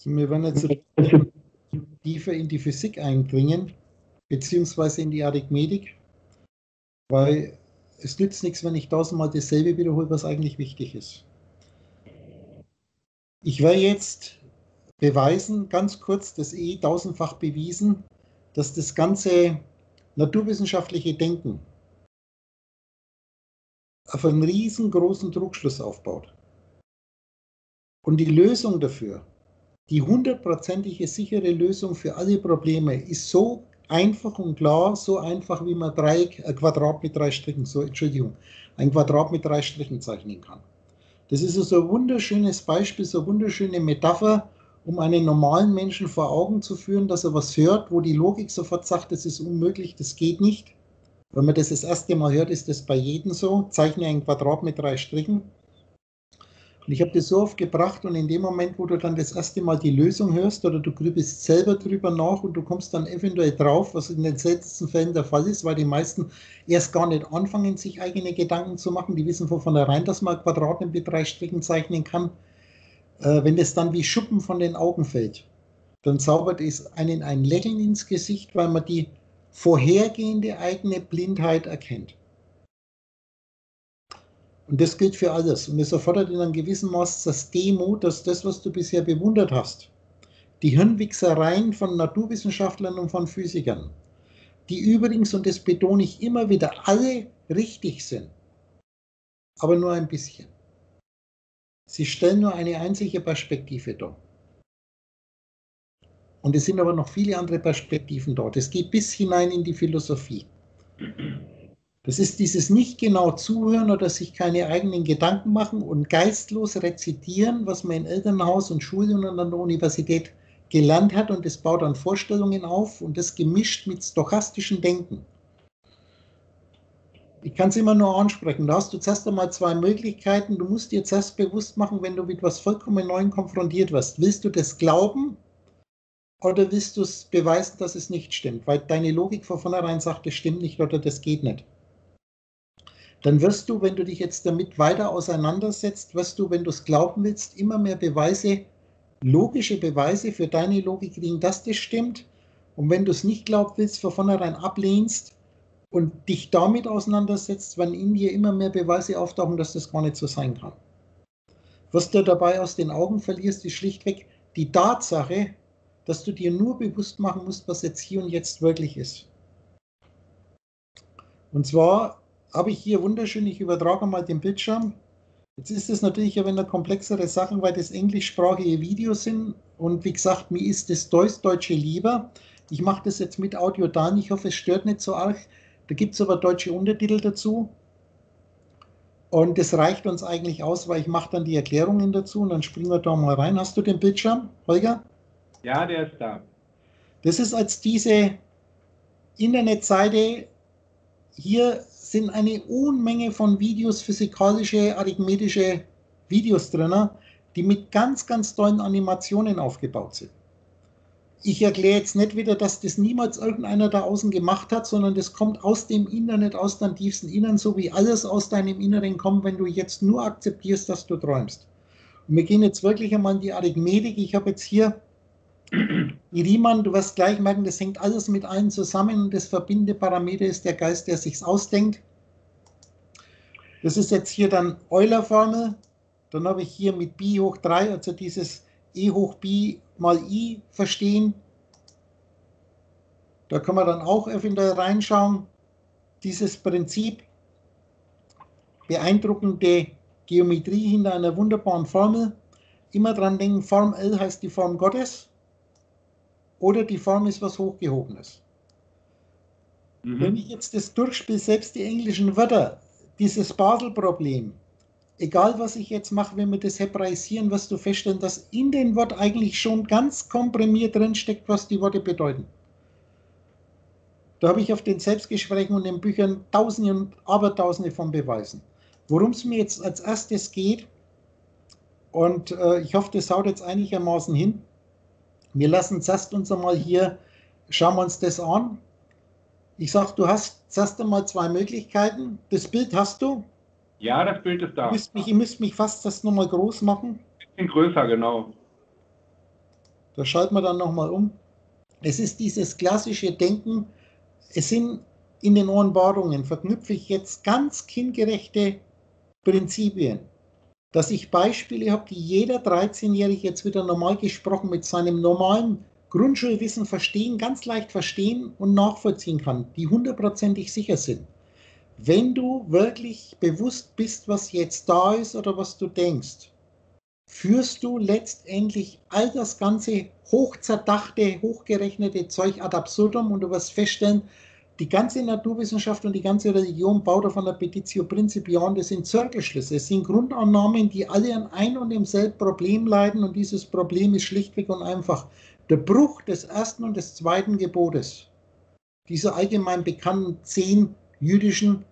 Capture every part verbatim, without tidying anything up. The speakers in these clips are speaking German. Also wir werden jetzt tiefer in die Physik eindringen, beziehungsweise in die Arithmetik, weil es nützt nichts, wenn ich tausendmal dasselbe wiederhole, was eigentlich wichtig ist. Ich werde jetzt beweisen, ganz kurz, das eh tausendfach bewiesen, dass das ganze naturwissenschaftliche Denken auf einen riesengroßen Trugschluss aufbaut. Und die Lösung dafür, die hundertprozentige sichere Lösung für alle Probleme, ist so einfach und klar, so einfach, wie man drei, ein Quadrat mit drei Strichen, so, Entschuldigung, ein Quadrat mit drei Strichen zeichnen kann. Das ist so ein wunderschönes Beispiel, so eine wunderschöne Metapher, um einen normalen Menschen vor Augen zu führen, dass er was hört, wo die Logik sofort sagt, das ist unmöglich, das geht nicht. Wenn man das das erste Mal hört, ist das bei jedem so. Zeichne ein Quadrat mit drei Strichen. Und ich habe das so oft gebracht, und in dem Moment, wo du dann das erste Mal die Lösung hörst oder du grübelst selber drüber nach und du kommst dann eventuell drauf, was in den seltensten Fällen der Fall ist, weil die meisten erst gar nicht anfangen, sich eigene Gedanken zu machen. Die wissen von vornherein, dass man Quadrate mit drei Strichen zeichnen kann. Äh, wenn das dann wie Schuppen von den Augen fällt, dann zaubert es einen ein Lächeln ins Gesicht, weil man die vorhergehende eigene Blindheit erkennt. Und das gilt für alles. Und es erfordert in einem gewissen Maß das Demut, dass das, was du bisher bewundert hast, die Hirnwichsereien von Naturwissenschaftlern und von Physikern, die übrigens, und das betone ich immer wieder, alle richtig sind, aber nur ein bisschen. Sie stellen nur eine einzige Perspektive dar. Und es sind aber noch viele andere Perspektiven dort. Es geht bis hinein in die Philosophie. Das ist dieses nicht genau zuhören oder sich keine eigenen Gedanken machen und geistlos rezitieren, was man in Elternhaus und Schule und an der Universität gelernt hat, und das baut dann Vorstellungen auf, und das gemischt mit stochastischem Denken. Ich kann es immer nur ansprechen. Da hast du zuerst einmal zwei Möglichkeiten. Du musst dir zuerst bewusst machen, wenn du mit etwas vollkommen Neuem konfrontiert wirst. Willst du das glauben oder willst du es beweisen, dass es nicht stimmt? Weil deine Logik von vornherein sagt, das stimmt nicht oder das geht nicht. Dann wirst du, wenn du dich jetzt damit weiter auseinandersetzt, wirst du, wenn du es glauben willst, immer mehr Beweise, logische Beweise für deine Logik kriegen, dass das stimmt. Und wenn du es nicht glauben willst, von vornherein ablehnst und dich damit auseinandersetzt, werden in dir immer mehr Beweise auftauchen, dass das gar nicht so sein kann. Was du dabei aus den Augen verlierst, ist schlichtweg die Tatsache, dass du dir nur bewusst machen musst, was jetzt hier und jetzt wirklich ist. Und zwar habe ich hier wunderschön, ich übertrage mal den Bildschirm. Jetzt ist es natürlich ja eine komplexere Sache, weil das englischsprachige Videos sind. Und wie gesagt, mir ist das Deutsche lieber. Ich mache das jetzt mit Audio da. Ich hoffe, es stört nicht so arg. Da gibt es aber deutsche Untertitel dazu. Und das reicht uns eigentlich aus, weil ich mache dann die Erklärungen dazu. Und dann springen wir da mal rein. Hast du den Bildschirm, Holger? Ja, der ist da. Das ist als diese Internetseite. Hier sind eine Unmenge von Videos, physikalische, arithmetische Videos drin, die mit ganz, ganz tollen Animationen aufgebaut sind. Ich erkläre jetzt nicht wieder, dass das niemals irgendeiner da außen gemacht hat, sondern das kommt aus dem Internet, aus deinem tiefsten Innern, so wie alles aus deinem Inneren kommt, wenn du jetzt nur akzeptierst, dass du träumst. Und wir gehen jetzt wirklich einmal in die Arithmetik. Ich habe jetzt hier Riemann, du wirst gleich merken, das hängt alles mit allen zusammen, und das verbindende Parameter ist der Geist, der sich's ausdenkt. Das ist jetzt hier dann Euler-Formel. Dann habe ich hier mit Bi hoch drei, also dieses E hoch Bi mal I verstehen. Da können wir dann auch öfter reinschauen. Dieses Prinzip, beeindruckende Geometrie hinter einer wunderbaren Formel. Immer dran denken, Form L heißt die Form Gottes. Oder die Form ist was Hochgehobenes. Mhm. Wenn ich jetzt das durchspiele, selbst die englischen Wörter, dieses Basel-Problem, egal was ich jetzt mache, wenn wir das hebräisieren, wirst du feststellen, dass in dem Wort eigentlich schon ganz komprimiert drin steckt, was die Worte bedeuten. Da habe ich auf den Selbstgesprächen und den Büchern Tausende und Abertausende von Beweisen. Worum es mir jetzt als erstes geht, und äh, ich hoffe, das haut jetzt einigermaßen hin. Wir lassen zuerst uns einmal hier, schauen wir uns das an. Ich sage, du hast zuerst einmal zwei Möglichkeiten. Das Bild hast du? Ja, das Bild ist da. Ihr müsst mich, ihr müsst mich fast das nochmal groß machen. Ein bisschen größer, genau. Da schalten wir dann nochmal um. Es ist dieses klassische Denken, es sind in den Offenbarungen, verknüpfe ich jetzt ganz kindgerechte Prinzipien, dass ich Beispiele habe, die jeder dreizehnjährige jetzt wieder normal gesprochen mit seinem normalen Grundschulwissen verstehen, ganz leicht verstehen und nachvollziehen kann, die hundertprozentig sicher sind. Wenn du wirklich bewusst bist, was jetzt da ist oder was du denkst, führst du letztendlich all das ganze hochzerdachte, hochgerechnete Zeug ad absurdum und du wirst feststellen, die ganze Naturwissenschaft und die ganze Religion baut auf einer Petitio Principia, das sind Zirkelschlüsse, es sind Grundannahmen, die alle an ein und demselben Problem leiden und dieses Problem ist schlichtweg und einfach der Bruch des ersten und des zweiten Gebotes, dieser allgemein bekannten zehn jüdischen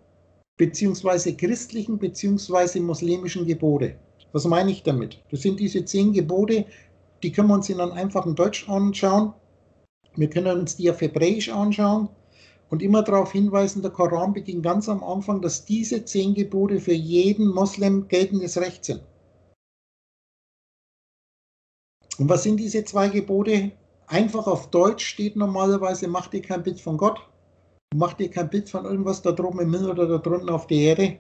bzw. christlichen bzw. muslimischen Gebote. Was meine ich damit? Das sind diese zehn Gebote, die können wir uns in einem einfachen Deutsch anschauen, wir können uns die auf Hebräisch anschauen. Und immer darauf hinweisen, der Koran beginnt ganz am Anfang, dass diese zehn Gebote für jeden Moslem geltendes Recht sind. Und was sind diese zwei Gebote? Einfach auf Deutsch steht normalerweise, mach dir kein Bild von Gott, mach dir kein Bild von irgendwas da drüben im Himmel oder da drunten auf der Erde.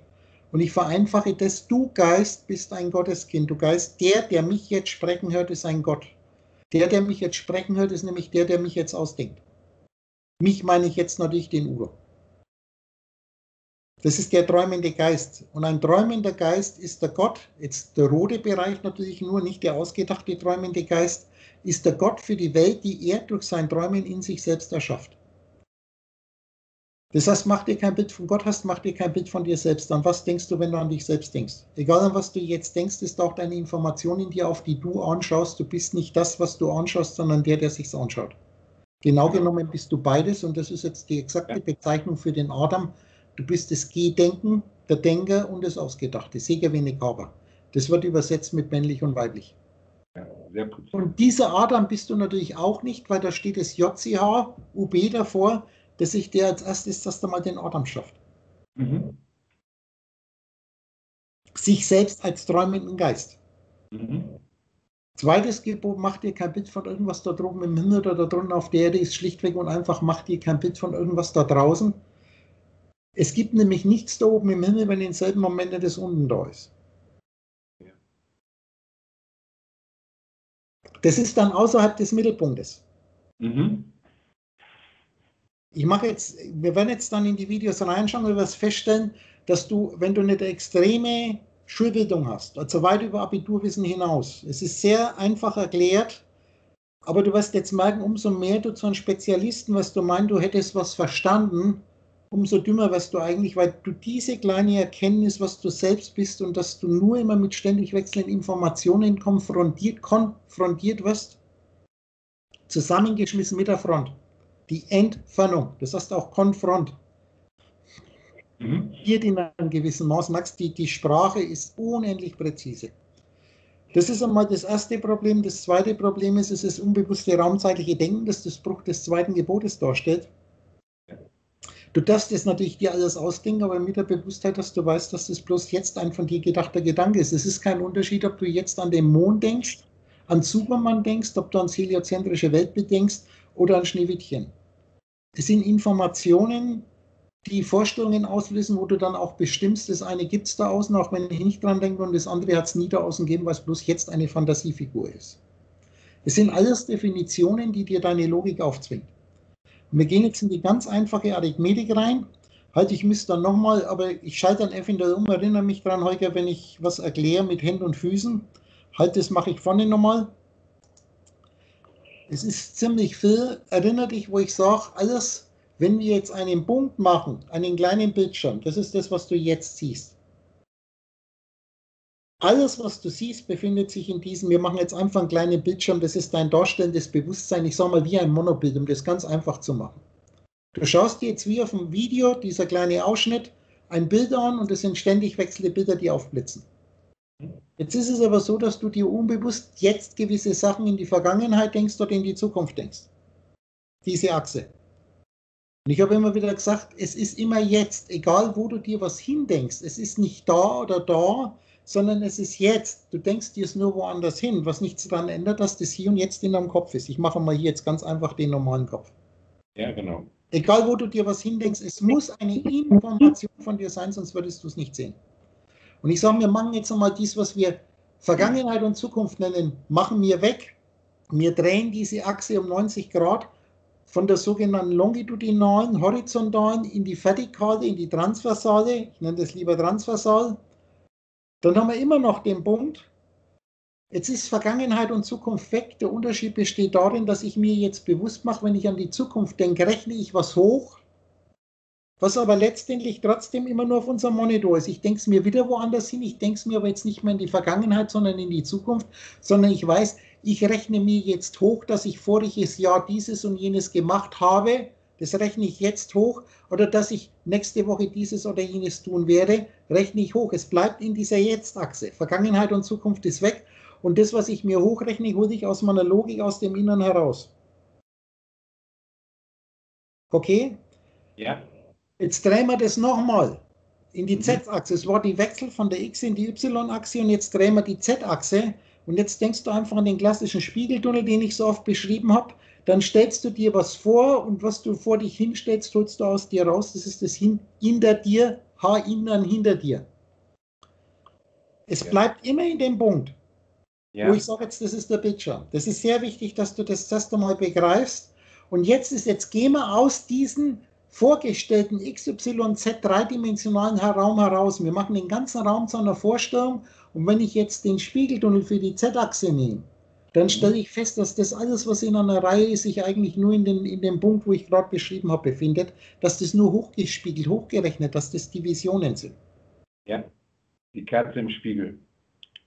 Und ich vereinfache das, du Geist bist ein Gotteskind, du Geist, der, der mich jetzt sprechen hört, ist ein Gott. Der, der mich jetzt sprechen hört, ist nämlich der, der mich jetzt ausdenkt. Mich meine ich jetzt natürlich den Udo. Das ist der träumende Geist. Und ein träumender Geist ist der Gott, jetzt der rote Bereich natürlich nur, nicht der ausgedachte träumende Geist, ist der Gott für die Welt, die er durch sein Träumen in sich selbst erschafft. Das heißt, mach dir kein Bild von Gott hast, mach dir kein Bild von dir selbst. An was denkst du, wenn du an dich selbst denkst? Egal an was du jetzt denkst, ist auch deine Information in dir, auf die du anschaust. Du bist nicht das, was du anschaust, sondern der, der sich's anschaut. Genau genommen bist du beides und das ist jetzt die exakte Bezeichnung für den Adam. Du bist das Gedenken, der Denker und das Ausgedachte, Segewene Kaba. Das wird übersetzt mit männlich und weiblich. Ja, sehr gut. Und dieser Adam bist du natürlich auch nicht, weil da steht das J C H U B davor, dass sich der als erstes das da mal den Adam schafft. Mhm. Sich selbst als träumenden Geist. Mhm. Zweites Gebot, mach dir kein Bild von irgendwas da drüben im Himmel oder da drunten auf der Erde, ist schlichtweg und einfach, mach dir kein Bild von irgendwas da draußen. Es gibt nämlich nichts da oben im Himmel, wenn im selben Moment das unten da ist. Ja. Das ist dann außerhalb des Mittelpunktes. Mhm. Ich mache jetzt, wir werden jetzt dann in die Videos reinschauen, wir werden feststellen, dass du, wenn du nicht extreme Schulbildung hast, also weit über Abiturwissen hinaus. Es ist sehr einfach erklärt, aber du wirst jetzt merken, umso mehr du zu einem Spezialisten, was du meinst, du hättest was verstanden, umso dümmer wirst du eigentlich, weil du diese kleine Erkenntnis, was du selbst bist und dass du nur immer mit ständig wechselnden Informationen konfrontiert, konfrontiert wirst, zusammengeschmissen mit der Front. Die Entfernung, das heißt auch Konfront. Mhm. Hier in einem gewissen Maß, Max, die, die Sprache ist unendlich präzise. Das ist einmal das erste Problem. Das zweite Problem ist, es ist das unbewusste raumzeitliche Denken, das das Bruch des zweiten Gebotes darstellt. Du darfst jetzt natürlich dir alles ausdenken, aber mit der Bewusstheit, dass du weißt, dass das bloß jetzt ein von dir gedachter Gedanke ist. Es ist kein Unterschied, ob du jetzt an den Mond denkst, an Superman denkst, ob du an heliozentrische Weltbild denkst oder an Schneewittchen. Es sind Informationen, die Vorstellungen auslösen, wo du dann auch bestimmst, das eine gibt es da außen, auch wenn ich nicht dran denke, und das andere hat es nie da außen gegeben, weil es bloß jetzt eine Fantasiefigur ist. Es sind alles Definitionen, die dir deine Logik aufzwingt. Und wir gehen jetzt in die ganz einfache Arithmetik rein. Halt, ich müsste dann nochmal, aber ich schalte dann eventuell um, erinnere mich dran, Holger, wenn ich was erkläre mit Händen und Füßen. Halt, das mache ich vorne nochmal. Es ist ziemlich viel. Erinnere dich, wo ich sage, alles. Wenn wir jetzt einen Punkt machen, einen kleinen Bildschirm, das ist das, was du jetzt siehst. Alles, was du siehst, befindet sich in diesem, wir machen jetzt einfach einen kleinen Bildschirm, das ist dein darstellendes Bewusstsein, ich sage mal wie ein Monobild, um das ganz einfach zu machen. Du schaust dir jetzt wie auf dem Video, dieser kleine Ausschnitt, ein Bild an und es sind ständig wechselnde Bilder, die aufblitzen. Jetzt ist es aber so, dass du dir unbewusst jetzt gewisse Sachen in die Vergangenheit denkst oder in die Zukunft denkst. Diese Achse. Und ich habe immer wieder gesagt, es ist immer jetzt, egal wo du dir was hindenkst, es ist nicht da oder da, sondern es ist jetzt. Du denkst dir es nur woanders hin, was nichts daran ändert, dass das hier und jetzt in deinem Kopf ist. Ich mache mal hier jetzt ganz einfach den normalen Kopf. Ja, genau. Egal, wo du dir was hindenkst, es muss eine Information von dir sein, sonst würdest du es nicht sehen. Und ich sage, wir machen jetzt einmal dies, was wir Vergangenheit und Zukunft nennen, machen wir weg. Wir drehen diese Achse um neunzig Grad von der sogenannten longitudinalen, horizontalen in die vertikale, in die transversale, ich nenne das lieber transversal. Dann haben wir immer noch den Punkt, jetzt ist Vergangenheit und Zukunft weg. Der Unterschied besteht darin, dass ich mir jetzt bewusst mache, wenn ich an die Zukunft denke, rechne ich was hoch, was aber letztendlich trotzdem immer nur auf unserem Monitor ist. Ich denke es mir wieder woanders hin, ich denke es mir aber jetzt nicht mehr in die Vergangenheit, sondern in die Zukunft, sondern ich weiß, ich rechne mir jetzt hoch, dass ich voriges Jahr dieses und jenes gemacht habe, das rechne ich jetzt hoch, oder dass ich nächste Woche dieses oder jenes tun werde, rechne ich hoch. Es bleibt in dieser Jetzt-Achse. Vergangenheit und Zukunft ist weg. Und das, was ich mir hochrechne, hole ich aus meiner Logik, aus dem Inneren heraus. Okay? Ja. Jetzt drehen wir das nochmal in die mhm. Z-Achse. Es war die Wechsel von der X in die Y-Achse und jetzt drehen wir die Z-Achse. Und jetzt denkst du einfach an den klassischen Spiegeltunnel, den ich so oft beschrieben habe. Dann stellst du dir was vor und was du vor dich hinstellst, holst du aus dir raus. Das ist das hin, hinter dir, H innern hinter dir. Es ja. bleibt immer in dem Punkt. Ja. Wo ich sage jetzt, das ist der Petscher. Das ist sehr wichtig, dass du das erst einmal begreifst. Und jetzt ist, jetzt gehen wir aus diesen vorgestellten X Y Z dreidimensionalen Raum heraus. Wir machen den ganzen Raum zu einer Vorstellung. Und wenn ich jetzt den Spiegeltunnel für die Z-Achse nehme, dann stelle ich fest, dass das alles, was in einer Reihe ist, sich eigentlich nur in, den, in dem Punkt, wo ich gerade beschrieben habe, befindet, dass das nur hochgespiegelt, hochgerechnet, dass das Divisionen sind. Ja, die Kerze im Spiegel.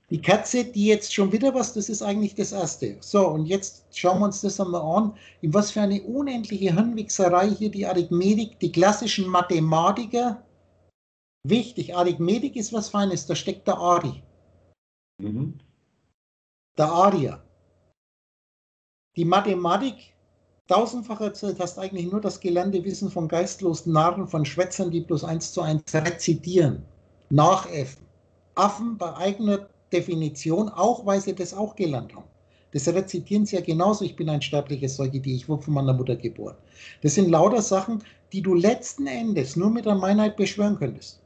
Die Kerze, die jetzt schon wieder was, das ist eigentlich das Erste. So, und jetzt schauen wir uns das einmal an, in was für eine unendliche Hirnwichserei hier die Arithmetik, die klassischen Mathematiker, wichtig, Arithmetik ist was Feines, da steckt der Ari. Mhm. Der Arier. Die Mathematik, tausendfach erzählt, hast eigentlich nur das gelernte Wissen von geistlosen Narren, von Schwätzern, die bloß eins zu eins rezitieren, nachäffen. Affen bei eigener Definition, auch weil sie das auch gelernt haben. Das rezitieren sie ja genauso, ich bin ein sterbliches Säugetier, ich wurde von meiner Mutter geboren. Das sind lauter Sachen, die du letzten Endes nur mit der Meinheit beschwören könntest.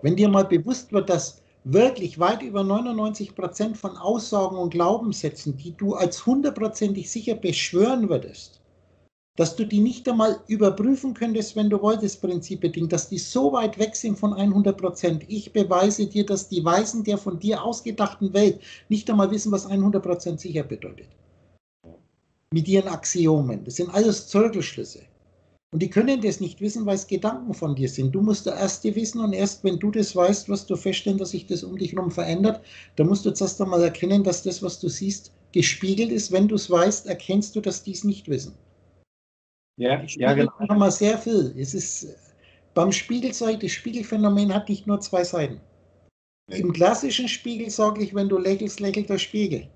Wenn dir mal bewusst wird, dass wirklich weit über neunundneunzig Prozent von Aussagen und Glaubenssätzen, die du als hundertprozentig sicher beschwören würdest, dass du die nicht einmal überprüfen könntest, wenn du wolltest, prinzipbedingt, dass die so weit weg sind von hundert Prozent. Ich beweise dir, dass die Weisen der von dir ausgedachten Welt nicht einmal wissen, was hundert Prozent sicher bedeutet. Mit ihren Axiomen. Das sind alles Zirkelschlüsse. Und die können das nicht wissen, weil es Gedanken von dir sind. Du musst der Erste wissen und erst wenn du das weißt, wirst du feststellen, dass sich das um dich herum verändert. Da musst du zuerst einmal erkennen, dass das, was du siehst, gespiegelt ist. Wenn du es weißt, erkennst du, dass die es nicht wissen. Ja, ja, genau. Da haben wir sehr viel. Es ist, beim Spiegel, das Spiegelphänomen hat nicht nur zwei Seiten. Im klassischen Spiegel sage ich, wenn du lächelst, lächelt der Spiegel.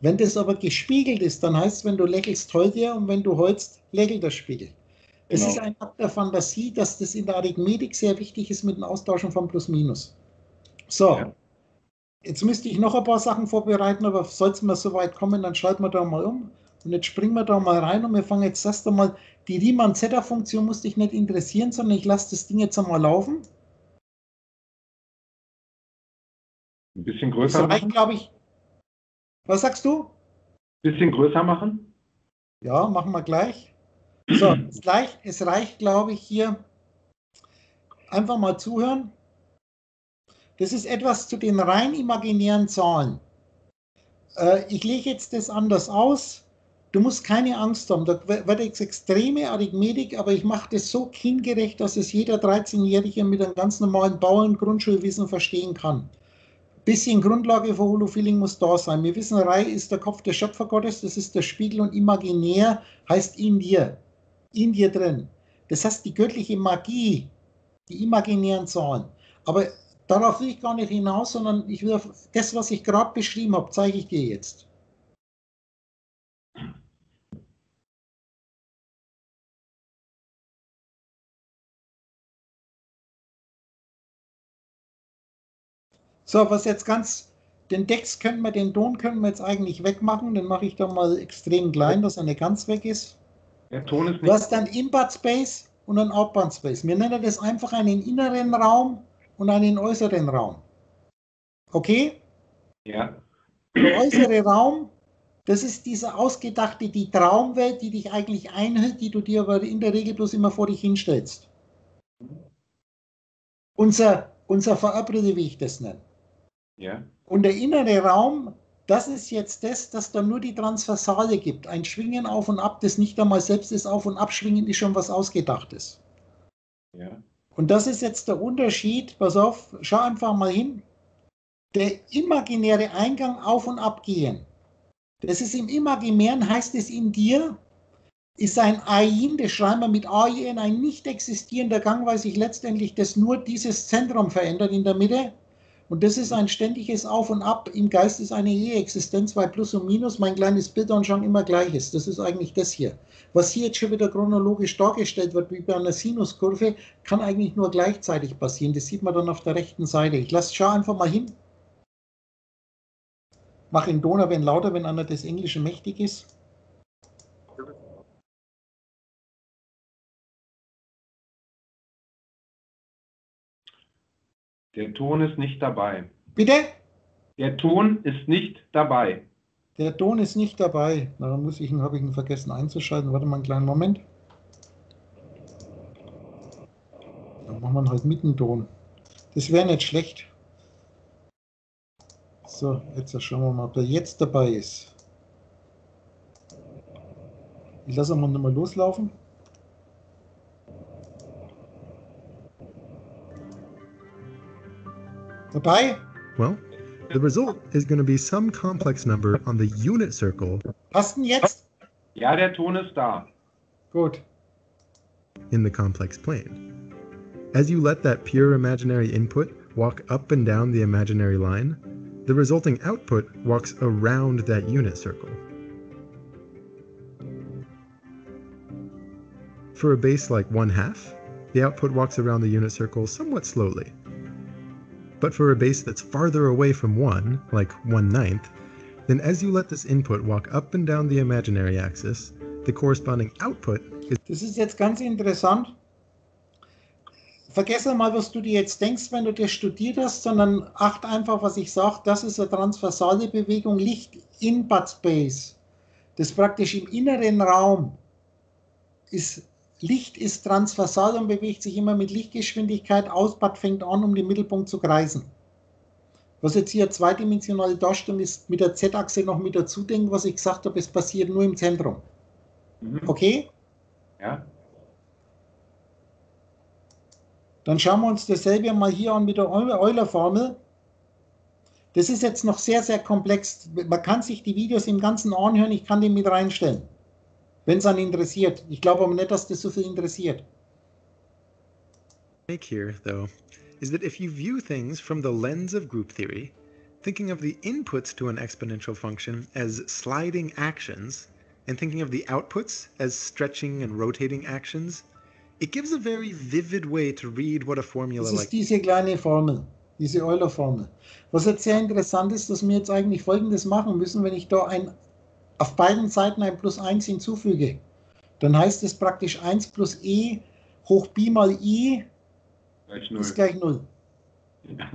Wenn das aber gespiegelt ist, dann heißt es, wenn du lächelst, heult er und wenn du heulst, lächelt der Spiegel. Es genau. ist ein Akt der Fantasie, dass das in der Arithmetik sehr wichtig ist mit dem Austauschen von Plus-Minus. So, ja. Jetzt müsste ich noch ein paar Sachen vorbereiten, aber soll es mal so weit kommen, dann schalten wir da mal um. Und jetzt springen wir da mal rein und wir fangen jetzt erst einmal, die Riemann-Zeta-Funktion muss dich nicht interessieren, sondern ich lasse das Ding jetzt einmal laufen. Ein bisschen größer machen? glaube ich. Was sagst du? Ein bisschen größer machen? Ja, machen wir gleich. So, es reicht, es reicht, glaube ich, hier einfach mal zuhören. Das ist etwas zu den rein imaginären Zahlen. Äh, ich lege jetzt das anders aus. Du musst keine Angst haben, da wird jetzt extreme Arithmetik, aber ich mache das so kindgerecht, dass es jeder dreizehnjährige mit einem ganz normalen Bauern-Grundschulwissen verstehen kann. Bisschen Grundlage für Holofeeling muss da sein. Wir wissen, Reihe ist der Kopf des Schöpfergottes, das ist der Spiegel und imaginär heißt in dir, in dir drin. Das heißt die göttliche Magie, die imaginären Zahlen. Aber darauf will ich gar nicht hinaus, sondern ich will auf das, was ich gerade beschrieben habe, zeige ich dir jetzt. So, was jetzt ganz, den Dex können wir, den Ton können wir jetzt eigentlich wegmachen, den mache ich doch mal extrem klein, dass er nicht ganz weg ist. Der Ton ist nicht. Du hast dann Inband Space und dann Outband Space. Wir nennen das einfach einen inneren Raum und einen äußeren Raum. Okay? Ja. Der äußere Raum, das ist diese ausgedachte, die Traumwelt, die dich eigentlich einhält, die du dir aber in der Regel bloß immer vor dich hinstellst. Unser, unser Verabrede, wie ich das nenne. Ja. Und der innere Raum, das ist jetzt das, dass da nur die Transversale gibt. Ein Schwingen auf und ab, das nicht einmal selbst ist, auf und abschwingen ist schon was Ausgedachtes. Ja. Und das ist jetzt der Unterschied, pass auf, schau einfach mal hin. Der imaginäre Eingang auf und ab gehen. Das ist im Imaginären, heißt es in dir, ist ein Ain, das schreiben wir mit A I N, ein nicht existierender Gang, weil sich letztendlich das nur dieses Zentrum verändert in der Mitte. Und das ist ein ständiges Auf und Ab. Im Geist ist eine E-Existenz, weil Plus und Minus, mein kleines Bild und schon immer gleich ist. Das ist eigentlich das hier. Was hier jetzt schon wieder chronologisch dargestellt wird, wie bei einer Sinuskurve, kann eigentlich nur gleichzeitig passieren. Das sieht man dann auf der rechten Seite. Ich lasse, schau einfach mal hin. Mach in Donau, wenn lauter, wenn einer des Englischen mächtig ist. Der Ton ist nicht dabei. Bitte? Der Ton ist nicht dabei. Der Ton ist nicht dabei. Na, dann muss ich ihn, habe ich ihn vergessen einzuschalten. Warte mal einen kleinen Moment. Dann machen wir ihn halt mit dem Ton. Das wäre nicht schlecht. So, jetzt schauen wir mal, ob er jetzt dabei ist. Ich lasse ihn mal nochmal loslaufen. Dabei? Well, the result is going to be some complex number on the unit circle. Passt denn jetzt? Ja, der Ton ist da. Gut. In the complex plane. As you let that pure imaginary input walk up and down the imaginary line, the resulting output walks around that unit circle. For a base like one half, the output walks around the unit circle somewhat slowly. But for a base that's farther away from one, like one ninth, then as you let this input walk up and down the imaginary axis, the corresponding output is... Das ist jetzt ganz interessant. Vergesse mal, was du dir jetzt denkst, wenn du das studiert hast, sondern acht einfach, was ich sage, das ist eine transversale Bewegung, Licht in Bad Space. Das praktisch im inneren Raum ist, Licht ist transversal und bewegt sich immer mit Lichtgeschwindigkeit, Ausbad fängt an, um den Mittelpunkt zu kreisen. Was jetzt hier zweidimensionale Darstellung ist, mit der Z-Achse noch mit dazu denken, was ich gesagt habe, es passiert nur im Zentrum. Okay? Ja. Dann schauen wir uns dasselbe mal hier an mit der Euler-Formel. Das ist jetzt noch sehr, sehr komplex. Man kann sich die Videos im Ganzen anhören, ich kann den mit reinstellen, wenn es einen interessiert. Ich glaube aber nicht, dass das so viel interessiert. Make here, though, is that if you view things from the lens of group theory, thinking of the inputs to an exponential function as sliding actions, and thinking of the outputs as stretching and rotating actions, it gives a very vivid way to read what a formula like. Das ist diese kleine Formel, diese Euler-Formel. Was jetzt sehr interessant ist, dass wir jetzt eigentlich Folgendes machen müssen, wenn ich da ein, auf beiden Seiten ein plus eins hinzufüge, dann heißt es praktisch eins plus e hoch b mal i gleich ist gleich null. Ja.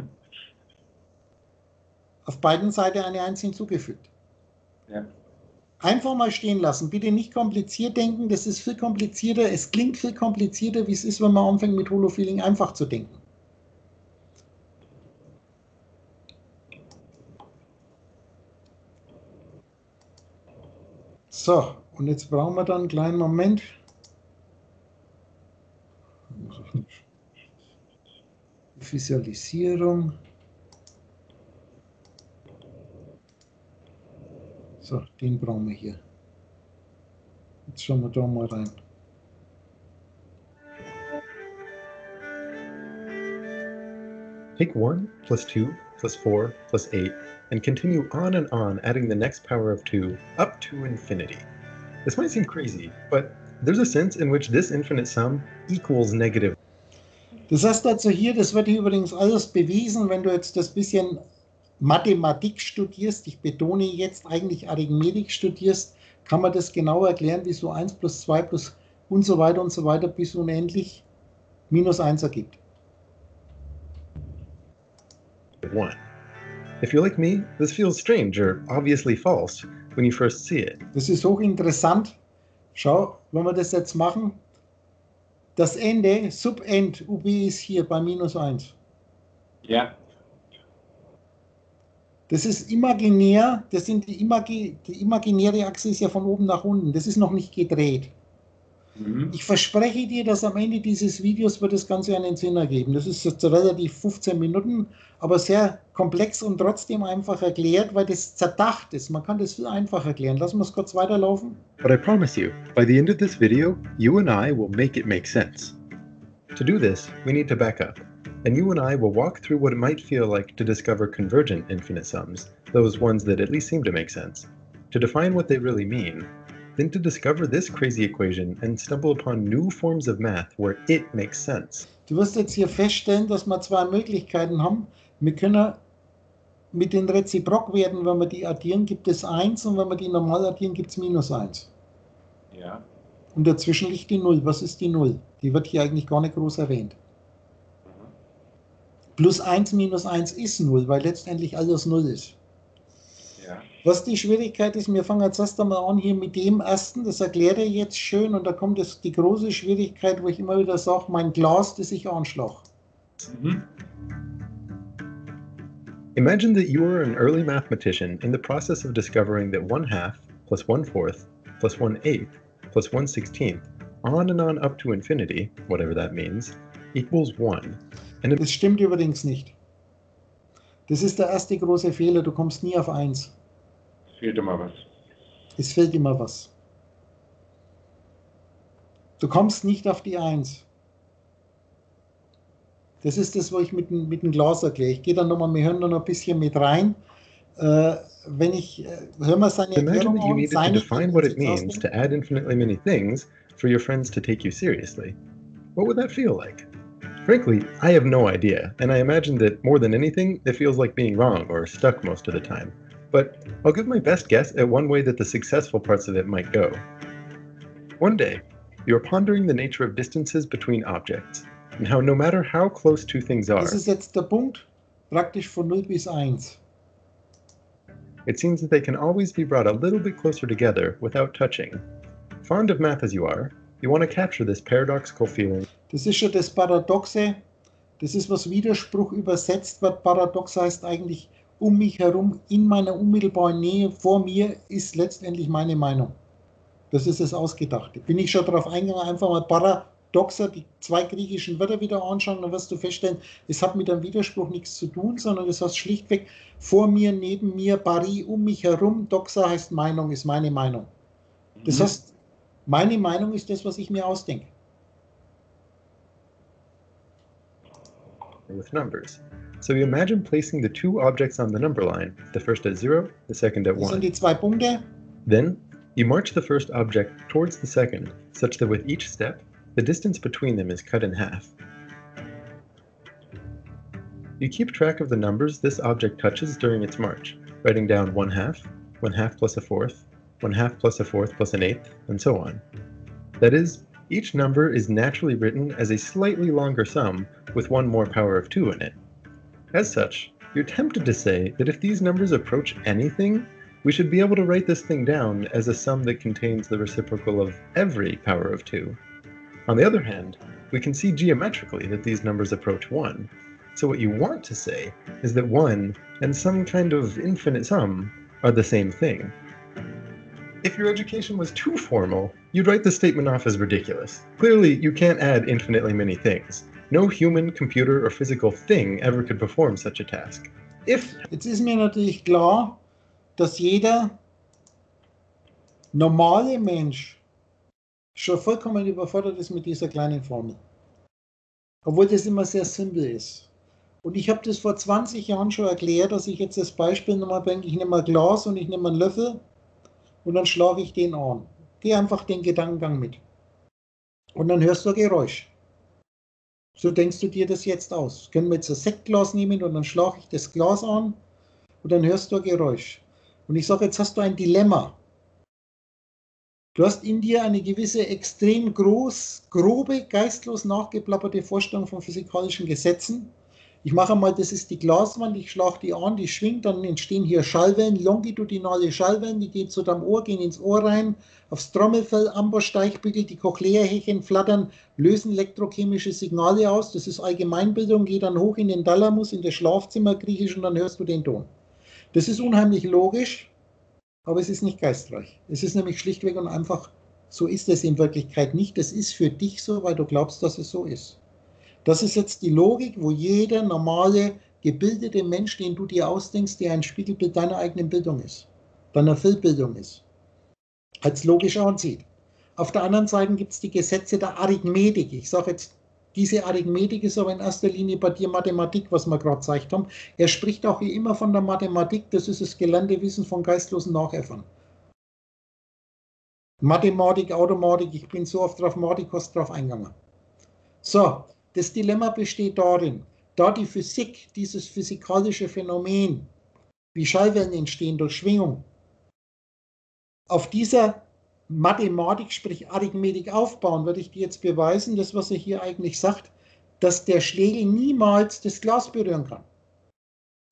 Auf beiden Seiten eine eins hinzugefügt. Ja. Einfach mal stehen lassen, bitte nicht kompliziert denken, das ist viel komplizierter, es klingt viel komplizierter, wie es ist, wenn man anfängt mit Holofeeling einfach zu denken. So, und jetzt brauchen wir dann einen kleinen Moment. Visualisierung. So, den brauchen wir hier. Jetzt schauen wir da mal rein. Take one plus two plus four plus eight and continue on and on, adding the next power of two up to infinity. This might seem crazy, but there's a sense in which this infinite sum equals negative. Das hast du also hier, das wird hier übrigens alles bewiesen, wenn du jetzt das bisschen Mathematik studierst, ich betone jetzt eigentlich Arithmetik studierst, kann man das genau erklären, wieso eins plus zwei plus und so weiter und so weiter bis unendlich minus eins ergibt. One. If you're like me, this feels strange or obviously false when you first see it. Das ist hochinteressant. Schau, wenn wir das jetzt machen, das Ende, Subend, U B ist hier bei minus eins. Ja. Das ist imaginär, das sind die, Imagi die imaginäre Achse ist ja von oben nach unten, das ist noch nicht gedreht. Mhm. Ich verspreche dir, dass am Ende dieses Videos wird das Ganze einen Sinn ergeben. Das ist jetzt relativ fünfzehn Minuten, aber sehr komplex und trotzdem einfach erklärt, weil das zerdacht ist. Man kann das viel einfacher erklären. Lassen wir es kurz weiterlaufen. But I promise you, by the end of this video, you and I will make it make sense. To do this, we need to back up. And you and I will walk through what it might feel like to discover convergent infinite sums, those ones that at least seem to make sense, to define what they really mean, then to discover this crazy equation and stumble upon new forms of math where it makes sense. Du wirst jetzt hier feststellen, dass wir zwei Möglichkeiten haben. Wir können mit den Reziprokwerten, wenn wir die addieren, gibt es eins und wenn wir die normal addieren, gibt es minus eins. Ja. Und dazwischen liegt die null. Was ist die null? Die wird hier eigentlich gar nicht groß erwähnt. Plus eins minus eins ist null, weil letztendlich alles null ist. Ja. Was die Schwierigkeit ist, wir fangen jetzt erst einmal an hier mit dem ersten, das erkläre ich jetzt schön und da kommt das, die große Schwierigkeit, wo ich immer wieder sage, mein Glas, das ich anschlag. Mhm. Imagine that you are an early mathematician in the process of discovering that one half plus one fourth plus one eighth plus one sixteenth on and on up to infinity, whatever that means, equals one. Das stimmt übrigens nicht. Das ist der erste große Fehler, du kommst nie auf eins. Es fehlt immer was. Es fehlt immer was. Du kommst nicht auf die eins. Das ist das, was ich mit, mit dem Glas erkläre. Ich gehe dann nochmal, wir hören da noch ein bisschen mit rein. Äh, wenn ich, hören wir seine Erklärung an. Imagine that you needed to define what it means to add infinitely many things for your friends to take you seriously. What would that feel like? Frankly, I have no idea, and I imagine that more than anything, it feels like being wrong or stuck most of the time. But I'll give my best guess at one way that the successful parts of it might go. One day, you're pondering the nature of distances between objects, and how no matter how close two things are. Das ist jetzt der Punkt, praktisch von null bis eins. It seems that they can always be brought a little bit closer together without touching. Fond of math as you are, you want to capture this paradoxical feeling. Das ist schon das Paradoxe, das ist, was Widerspruch übersetzt wird. Paradox heißt eigentlich, um mich herum, in meiner unmittelbaren Nähe, vor mir, ist letztendlich meine Meinung. Das ist das Ausgedachte. Bin ich schon darauf eingegangen, einfach mal Paradoxa, die zwei griechischen Wörter wieder anschauen, dann wirst du feststellen, es hat mit einem Widerspruch nichts zu tun, sondern es heißt schlichtweg, vor mir, neben mir, pari, um mich herum, doxa heißt Meinung, ist meine Meinung. Das heißt, meine Meinung ist das, was ich mir ausdenke. With numbers. So you imagine placing the two objects on the number line, the first at zero, the second at one. Das sind die zwei Punkte. Then, you march the first object towards the second, such that with each step, the distance between them is cut in half. You keep track of the numbers this object touches during its march, writing down one half, one half plus a fourth, one half plus a fourth plus an eighth, and so on. That is, each number is naturally written as a slightly longer sum with one more power of two in it. As such, you're tempted to say that if these numbers approach anything, we should be able to write this thing down as a sum that contains the reciprocal of every power of two. On the other hand, we can see geometrically that these numbers approach one. So what you want to say is that one and some kind of infinite sum are the same thing. If your education was too formal, you'd write this statement off as ridiculous. Clearly, you can't add infinitely many things. No human, computer or physical thing ever could perform such a task. If Jetzt ist mir natürlich klar, dass jeder normale Mensch schon vollkommen überfordert ist mit dieser kleinen Formel. Obwohl das immer sehr simpel ist. Und ich habe das vor zwanzig Jahren schon erklärt, dass ich jetzt das Beispiel nochmal denke, ich nehme ein Glas und ich nehme einen Löffel und dann schlage ich den an. Geh einfach den Gedankengang mit. Und dann hörst du ein Geräusch. So denkst du dir das jetzt aus. Können wir jetzt ein Sektglas nehmen und dann schlage ich das Glas an und dann hörst du ein Geräusch. Und ich sage, jetzt hast du ein Dilemma. Du hast in dir eine gewisse extrem groß, grobe, geistlos nachgeplapperte Vorstellung von physikalischen Gesetzen. Ich mache mal, das ist die Glaswand, ich schlage die an, die schwingt, dann entstehen hier Schallwellen, longitudinale Schallwellen, die gehen zu deinem Ohr, gehen ins Ohr rein, aufs Trommelfell, Amboss, Steichbügel, die Cochlea-Häkchen flattern, lösen elektrochemische Signale aus, das ist Allgemeinbildung, geht dann hoch in den Thalamus, in das Schlafzimmer griechisch und dann hörst du den Ton. Das ist unheimlich logisch, aber es ist nicht geistreich. Es ist nämlich schlichtweg und einfach, so ist es in Wirklichkeit nicht, das ist für dich so, weil du glaubst, dass es so ist. Das ist jetzt die Logik, wo jeder normale, gebildete Mensch, den du dir ausdenkst, der ein Spiegelbild deiner eigenen Bildung ist, deiner Fehlbildung ist, als logisch ansieht. Auf der anderen Seite gibt es die Gesetze der Arithmetik. Ich sage jetzt, diese Arithmetik ist aber in erster Linie bei dir Mathematik, was wir gerade gezeigt haben. Er spricht auch wie immer von der Mathematik, das ist das gelernte Wissen von geistlosen Nachäffern. Mathematik, Automatik, ich bin so oft drauf Mathikos drauf eingegangen. So. Das Dilemma besteht darin, da die Physik, dieses physikalische Phänomen, wie Schallwellen entstehen durch Schwingung, auf dieser Mathematik, sprich Arithmetik aufbauen, werde ich dir jetzt beweisen, das, was er hier eigentlich sagt, dass der Schlägel niemals das Glas berühren kann.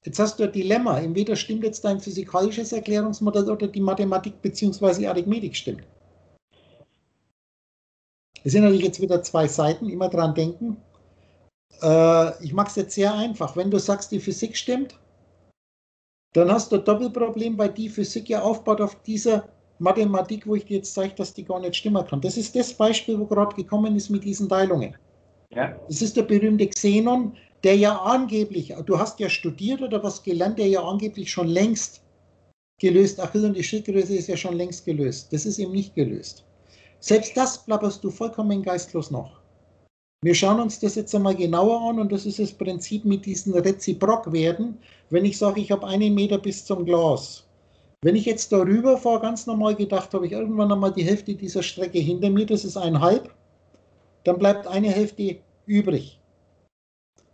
Jetzt hast du ein Dilemma, entweder stimmt jetzt dein physikalisches Erklärungsmodell oder die Mathematik bzw. Arithmetik stimmt. Es sind natürlich jetzt wieder zwei Seiten, immer dran denken. Ich mache es jetzt sehr einfach. Wenn du sagst, die Physik stimmt, dann hast du ein Doppelproblem, weil die Physik ja aufbaut auf dieser Mathematik, wo ich dir jetzt zeige, dass die gar nicht stimmen kann. Das ist das Beispiel, wo gerade gekommen ist mit diesen Teilungen. Ja. Das ist der berühmte Xenon, der ja angeblich, du hast ja studiert oder was gelernt, der ja angeblich schon längst gelöst, Achilles und die Schildgröße ist ja schon längst gelöst. Das ist eben nicht gelöst. Selbst das plapperst du vollkommen geistlos noch. Wir schauen uns das jetzt einmal genauer an und das ist das Prinzip mit diesen Reziprokwerten. Wenn ich sage, ich habe einen Meter bis zum Glas. Wenn ich jetzt darüber fahre, ganz normal gedacht, habe ich irgendwann einmal die Hälfte dieser Strecke hinter mir, das ist eineinhalb, dann bleibt eine Hälfte übrig.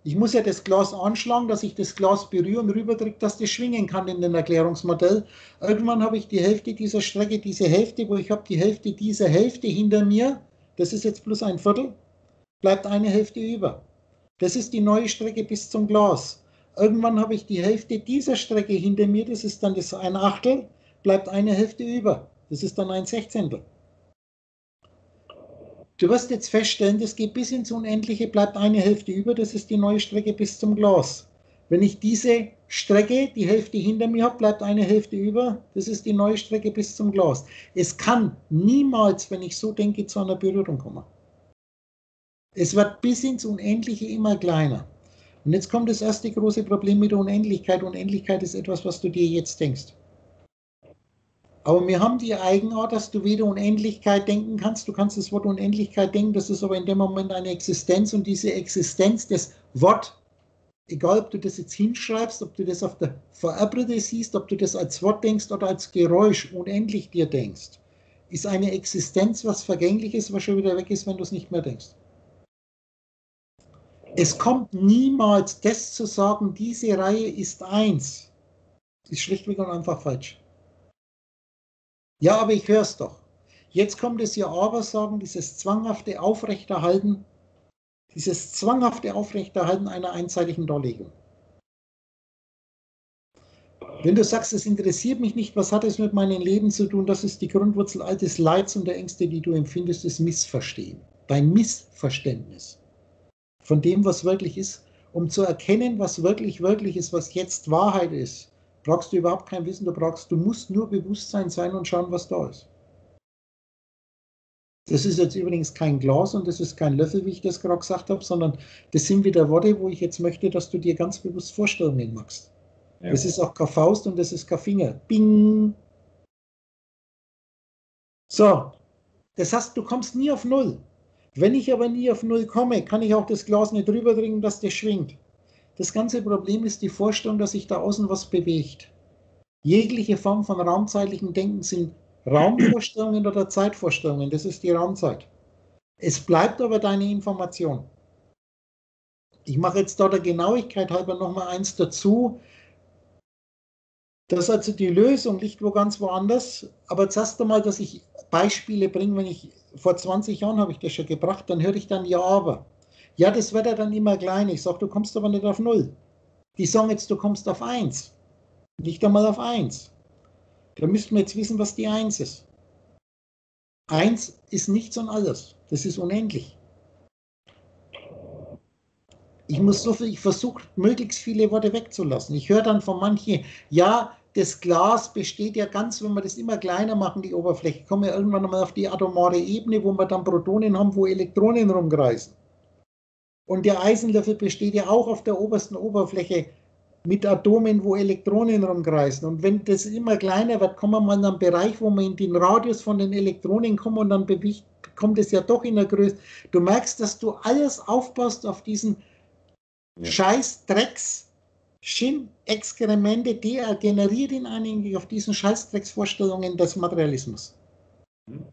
Ich muss ja das Glas anschlagen, dass ich das Glas berühre und rüberkriege, dass das schwingen kann in dem Erklärungsmodell. Irgendwann habe ich die Hälfte dieser Strecke, diese Hälfte, wo ich habe die Hälfte dieser Hälfte hinter mir, das ist jetzt plus ein Viertel, bleibt eine Hälfte über. Das ist die neue Strecke bis zum Glas. Irgendwann habe ich die Hälfte dieser Strecke hinter mir, das ist dann das ein Achtel, bleibt eine Hälfte über. Das ist dann ein Sechzehntel. Du wirst jetzt feststellen, das geht bis ins Unendliche, bleibt eine Hälfte über, das ist die neue Strecke bis zum Glas. Wenn ich diese Strecke, die Hälfte hinter mir habe, bleibt eine Hälfte über, das ist die neue Strecke bis zum Glas. Es kann niemals, wenn ich so denke, zu einer Berührung kommen. Es wird bis ins Unendliche immer kleiner. Und jetzt kommt das erste große Problem mit der Unendlichkeit. Unendlichkeit ist etwas, was du dir jetzt denkst. Aber wir haben die Eigenart, dass du weder Unendlichkeit denken kannst, du kannst das Wort Unendlichkeit denken, das ist aber in dem Moment eine Existenz und diese Existenz, das Wort, egal ob du das jetzt hinschreibst, ob du das auf der Farbrille siehst, ob du das als Wort denkst oder als Geräusch unendlich dir denkst, ist eine Existenz, was vergänglich ist, was schon wieder weg ist, wenn du es nicht mehr denkst. Es kommt niemals das zu sagen, diese Reihe ist eins. Ist schlichtweg und einfach falsch. Ja, aber ich höre es doch. Jetzt kommt es ja aber sagen, dieses zwanghafte Aufrechterhalten, dieses zwanghafte Aufrechterhalten einer einseitigen Darlegung. Wenn du sagst, es interessiert mich nicht, was hat es mit meinem Leben zu tun, das ist die Grundwurzel all des Leids und der Ängste, die du empfindest, ist Missverstehen. Dein Missverständnis von dem, was wirklich ist, um zu erkennen, was wirklich, wirklich ist, was jetzt Wahrheit ist. Brauchst du überhaupt kein Wissen, du brauchst, du musst nur Bewusstsein sein und schauen, was da ist. Das ist jetzt übrigens kein Glas und das ist kein Löffel, wie ich das gerade gesagt habe, sondern das sind wieder Worte, wo ich jetzt möchte, dass du dir ganz bewusst Vorstellungen machst. Ja. Das ist auch keine Faust und das ist kein Finger. Bing! So, das heißt, du kommst nie auf Null. Wenn ich aber nie auf Null komme, kann ich auch das Glas nicht drüber bringen, dass das schwingt. Das ganze Problem ist die Vorstellung, dass sich da außen was bewegt. Jegliche Form von raumzeitlichen Denken sind Raumvorstellungen oder Zeitvorstellungen. Das ist die Raumzeit. Es bleibt aber deine Information. Ich mache jetzt da der Genauigkeit halber nochmal eins dazu, dass also die Lösung liegt wo ganz woanders. Aber jetzt hast du mal, dass ich Beispiele bringe, wenn ich, vor zwanzig Jahren habe ich das schon gebracht, dann höre ich dann ja aber. Ja, das wird ja dann immer klein. Ich sage, du kommst aber nicht auf null. Die sagen jetzt, du kommst auf eins. Nicht einmal auf eins. Da müssten wir jetzt wissen, was die eins ist. eins ist nichts und alles. Das ist unendlich. Ich muss so viel, ich versuche, möglichst viele Worte wegzulassen. Ich höre dann von manchen, ja, das Glas besteht ja ganz, wenn wir das immer kleiner machen, die Oberfläche, kommen wir irgendwann mal auf die atomare Ebene, wo wir dann Protonen haben, wo Elektronen rumkreisen. Und der Eisenlöffel besteht ja auch auf der obersten Oberfläche mit Atomen, wo Elektronen rumkreisen. Und wenn das immer kleiner wird, kommen wir mal in einen Bereich, wo wir in den Radius von den Elektronen kommen und dann bewegt, kommt es ja doch in der Größe. Du merkst, dass du alles aufpasst auf diesen ja. Scheiß Drecks, Schin, Exkremente, die er generiert in einigen auf diesen Scheißdrecksvorstellungen des Materialismus. Hm.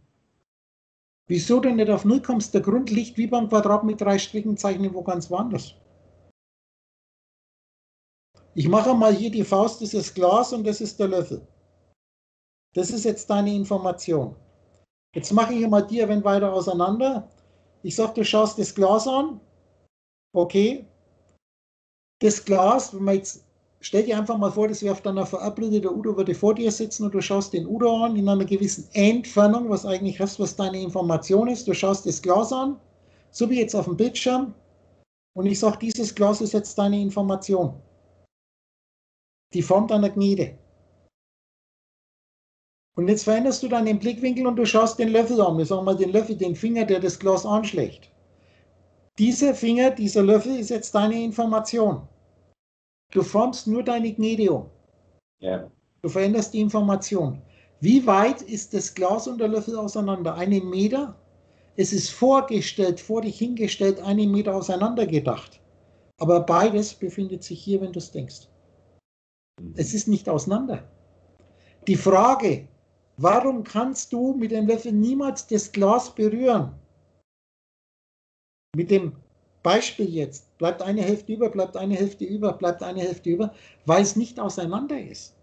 Wieso du nicht auf null kommst, der Grund liegt wie beim Quadrat mit drei Strichen zeichnen, wo ganz woanders. Ich mache mal hier die Faust, das ist Glas und das ist der Löffel. Das ist jetzt deine Information. Jetzt mache ich mal dir, wenn weiter auseinander. Ich sage, du schaust das Glas an. Okay. Das Glas, wenn man jetzt, stell dir einfach mal vor, das wäre auf deiner Verabredung, der Udo würde vor dir sitzen und du schaust den Udo an, in einer gewissen Entfernung, was eigentlich hast, was deine Information ist. Du schaust das Glas an, so wie jetzt auf dem Bildschirm, und ich sage, dieses Glas ist jetzt deine Information. Die Form deiner Gnede. Und jetzt veränderst du deinen Blickwinkel und du schaust den Löffel an. Wir sagen mal den Löffel, den Finger, der das Glas anschlägt. Dieser Finger, dieser Löffel ist jetzt deine Information. Du formst nur deine Gnede um. Ja. Du veränderst die Information. Wie weit ist das Glas und der Löffel auseinander? Einen Meter? Es ist vorgestellt, vor dich hingestellt, einen Meter auseinander gedacht. Aber beides befindet sich hier, wenn du es denkst. Mhm. Es ist nicht auseinander. Die Frage, warum kannst du mit dem Löffel niemals das Glas berühren? Mit dem Beispiel jetzt, bleibt eine Hälfte über, bleibt eine Hälfte über, bleibt eine Hälfte über, weil es nicht auseinander ist.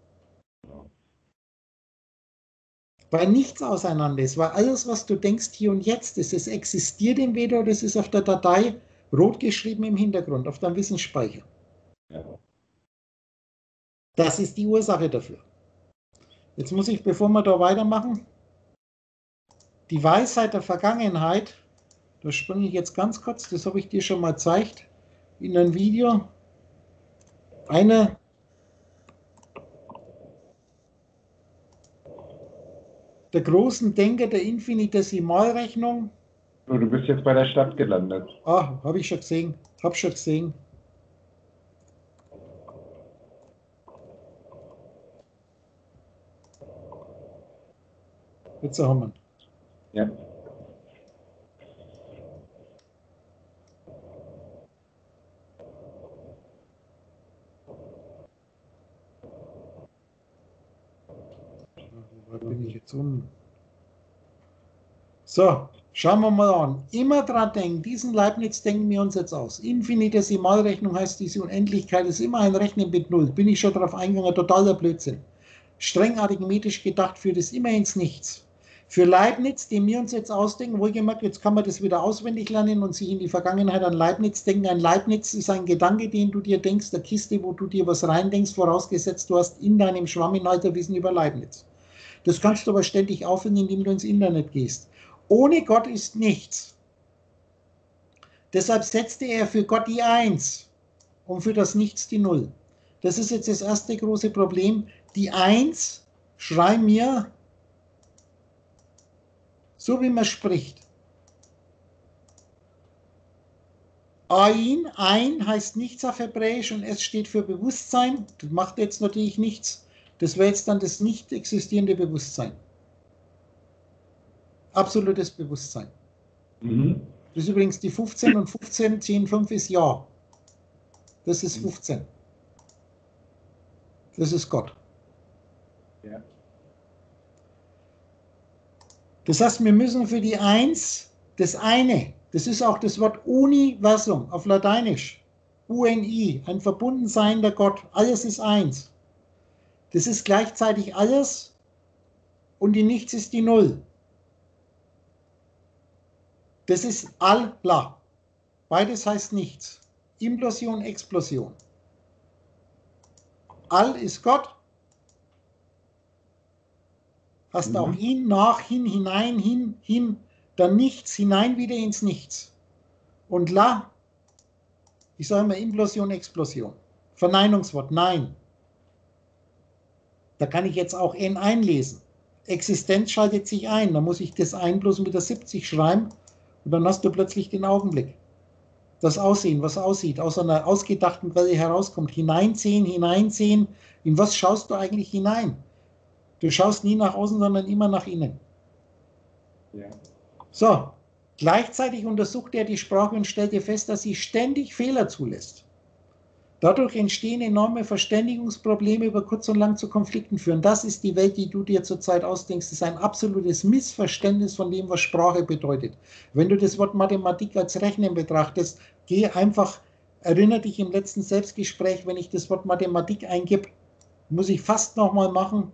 Weil nichts auseinander ist, weil alles, was du denkst, hier und jetzt ist, es existiert im Vedo, das ist auf der Datei rot geschrieben im Hintergrund, auf deinem Wissensspeicher. Das ist die Ursache dafür. Jetzt muss ich, bevor wir da weitermachen, die Weisheit der Vergangenheit. Das springe ich jetzt ganz kurz, das habe ich dir schon mal gezeigt in einem Video. Eine, der großen Denker der Infinitesimalrechnung. Oh, du bist jetzt bei der Stadt gelandet. Ah, habe ich schon gesehen, habe schon gesehen. Jetzt haben wir ihn. Ja. Bin ich jetzt um. So, schauen wir mal an. Immer dran denken, diesen Leibniz denken wir uns jetzt aus. Infinitesimalrechnung heißt, diese Unendlichkeit ist immer ein Rechnen mit Null. Bin ich schon darauf eingegangen, totaler Blödsinn. Streng arithmetisch gedacht führt es immer ins Nichts. Für Leibniz, den wir uns jetzt ausdenken, wohlgemerkt, jetzt kann man das wieder auswendig lernen und sich in die Vergangenheit an Leibniz denken. Ein Leibniz ist ein Gedanke, den du dir denkst, der Kiste, wo du dir was reindenkst, vorausgesetzt, du hast in deinem Schwamminhalter Wissen über Leibniz. Das kannst du aber ständig auffinden, indem du ins Internet gehst. Ohne Gott ist nichts. Deshalb setzte er für Gott die Eins und für das Nichts die Null. Das ist jetzt das erste große Problem. Die Eins, schrei mir, so wie man spricht. Ein, ein heißt nichts auf Hebräisch und es steht für Bewusstsein. Das macht jetzt natürlich nichts. Das wäre jetzt dann das nicht existierende Bewusstsein. Absolutes Bewusstsein. Mhm. Das ist übrigens die fünfzehn und fünfzehn, zehn, fünf ist Ja. Das ist fünfzehn. Das ist Gott. Ja. Das heißt, wir müssen für die Eins das eine, das ist auch das Wort Universum auf Lateinisch. U N I, ein verbundensein Gott, alles ist eins. Das ist gleichzeitig alles und die Nichts ist die Null. Das ist Allah. Beides heißt nichts. Implosion, Explosion. All ist Gott. Hast mhm. auch hin, nach, hin, hinein, hin, hin, dann nichts, hinein, wieder ins Nichts. Und La, ich sage immer Implosion, Explosion. Verneinungswort, nein. Da kann ich jetzt auch N einlesen. Existenz schaltet sich ein, da muss ich das ein bloß mit der siebzig schreiben und dann hast du plötzlich den Augenblick. Das Aussehen, was aussieht, aus einer ausgedachten Quelle herauskommt. Hineinsehen, hineinsehen. In was schaust du eigentlich hinein? Du schaust nie nach außen, sondern immer nach innen. Ja. So, gleichzeitig untersucht er die Sprache und stellte fest, dass sie ständig Fehler zulässt. Dadurch entstehen enorme Verständigungsprobleme, über kurz und lang zu Konflikten führen. Das ist die Welt, die du dir zurzeit ausdenkst. Das ist ein absolutes Missverständnis von dem, was Sprache bedeutet. Wenn du das Wort Mathematik als Rechnen betrachtest, geh einfach, erinnere dich im letzten Selbstgespräch, wenn ich das Wort Mathematik eingib, muss ich fast nochmal machen.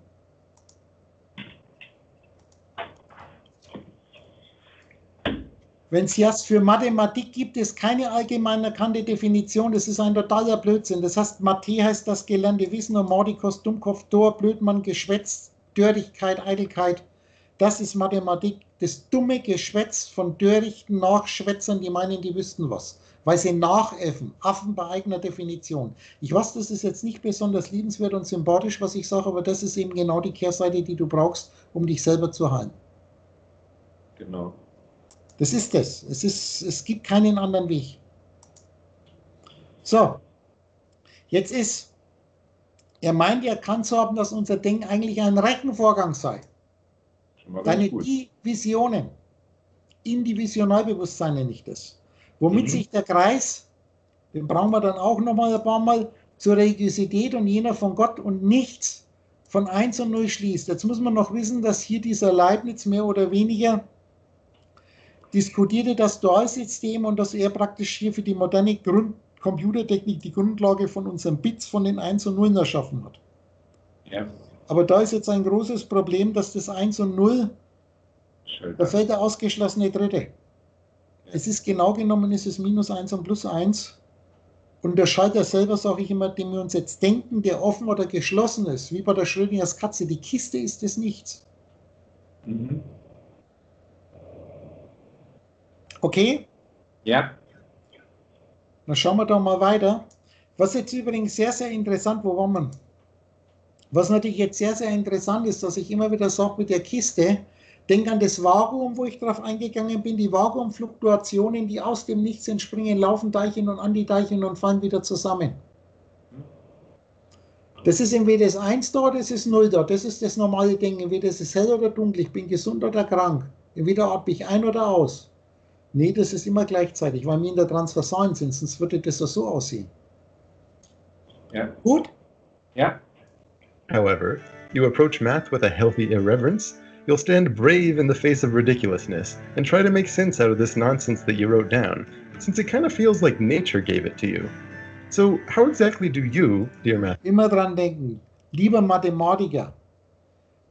Wenn es jetzt für Mathematik gibt, ist keine allgemein erkannte Definition, das ist ein totaler Blödsinn. Das heißt, Mathe heißt das gelernte Wissen und Mordikos, Dummkopf, Tor, Blödmann, Geschwätz, Dörrigkeit, Eitelkeit. Das ist Mathematik, das dumme Geschwätz von dörrichten Nachschwätzern, die meinen, die wüssten was. Weil sie nachäffen, Affen bei eigener Definition. Ich weiß, das ist jetzt nicht besonders liebenswert und sympathisch, was ich sage, aber das ist eben genau die Kehrseite, die du brauchst, um dich selber zu heilen. Genau. Das ist es. Es ist, es gibt keinen anderen Weg. So, jetzt ist, er meint, er kann so haben, dass unser Denken eigentlich ein Rechenvorgang sei. Deine Divisionen, Indivisionalbewusstsein nenne ich das. Womit mhm. sich der Kreis, den brauchen wir dann auch nochmal ein paar Mal, zur Religiosität und jener von Gott und nichts von eins und null schließt. Jetzt muss man noch wissen, dass hier dieser Leibniz mehr oder weniger diskutierte das Dualsystem und dass er praktisch hier für die moderne Grund Computertechnik die Grundlage von unseren Bits von den eins und null erschaffen hat. Ja. Aber da ist jetzt ein großes Problem, dass das eins und null, Schöner. da fällt der ausgeschlossene Dritte. Ja. Es ist genau genommen, es ist minus eins und plus eins. Und der Schalter selber, sage ich immer, dem wir uns jetzt denken, der offen oder geschlossen ist, wie bei der Schrödingers Katze, die Kiste ist es nichts. Mhm. Okay? Ja. Dann schauen wir doch mal weiter. Was jetzt übrigens sehr, sehr interessant, wo waren wir? Was natürlich jetzt sehr, sehr interessant ist, dass ich immer wieder sage mit der Kiste, denk an das Vakuum, wo ich drauf eingegangen bin, die Vakuumfluktuationen, die aus dem Nichts entspringen, laufen Teilchen und Antiteilchen und fallen wieder zusammen. Das ist entweder das eins da, das ist null da, das ist das normale Denken, entweder es ist hell oder dunkel, ich bin gesund oder krank, entweder atme ich ein oder aus. Nee, das ist immer gleichzeitig, weil wir in der Transversalen sind, sonst würde das ja so aussehen. Yeah. Gut? Yeah. However, you approach math with a healthy irreverence, you'll stand brave in the face of ridiculousness and try to make sense out of this nonsense that you wrote down, since it kind of feels like nature gave it to you. So, how exactly do you, dear math... Immer dran denken, lieber Mathematiker.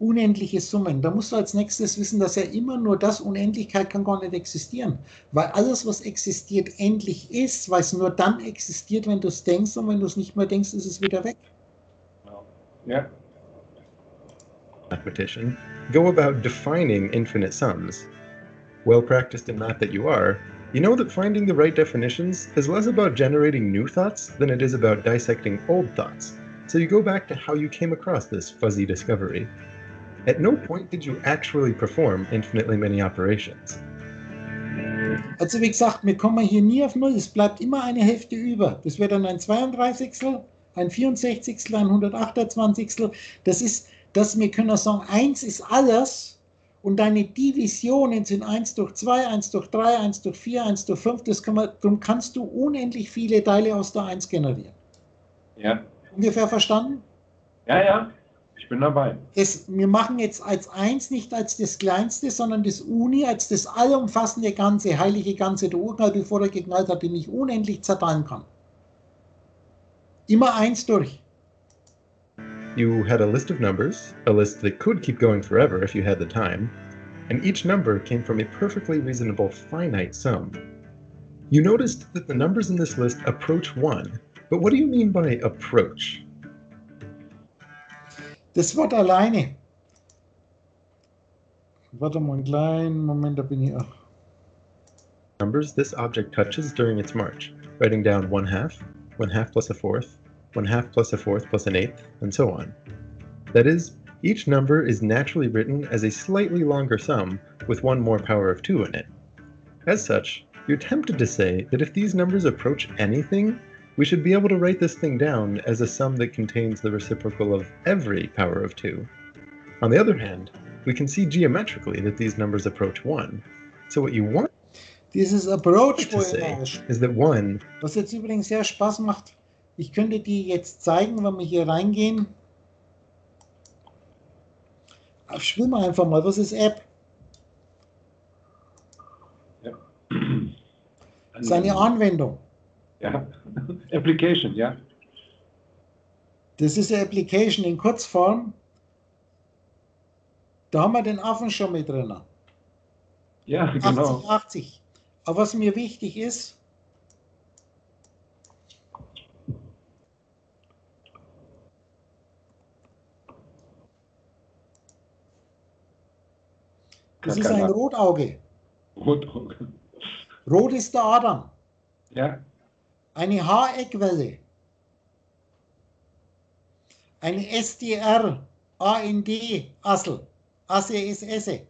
Unendliche Summen. Da musst du als nächstes wissen, dass ja immer nur das, Unendlichkeit kann gar nicht existieren. Weil alles, was existiert, endlich ist, weil es nur dann existiert, wenn du es denkst, und wenn du es nicht mehr denkst, ist es wieder weg. Ja. Mathematician, go about defining infinite sums. Well practiced in math that you are, you know that finding the right definitions is less about generating new thoughts than it is about dissecting old thoughts. So you go back to how you came across this fuzzy discovery. At no point did you actually perform infinitely many operations. Also wie gesagt, wir kommen hier nie auf null, es bleibt immer eine Hälfte über. Das wäre dann ein zweiunddreißigstel, ein vierundsechzigstel, ein hundertachtundzwanzigstel. Das ist, dass wir können sagen, eins ist alles und deine Divisionen sind eins durch zwei, eins durch drei, eins durch vier, eins durch fünf. Das kann man, darum kannst du unendlich viele Teile aus der eins generieren. Ja. Ungefähr verstanden? Ja, ja. Ich bin dabei. Das, wir machen jetzt als eins nicht als das Kleinste, sondern das Uni, als das allumfassende Ganze, heilige Ganze, der Urknall, bevor er geknallt hat, den ich unendlich zerteilen kann. Immer eins durch. You had a list of numbers, a list that could keep going forever if you had the time, and each number came from a perfectly reasonable finite sum. You noticed that the numbers in this list approach one, but what do you mean by approach? Das Wort alleine. Warte mal einen kleinen Moment, da bin ich auch. Numbers this object touches during its march, writing down one half, one half plus a fourth, one half plus a fourth plus an eighth, and so on. That is, each number is naturally written as a slightly longer sum with one more power of two in it. As such, you're tempted to say that if these numbers approach anything, we should be able to write this thing down as a sum that contains the reciprocal of every power of two. On the other hand, we can see geometrically that these numbers approach one. So what you want Dieses Approach, to say is that one... Was jetzt übrigens sehr Spaß macht. Ich könnte dir jetzt zeigen, wenn wir hier reingehen. Schwimmen einfach mal. Was ist App? Ja. Seine Anwendung. Ja. Application, ja. Das ist eine Application in Kurzform. Da haben wir den Affen schon mit drin. Ja, genau. achtzig, achtzig. Aber was mir wichtig ist, das ist ein Rotauge. Rotauge. Rot ist der Adam. Ja. Eine H E-Quelle. Eine S D R, A N D, Assel. Asse ist Esse.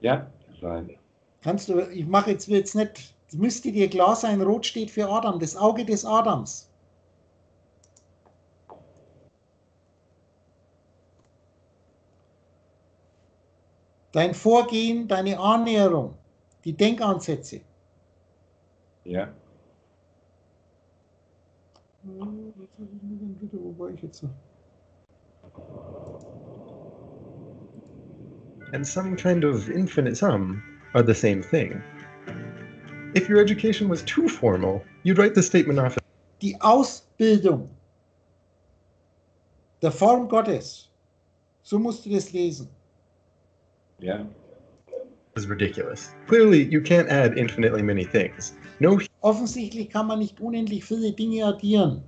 Ja, nein. Kannst du, ich mache jetzt, jetzt nicht, müsste dir klar sein, Rot steht für Adam, das Auge des Adams. Dein Vorgehen, deine Annäherung, die Denkansätze. Ja. Wo war ich jetzt so? And some kind of infinite sum are the same thing. If your education was too formal, you'd write the statement off. Die Ausbildung der Form Gottes. So musst du das lesen. Yeah. This is ridiculous. Clearly, you can't add infinitely many things. No. Offensichtlich kann man nicht unendlich viele Dinge addieren.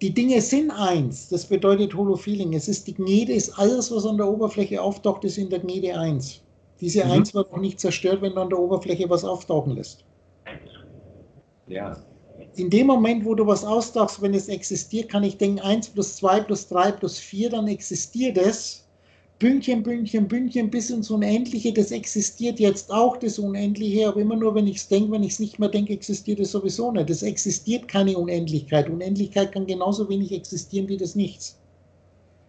Die Dinge sind eins. Das bedeutet Holofeeling. Es ist die Gnade, ist alles, was an der Oberfläche auftaucht, ist in der Gnade eins. Diese mhm. eins wird auch nicht zerstört, wenn du an der Oberfläche was auftauchen lässt. Ja. In dem Moment, wo du was austauchst, wenn es existiert, kann ich denken, eins plus zwei plus drei plus vier, dann existiert es. Bündchen, Bündchen, Bündchen bis ins Unendliche, das existiert jetzt auch, das Unendliche, aber immer nur, wenn ich es denke, wenn ich es nicht mehr denke, existiert es sowieso nicht. Das existiert keine Unendlichkeit. Unendlichkeit kann genauso wenig existieren wie das Nichts.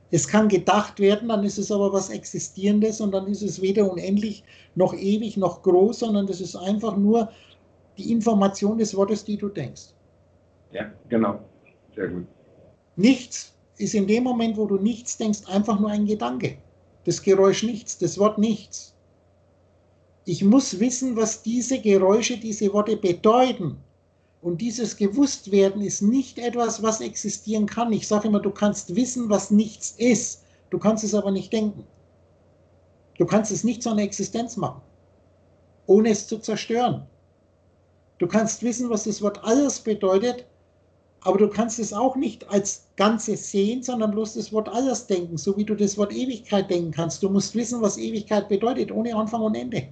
Es kann gedacht werden, dann ist es aber was Existierendes und dann ist es weder unendlich, noch ewig, noch groß, sondern das ist einfach nur die Information des Wortes, die du denkst. Ja, genau. Sehr gut. Nichts ist in dem Moment, wo du nichts denkst, einfach nur ein Gedanke. Das Geräusch nichts, das Wort nichts. Ich muss wissen, was diese Geräusche, diese Worte bedeuten. Und dieses Gewusstwerden ist nicht etwas, was existieren kann. Ich sage immer, du kannst wissen, was nichts ist. Du kannst es aber nicht denken. Du kannst es nicht zu einer Existenz machen, ohne es zu zerstören. Du kannst wissen, was das Wort alles bedeutet, aber du kannst es auch nicht als Ganzes sehen, sondern bloß das Wort alles denken, so wie du das Wort Ewigkeit denken kannst. Du musst wissen, was Ewigkeit bedeutet, ohne Anfang und Ende.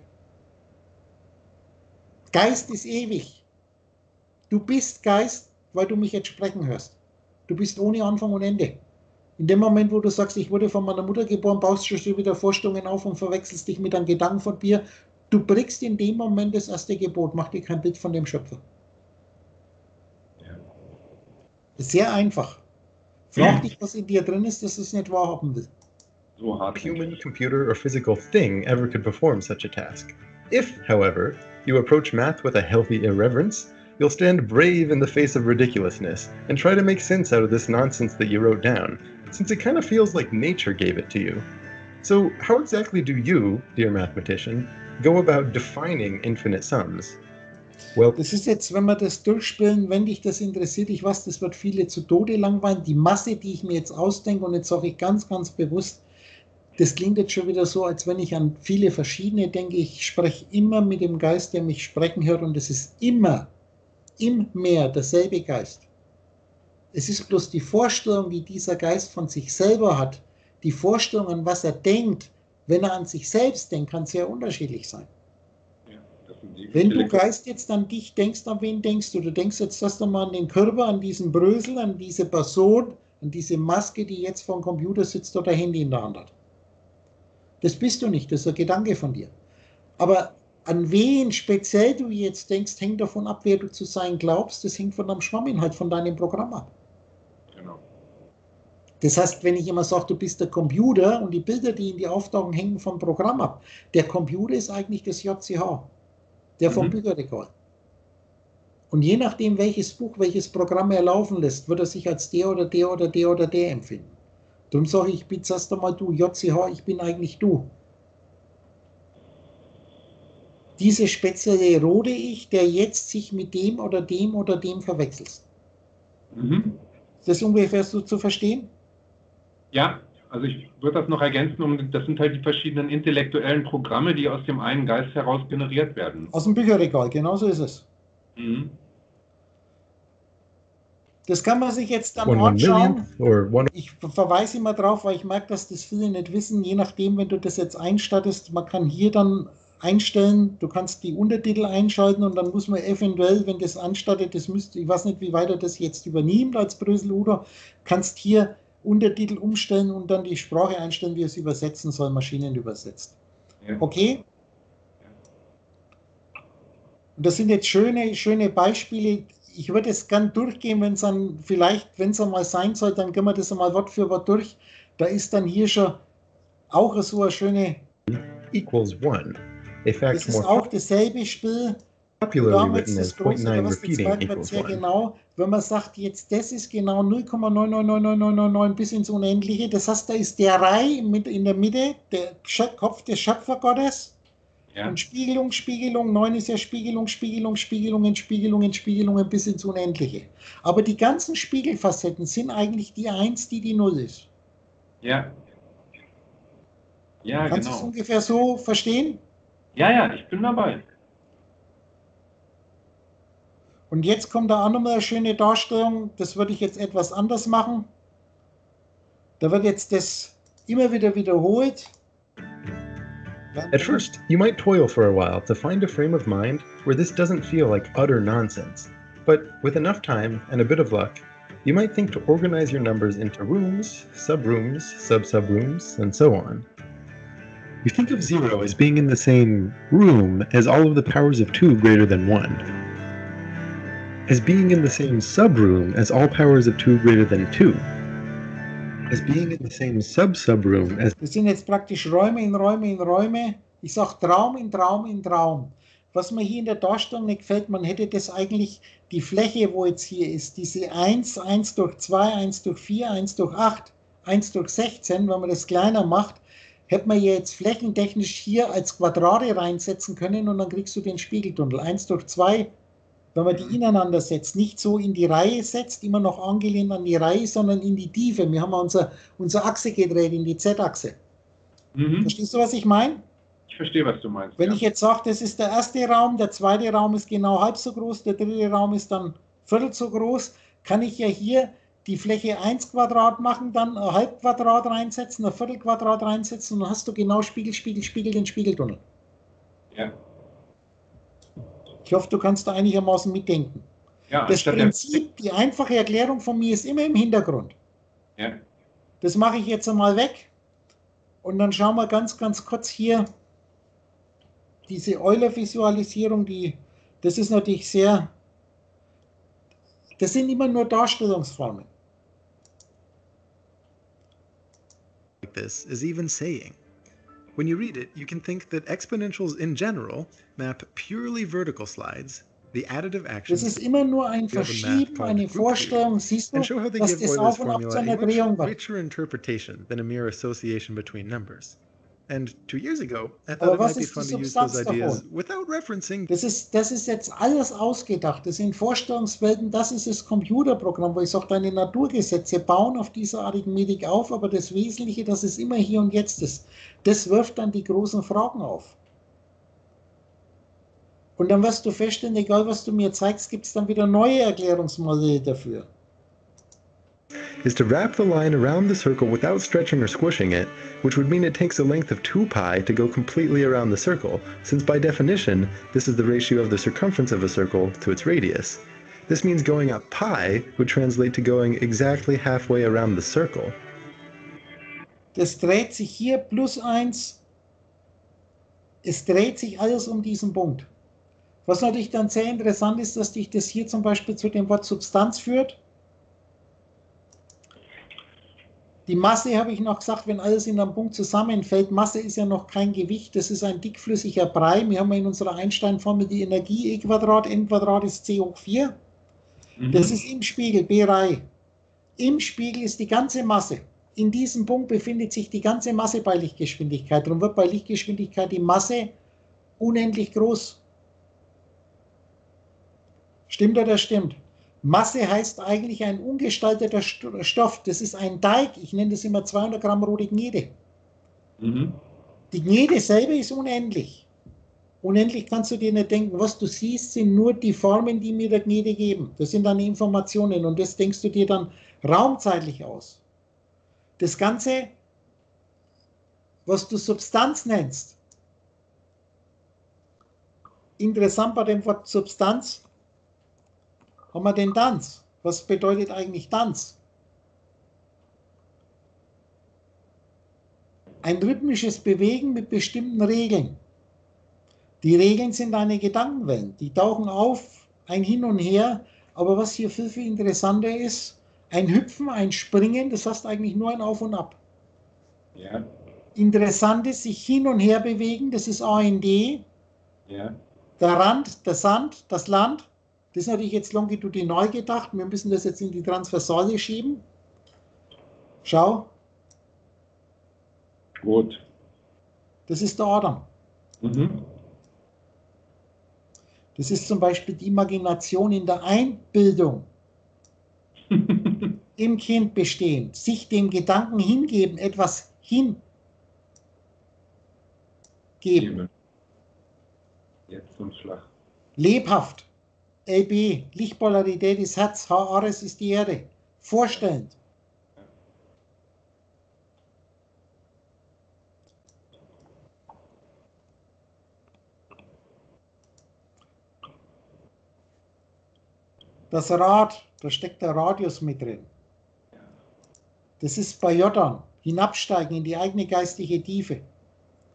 Geist ist ewig. Du bist Geist, weil du mich jetzt sprechen hörst. Du bist ohne Anfang und Ende. In dem Moment, wo du sagst, ich wurde von meiner Mutter geboren, baust du schon wieder Vorstellungen auf und verwechselst dich mit einem Gedanken von dir. Du brichst in dem Moment das erste Gebot. Mach dir kein Bild von dem Schöpfer. Sehr einfach. Frag dich, was in dir drin ist, dass es nicht wahrhaben will. So hard human, computer or physical thing ever could perform such a task. If, however, you approach math with a healthy irreverence, you'll stand brave in the face of ridiculousness and try to make sense out of this nonsense that you wrote down, since it kind of feels like nature gave it to you. So how exactly do you, dear mathematician, go about defining infinite sums? Das ist jetzt, wenn wir das durchspielen, wenn dich das interessiert, ich weiß, das wird viele zu Tode langweilen, die Masse, die ich mir jetzt ausdenke, und jetzt sage ich ganz, ganz bewusst, das klingt jetzt schon wieder so, als wenn ich an viele verschiedene denke, ich spreche immer mit dem Geist, der mich sprechen hört, und es ist immer, im Meer derselbe Geist. Es ist bloß die Vorstellung, die dieser Geist von sich selber hat, die Vorstellung, an was er denkt, wenn er an sich selbst denkt, kann sehr unterschiedlich sein. Wenn du Geist jetzt an dich denkst, an wen denkst du? Du denkst jetzt erst einmal an den Körper, an diesen Brösel, an diese Person, an diese Maske, die jetzt vor dem Computer sitzt oder Handy in der Hand hat. Das bist du nicht, das ist ein Gedanke von dir. Aber an wen speziell du jetzt denkst, hängt davon ab, wer du zu sein glaubst, das hängt von deinem Schwamminhalt, von deinem Programm ab. Genau. Das heißt, wenn ich immer sage, du bist der Computer und die Bilder, die in die auftauchen, hängen vom Programm ab. Der Computer ist eigentlich das J C H. Der vom mhm. Bücherregal. Und je nachdem, welches Buch, welches Programm er laufen lässt, wird er sich als der oder der oder der oder der empfinden. Darum sage ich, ich bin zuerst einmal du, J C H, ich bin eigentlich du. Diese spezielle rote Ich, der jetzt sich mit dem oder dem oder dem verwechselt. Mhm. Ist das ungefähr so zu verstehen? Ja. Also ich würde das noch ergänzen, um, das sind halt die verschiedenen intellektuellen Programme, die aus dem einen Geist heraus generiert werden. Aus dem Bücherregal, genau so ist es. Mhm. Das kann man sich jetzt dann anschauen. Ich verweise immer drauf, weil ich merke, dass das viele nicht wissen, je nachdem, wenn du das jetzt einstattest, man kann hier dann einstellen, du kannst die Untertitel einschalten und dann muss man eventuell, wenn das anstattet, das müsste, ich weiß nicht, wie weit er das jetzt übernimmt als Brösel, oder kannst hier Untertitel umstellen und dann die Sprache einstellen, wie es übersetzen soll, Maschinen übersetzt. Ja. Okay? Und das sind jetzt schöne, schöne Beispiele. Ich würde es gern durchgehen, wenn es dann vielleicht, wenn es einmal sein soll, dann gehen wir das einmal Wort für Wort durch. Da ist dann hier schon auch so eine schöne. Equals one. Das ist auch dasselbe Spiel. Damals das Größere, was den zweiten wird, sehr genau, wenn man sagt, jetzt das ist genau null Komma neun neun neun neun neun neun bis ins Unendliche, das heißt, da ist der Rai mit in der Mitte, der Kopf des Schöpfergottes, ja. Und Spiegelung, Spiegelung, neun ist ja Spiegelung, Spiegelung, Spiegelungen, Spiegelungen, Spiegelungen bis ins Unendliche. Aber die ganzen Spiegelfacetten sind eigentlich die eins, die die null ist. Ja. Ja, kannst du es ungefähr so verstehen? Ja, ja, ich bin dabei. Und jetzt kommt da auch nochmal eine schöne Darstellung, das würde ich jetzt etwas anders machen. Da wird jetzt das immer wieder wiederholt. At first, you might toil for a while to find a frame of mind where this doesn't feel like utter nonsense. But with enough time and a bit of luck, you might think to organize your numbers into rooms, subrooms, sub-subrooms, and so on. You think of zero as being in the same room as all of the powers of two greater than one. As being in the same subroom as all powers of two greater than two. As being in the same sub-subroom as... Das sind jetzt praktisch Räume in Räume in Räume. Ich sag Traum in Traum in Traum. Was mir hier in der Darstellung nicht gefällt, man hätte das eigentlich, die Fläche, wo jetzt hier ist, diese eins, eins durch zwei, eins durch vier, eins durch acht, eins durch sechzehn, wenn man das kleiner macht, hätte man jetzt flächentechnisch hier als Quadrate reinsetzen können und dann kriegst du den Spiegeltunnel. eins durch zwei... Wenn man die ineinander setzt, nicht so in die Reihe setzt, immer noch angelehnt an die Reihe, sondern in die Tiefe. Wir haben unsere, unsere Achse gedreht, in die Z-Achse. Mhm. Verstehst du, was ich meine? Ich verstehe, was du meinst. Wenn ja. ich jetzt sage, das ist der erste Raum, der zweite Raum ist genau halb so groß, der dritte Raum ist dann viertel so groß, kann ich ja hier die Fläche eins Quadrat machen, dann ein halb Quadrat reinsetzen, ein Viertel Quadrat reinsetzen und dann hast du genau Spiegel, Spiegel, Spiegel, den Spiegeltunnel. Ja. Ich hoffe, du kannst da einigermaßen mitdenken. Ja, das Prinzip, die einfache Erklärung von mir ist immer im Hintergrund. Ja. Das mache ich jetzt einmal weg und dann schauen wir ganz, ganz kurz hier diese Euler-Visualisierung, die, das ist natürlich sehr, das sind immer nur Darstellungsformen. This is even saying. When you read it, you can think that exponentials in general map purely vertical slides, the additive actions. Das ist immer nur ein Verschieben, eine Vorstellung, siehst du, dass das auf und auf zu einer Drehung war. Richer interpretation than a mere association between numbers. And two years ago, I thought it might be fun to use those ideas without referencing. Das ist, das ist jetzt alles ausgedacht. Das sind Vorstellungswelten, das ist das Computerprogramm, wo ich sage, deine Naturgesetze bauen auf dieser Arithmetik auf, aber das Wesentliche, dass es immer hier und jetzt ist, das wirft dann die großen Fragen auf. Und dann wirst du feststellen, egal was du mir zeigst, gibt es dann wieder neue Erklärungsmodelle dafür. Is to wrap the line around the circle without stretching or squishing it, which would mean it takes a length of two pi to go completely around the circle, since by definition, this is the ratio of the circumference of a circle to its radius. This means going up pi would translate to going exactly halfway around the circle. Das dreht sich hier plus eins. Es dreht sich alles um diesen Punkt. Was natürlich dann sehr interessant ist, dass dich das hier zum Beispiel zu dem Wort Substanz führt. Die Masse, habe ich noch gesagt, wenn alles in einem Punkt zusammenfällt, Masse ist ja noch kein Gewicht, das ist ein dickflüssiger Brei. Wir haben in unserer Einstein-Formel die Energie, E Quadrat, N Quadrat ist C hoch vier. Mhm. Das ist im Spiegel, B drei. Im Spiegel ist die ganze Masse. In diesem Punkt befindet sich die ganze Masse bei Lichtgeschwindigkeit. Darum wird bei Lichtgeschwindigkeit die Masse unendlich groß. Stimmt oder stimmt? Masse heißt eigentlich ein ungestalteter Stoff. Das ist ein Teig. Ich nenne das immer zweihundert Gramm rote Gnede. Mhm. Die Gnede selber ist unendlich. Unendlich kannst du dir nicht denken. Was du siehst, sind nur die Formen, die mir der Gnede geben. Das sind deine Informationen. Und das denkst du dir dann raumzeitlich aus. Das Ganze, was du Substanz nennst. Interessant bei dem Wort Substanz. Haben wir den Tanz? Was bedeutet eigentlich Tanz? Ein rhythmisches Bewegen mit bestimmten Regeln. Die Regeln sind deine Gedankenwellen. Die tauchen auf, ein Hin und Her. Aber was hier viel, viel interessanter ist, ein Hüpfen, ein Springen, das heißt eigentlich nur ein Auf und Ab. Ja. Interessant ist, sich hin und her bewegen, das ist A und D. Ja. Der Rand, der Sand, das Land. Das ist natürlich jetzt longitudinal gedacht. Wir müssen das jetzt in die Transversale schieben. Schau. Gut. Das ist der Adam. Mhm. Das ist zum Beispiel die Imagination in der Einbildung. Im Kind bestehen. Sich dem Gedanken hingeben. Etwas hingeben. Jetzt zum Schlag. Lebhaft. L B, Lichtpolarität ist Herz, H Ares ist die Erde. Vorstellend. Das Rad, da steckt der Radius mit drin. Das ist bei Jordan. Hinabsteigen in die eigene geistige Tiefe.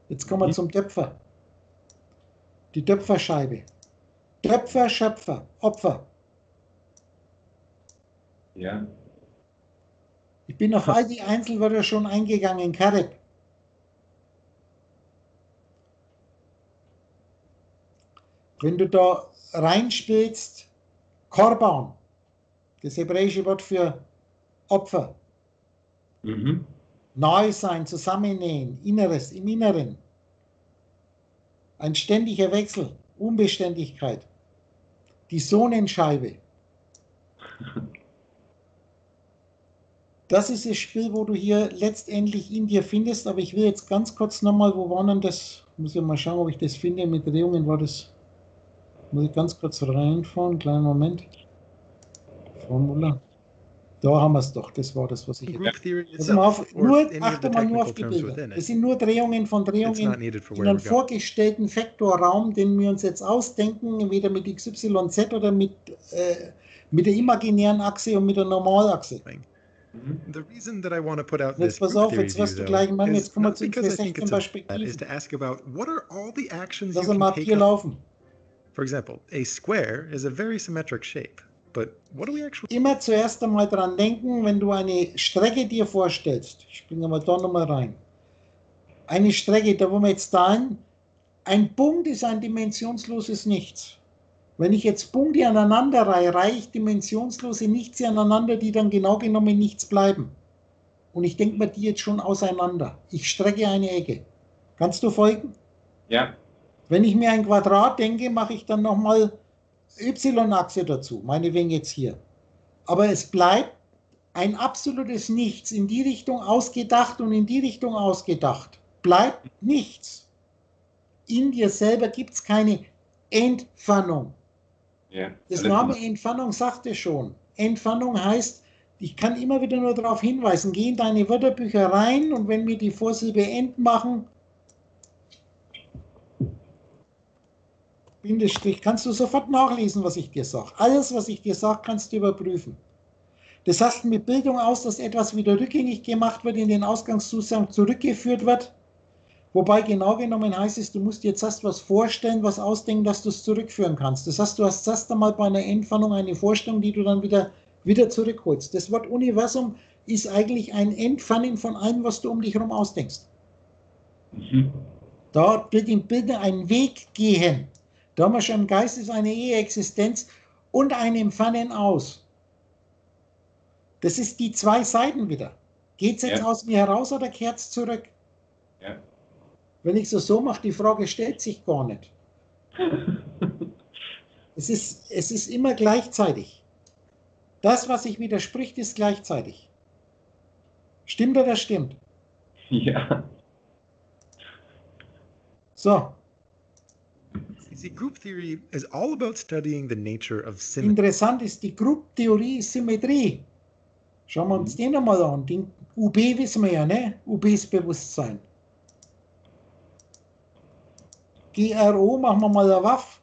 Jetzt kommen wir zum Töpfer. Die Töpferscheibe. Töpfer, Schöpfer, Opfer. Ja. Ich bin auf all die Einzelwörter schon eingegangen, Karib. Wenn du da reinspielst, Korban, das hebräische Wort für Opfer. Mhm. Neu sein, zusammennähen, Inneres, im Inneren. Ein ständiger Wechsel, Unbeständigkeit. Die Sonnenscheibe. Das ist das Spiel, wo du hier letztendlich in dir findest, aber ich will jetzt ganz kurz nochmal, wo war denn das? Muss ich mal schauen, ob ich das finde. Mit Drehungen war das. Muss ich ganz kurz reinfahren, kleinen Moment. Formula. Da haben wir es doch, das war das, was ich jetzt. Nur, achte mal nur auf die Bilder. Das sind nur Drehungen von Drehungen in einem vorgestellten Vektorraum, den wir uns jetzt ausdenken, entweder mit X Y Z oder mit, äh, mit der imaginären Achse und mit der Normalachse. Jetzt pass auf, jetzt wirst du gleich machen, jetzt kommen wir zu interessanten Perspektiven. Lass uns mal hier laufen. For example, a square is a very symmetric shape. But what do we actually... Immer zuerst einmal dran denken, wenn du eine Strecke dir vorstellst. Ich springe mal da nochmal rein. Eine Strecke, da wollen wir jetzt da hin. Ein Punkt ist ein dimensionsloses Nichts. Wenn ich jetzt Punkte aneinander reihe, reihe ich dimensionslose Nichts aneinander, die dann genau genommen nichts bleiben. Und ich denke mir die jetzt schon auseinander. Ich strecke eine Ecke. Kannst du folgen? Ja. Wenn ich mir ein Quadrat denke, mache ich dann nochmal Y-Achse dazu, meinetwegen jetzt hier. Aber es bleibt ein absolutes Nichts, in die Richtung ausgedacht und in die Richtung ausgedacht. Bleibt nichts. In dir selber gibt es keine Entfernung. Ja, das Name Entfernung sagt es schon. Entfernung heißt, ich kann immer wieder nur darauf hinweisen, geh in deine Wörterbücher rein und wenn wir die Vorsilbe Ent machen, Bindestrich, kannst du sofort nachlesen, was ich dir sage. Alles, was ich dir sage, kannst du überprüfen. Das heißt mit Bildung aus, dass etwas wieder rückgängig gemacht wird, in den Ausgangszustand zurückgeführt wird. Wobei genau genommen heißt es, du musst jetzt erst was vorstellen, was ausdenken, dass du es zurückführen kannst. Das heißt, du hast erst einmal bei einer Entfernung eine Vorstellung, die du dann wieder, wieder zurückholst. Das Wort Universum ist eigentlich ein Entfernen von allem, was du um dich herum ausdenkst. Mhm. Da wird im Bilden ein Weg gehen. Da haben wir schon im Geist ist eine E-Existenz und ein Entfernen aus. Das ist die zwei Seiten wieder. Geht es jetzt ja. aus mir heraus oder kehrt es zurück? Ja. Wenn ich so so mache, die Frage stellt sich gar nicht. es, ist, es ist immer gleichzeitig. Das, was sich widerspricht, ist gleichzeitig. Stimmt oder stimmt? Ja. So. See, group theory is all about studying the nature of symmetry. Interessant ist die Group-Theorie Symmetrie. Schauen wir uns den nochmal an. Den U B wissen wir ja, ne? U B ist Bewusstsein. G R O machen wir mal der Waff.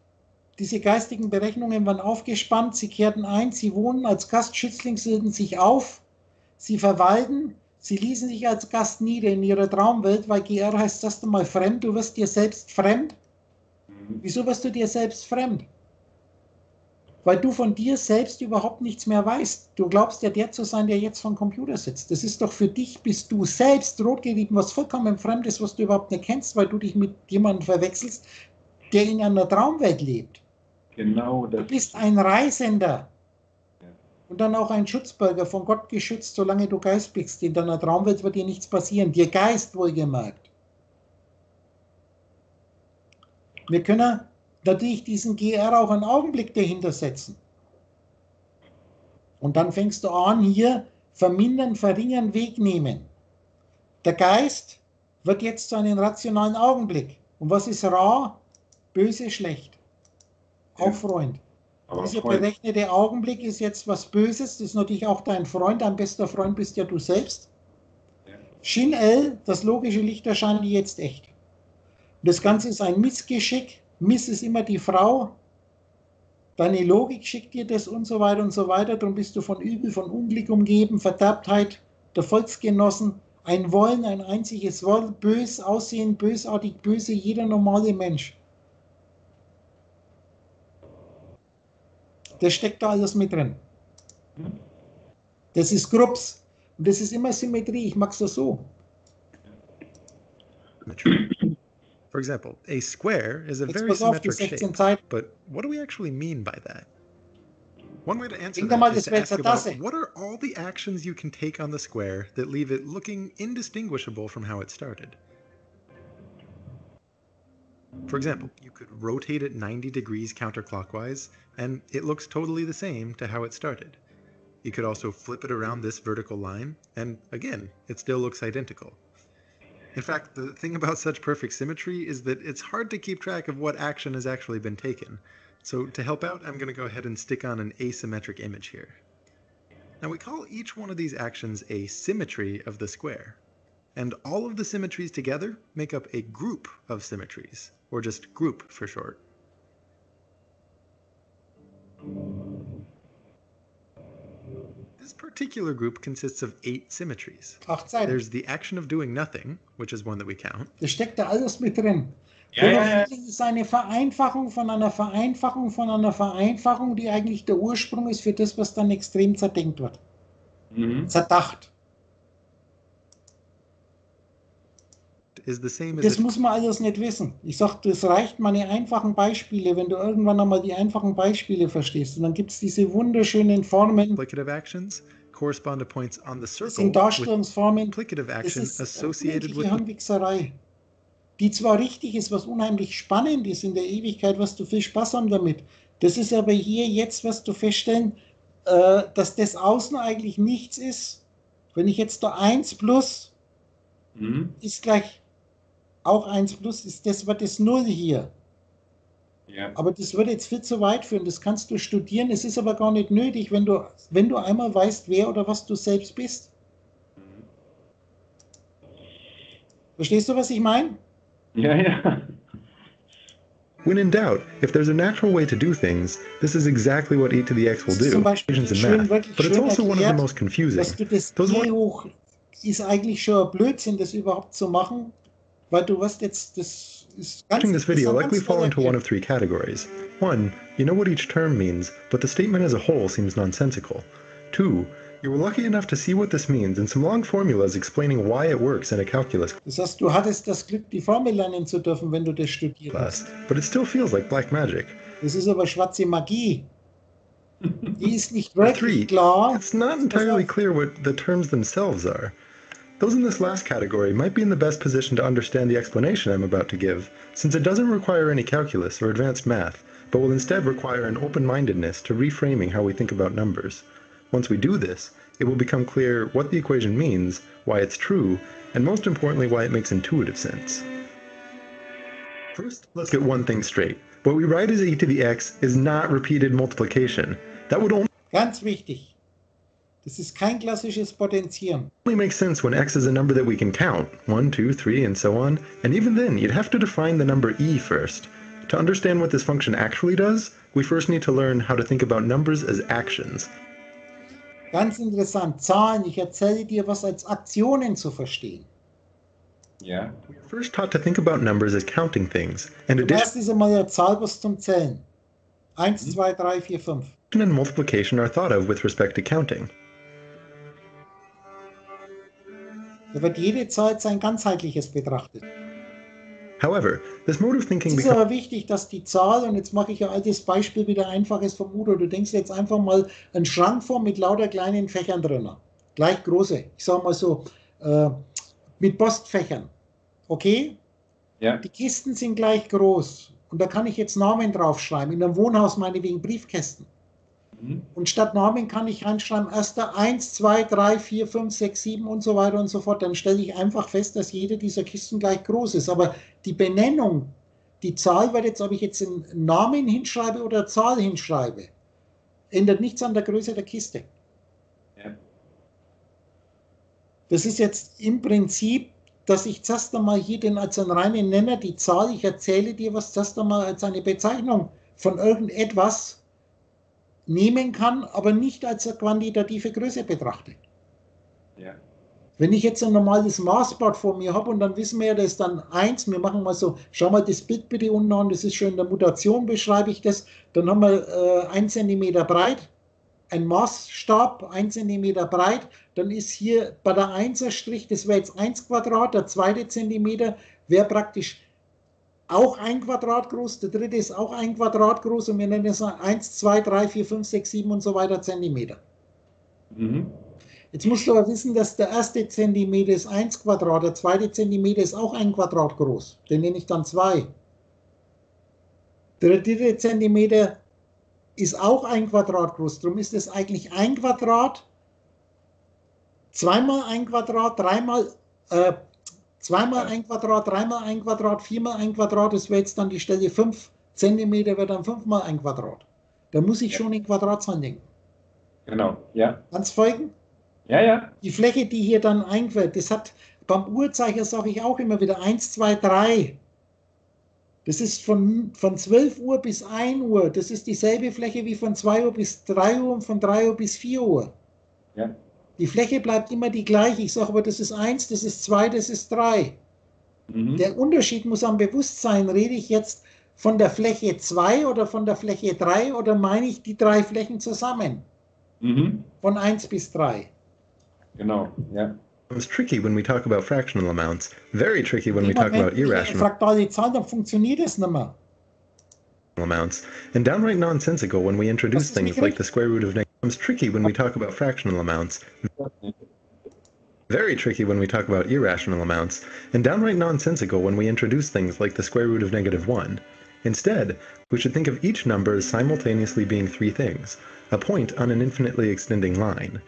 Diese geistigen Berechnungen waren aufgespannt. Sie kehrten ein, sie wohnen als Gastschützling, silden sich auf. Sie verwalten, sie ließen sich als Gast nieder in ihrer Traumwelt, weil G R heißt das einmal fremd. Du wirst dir selbst fremd. Wieso wirst du dir selbst fremd? Weil du von dir selbst überhaupt nichts mehr weißt. Du glaubst ja der zu sein, der jetzt vom Computer sitzt. Das ist doch für dich, bist du selbst rotgerieben, was vollkommen Fremdes, was du überhaupt nicht kennst, weil du dich mit jemandem verwechselst, der in einer Traumwelt lebt. Genau. Das du bist ein Reisender. Ja. Und dann auch ein Schutzbürger, von Gott geschützt, solange du Geist bist. In deiner Traumwelt wird dir nichts passieren. Dir Geist wohlgemerkt. Wir können natürlich diesen G R auch einen Augenblick dahinter setzen. Und dann fängst du an, hier vermindern, verringern, wegnehmen. Der Geist wird jetzt zu einem rationalen Augenblick. Und was ist rar? Böse, schlecht. Ja. Auch Freund. Aber Dieser Freund. berechnete Augenblick ist jetzt was Böses. Das ist natürlich auch dein Freund. Dein bester Freund bist ja du selbst. Ja. Shin L, das logische Licht erscheint dir jetzt echt. Das Ganze ist ein Missgeschick. Miss ist immer die Frau. Deine Logik schickt dir das und so weiter und so weiter. Darum bist du von Übel, von Unglück umgeben, Verderbtheit der Volksgenossen. Ein Wollen, ein einziges Wollen, bös aussehen, bösartig, böse, jeder normale Mensch. Das steckt da alles mit drin. Das ist Grups. Und das ist immer Symmetrie. Ich mag es so. Natürlich. For example, a square is a Jetzt very symmetric shape, Zeit. But what do we actually mean by that? One way to answer that is to ask about what are all the actions you can take on the square that leave it looking indistinguishable from how it started? For example, you could rotate it ninety degrees counterclockwise, and it looks totally the same to how it started. You could also flip it around this vertical line, and again, it still looks identical. In fact, the thing about such perfect symmetry is that it's hard to keep track of what action has actually been taken. So to help out, I'm going to go ahead and stick on an asymmetric image here. Now we call each one of these actions a symmetry of the square. And all of the symmetries together make up a group of symmetries, or just group for short. This particular group consists of eight symmetries. Acht Seiten. There's the action of doing nothing, which is one that we count. Das steckt da alles mit drin. Ja, ja, ja. Das ist eine Vereinfachung von einer Vereinfachung von einer Vereinfachung, die eigentlich der Ursprung ist für das, was dann extrem zerdenkt wird. Mhm. Zerdacht. Is the same as das muss man alles nicht wissen. Ich sage, das reicht meine einfachen Beispiele, wenn du irgendwann einmal die einfachen Beispiele verstehst. Und dann gibt es diese wunderschönen Formen. Actions correspond to points on the circle. Das sind Darstellungsformen. Das ist Hirnwichserei. die zwar richtig ist, was unheimlich spannend ist in der Ewigkeit, was du viel Spaß haben damit. Das ist aber hier jetzt, was du feststellen, äh, dass das Außen eigentlich nichts ist. Wenn ich jetzt da eins plus mhm. ist gleich auch eins plus, ist das wird das null hier. Ja. Aber das würde jetzt viel zu weit führen, das kannst du studieren, es ist aber gar nicht nötig, wenn du, wenn du einmal weißt, wer oder was du selbst bist. Mhm. Verstehst du, was ich meine? Ja, ja. When in doubt, if there's a natural way to do things, this is exactly what e to the x will do. Equations in math, but it's also one of the most confusing. Dass du das G hoch ist eigentlich schon ein Blödsinn, das überhaupt zu machen, weil du hast jetzt das. Watching this video likely fall into one of three categories. One, you know what each term means, but the statement as a whole seems nonsensical. Two, you were lucky enough to see what this means and some long formulas explaining why it works in a calculus class. Das heißt, du hattest das Glück, die Formel lernen zu dürfen, wenn du das studiert hast. But it still feels like black magic. Das ist aber schwarze Magie. Die ist nicht wirklich klar. It's not entirely clear what the terms themselves are. Those in this last category might be in the best position to understand the explanation I'm about to give, since it doesn't require any calculus or advanced math, but will instead require an open-mindedness to reframing how we think about numbers. Once we do this, it will become clear what the equation means, why it's true, and most importantly, why it makes intuitive sense. First, let's get one thing straight. What we write as e to the x is not repeated multiplication. That would only... Ganz wichtig. Das ist kein klassisches Potenzieren. It only makes sense when x is a number that we can count, one, two, three, and so on, and even then, you'd have to define the number e first. To understand what this function actually does, we first need to learn how to think about numbers as actions. Ganz interessant, Zahlen, ich erzähle dir, was als Aktionen zu verstehen. Yeah. We are first taught to think about numbers as counting things, and addition... Du weißt, ist einmal eine Zahl, was zum Zählen. eins, zwei, drei, vier, fünf. Addition and multiplication are thought of with respect to counting. Da wird jede Zahl sein ganzheitliches betrachtet. However, this mode of thinking becomes... Es ist aber wichtig, dass die Zahl, und jetzt mache ich ein altes Beispiel wieder einfaches vom Udo, du denkst jetzt einfach mal einen Schrank vor mit lauter kleinen Fächern drin. Gleich große, ich sage mal so, äh, mit Postfächern. Okay? Ja. Die Kisten sind gleich groß. Und da kann ich jetzt Namen draufschreiben, in einem Wohnhaus meinetwegen Briefkästen. Und statt Namen kann ich reinschreiben, erster eins, zwei, drei, vier, fünf, sechs, sieben und so weiter und so fort. Dann stelle ich einfach fest, dass jede dieser Kisten gleich groß ist. Aber die Benennung, die Zahl wird jetzt, ob ich jetzt einen Namen hinschreibe oder Zahl hinschreibe, ändert nichts an der Größe der Kiste. Ja. Das ist jetzt im Prinzip, dass ich zuerst einmal hier den als einen reinen Nenner, die Zahl, ich erzähle dir was, zuerst einmal als eine Bezeichnung von irgendetwas nehmen kann, aber nicht als eine quantitative Größe betrachte. Ja. Wenn ich jetzt ein normales Maßband vor mir habe und dann wissen wir ja, das ist dann eins, wir machen mal so, schau mal das Bild bitte unten an, das ist schon in der Mutation, beschreibe ich das, dann haben wir äh, ein Zentimeter breit, ein Maßstab, ein Zentimeter breit, dann ist hier bei der einser Strich, das wäre jetzt eins Quadrat, der zweite Zentimeter wäre praktisch auch ein Quadrat groß, der dritte ist auch ein Quadrat groß und wir nennen es eins, zwei, drei, vier, fünf, sechs, sieben und so weiter Zentimeter. Mhm. Jetzt musst du aber wissen, dass der erste Zentimeter ist eins Quadrat, der zweite Zentimeter ist auch ein Quadrat groß, den nenne ich dann zwei. Der dritte Zentimeter ist auch ein Quadrat groß, darum ist es eigentlich ein Quadrat, zweimal ein Quadrat, dreimal äh, Zweimal ein Quadrat, dreimal ein Quadrat, viermal ein Quadrat, das wäre jetzt dann die Stelle fünf Zentimeter, wäre dann fünfmal ein Quadrat. Da muss ich ja schon in Quadratzahlen denken. Genau, ja. Kannst folgen? Ja, ja. Die Fläche, die hier dann einfällt, das hat, beim Uhrzeiger sage ich auch immer wieder, eins, zwei, drei. Das ist von, von zwölf Uhr bis ein Uhr, das ist dieselbe Fläche wie von zwei Uhr bis drei Uhr und von drei Uhr bis vier Uhr. Ja. Die Fläche bleibt immer die gleiche. Ich sage aber, das ist eins, das ist zwei, das ist drei. Mhm. Der Unterschied muss am Bewusstsein. Rede ich jetzt von der Fläche zwei oder von der Fläche drei oder meine ich die drei Flächen zusammen? Mhm. Von eins bis drei. Genau, ja. It's tricky when we talk about fractional amounts. Very tricky when we talk about irrational amounts. Wenn ich fraktale Zahlen, dann funktioniert das nicht mehr. Amounts and downright nonsensical when we introduce things like the square root of negative. It's tricky when we talk about fractional amounts. very tricky when we talk about irrational amounts, and downright nonsensical when we introduce things like the square root of negative one. Instead, we should think of each number as simultaneously being three things, a point on an infinitely extending line,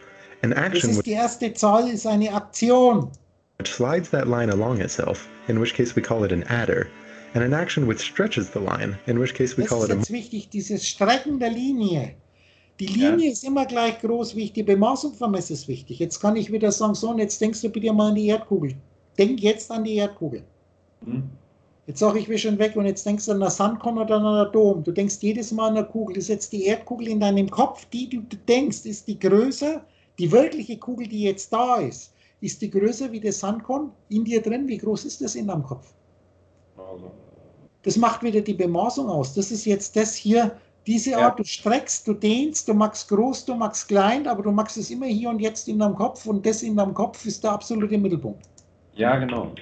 an action which... Die erste Zahl ist eine Aktion. ...which slides that line along itself, in which case we call it an adder, and an action which stretches the line, in which case we call it a... Das ist jetzt wichtig, dieses Strecken der Linie. Die Linie ja. ist immer gleich groß, wie ich die Bemaßung vermesse, ist wichtig. Jetzt kann ich wieder sagen, so, und jetzt denkst du bitte mal an die Erdkugel. Denk jetzt an die Erdkugel. Mhm. Jetzt sage ich, wir schon weg, und jetzt denkst du an eine Sandkorn oder an einen Dom. Du denkst jedes Mal an eine Kugel. Das ist jetzt die Erdkugel in deinem Kopf, die du denkst, ist die größer, die wirkliche Kugel, die jetzt da ist, ist die größer wie das Sandkorn in dir drin. Wie groß ist das in deinem Kopf? Also. Das macht wieder die Bemaßung aus. Das ist jetzt das hier, diese Art, ja. Du streckst, du dehnst, du machst groß, du machst klein, aber du machst es immer hier und jetzt in deinem Kopf, und das in deinem Kopf ist der absolute Mittelpunkt. Ja, genau.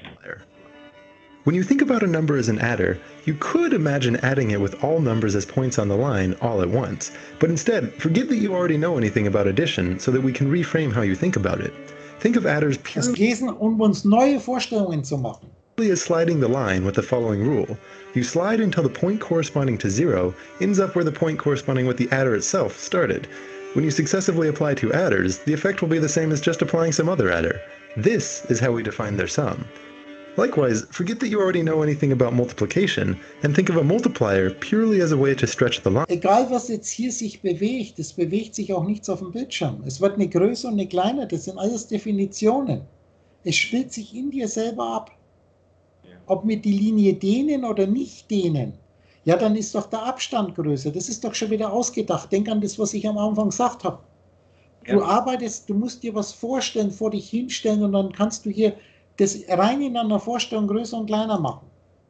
When you think about a number as an adder, you could imagine adding it with all numbers as points on the line all at once, but instead, forget that you already know anything about addition so that we can reframe how you think about it. Think of adders purely... Das Lesen, um uns neue Vorstellungen zu machen. ...as sliding the line with the following rule. You slide until the point corresponding to zero ends up where the point corresponding with the adder itself started. When you successively apply two adders, the effect will be the same as just applying some other adder. This is how we define their sum. Likewise, forget that you already know anything about multiplication and think of a multiplier purely as a way to stretch the line. Egal was jetzt hier sich bewegt, es bewegt sich auch nichts auf dem Bildschirm. Es wird eine größer und eine kleiner, das sind alles Definitionen. Es spielt sich in dir selber ab. Ob wir die Linie dehnen oder nicht dehnen, ja, dann ist doch der Abstand größer. Das ist doch schon wieder ausgedacht. Denk an das, was ich am Anfang gesagt habe. Du ja. arbeitest, du musst dir was vorstellen, vor dich hinstellen, und dann kannst du hier das rein in einer Vorstellung größer und kleiner machen.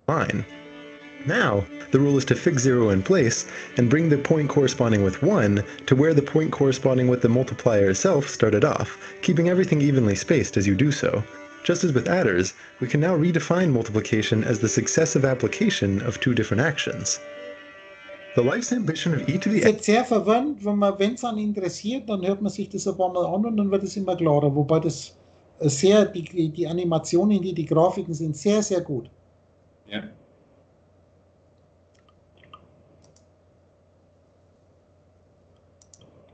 Fine. Now, the rule is to fix zero in place and bring the point corresponding with one to where the point corresponding with the multiplier itself started off, keeping everything evenly spaced as you do so. Just as with adders, we can now redefine multiplication as the successive application of two different actions. The life's ambition of e to the... Das ist sehr verwirrend, wenn man, wenn es einen interessiert, dann hört man sich das ein paar Mal an und dann wird es immer klarer, wobei das sehr, die, die Animationen, die, die Grafiken sind sehr, sehr gut. Ja.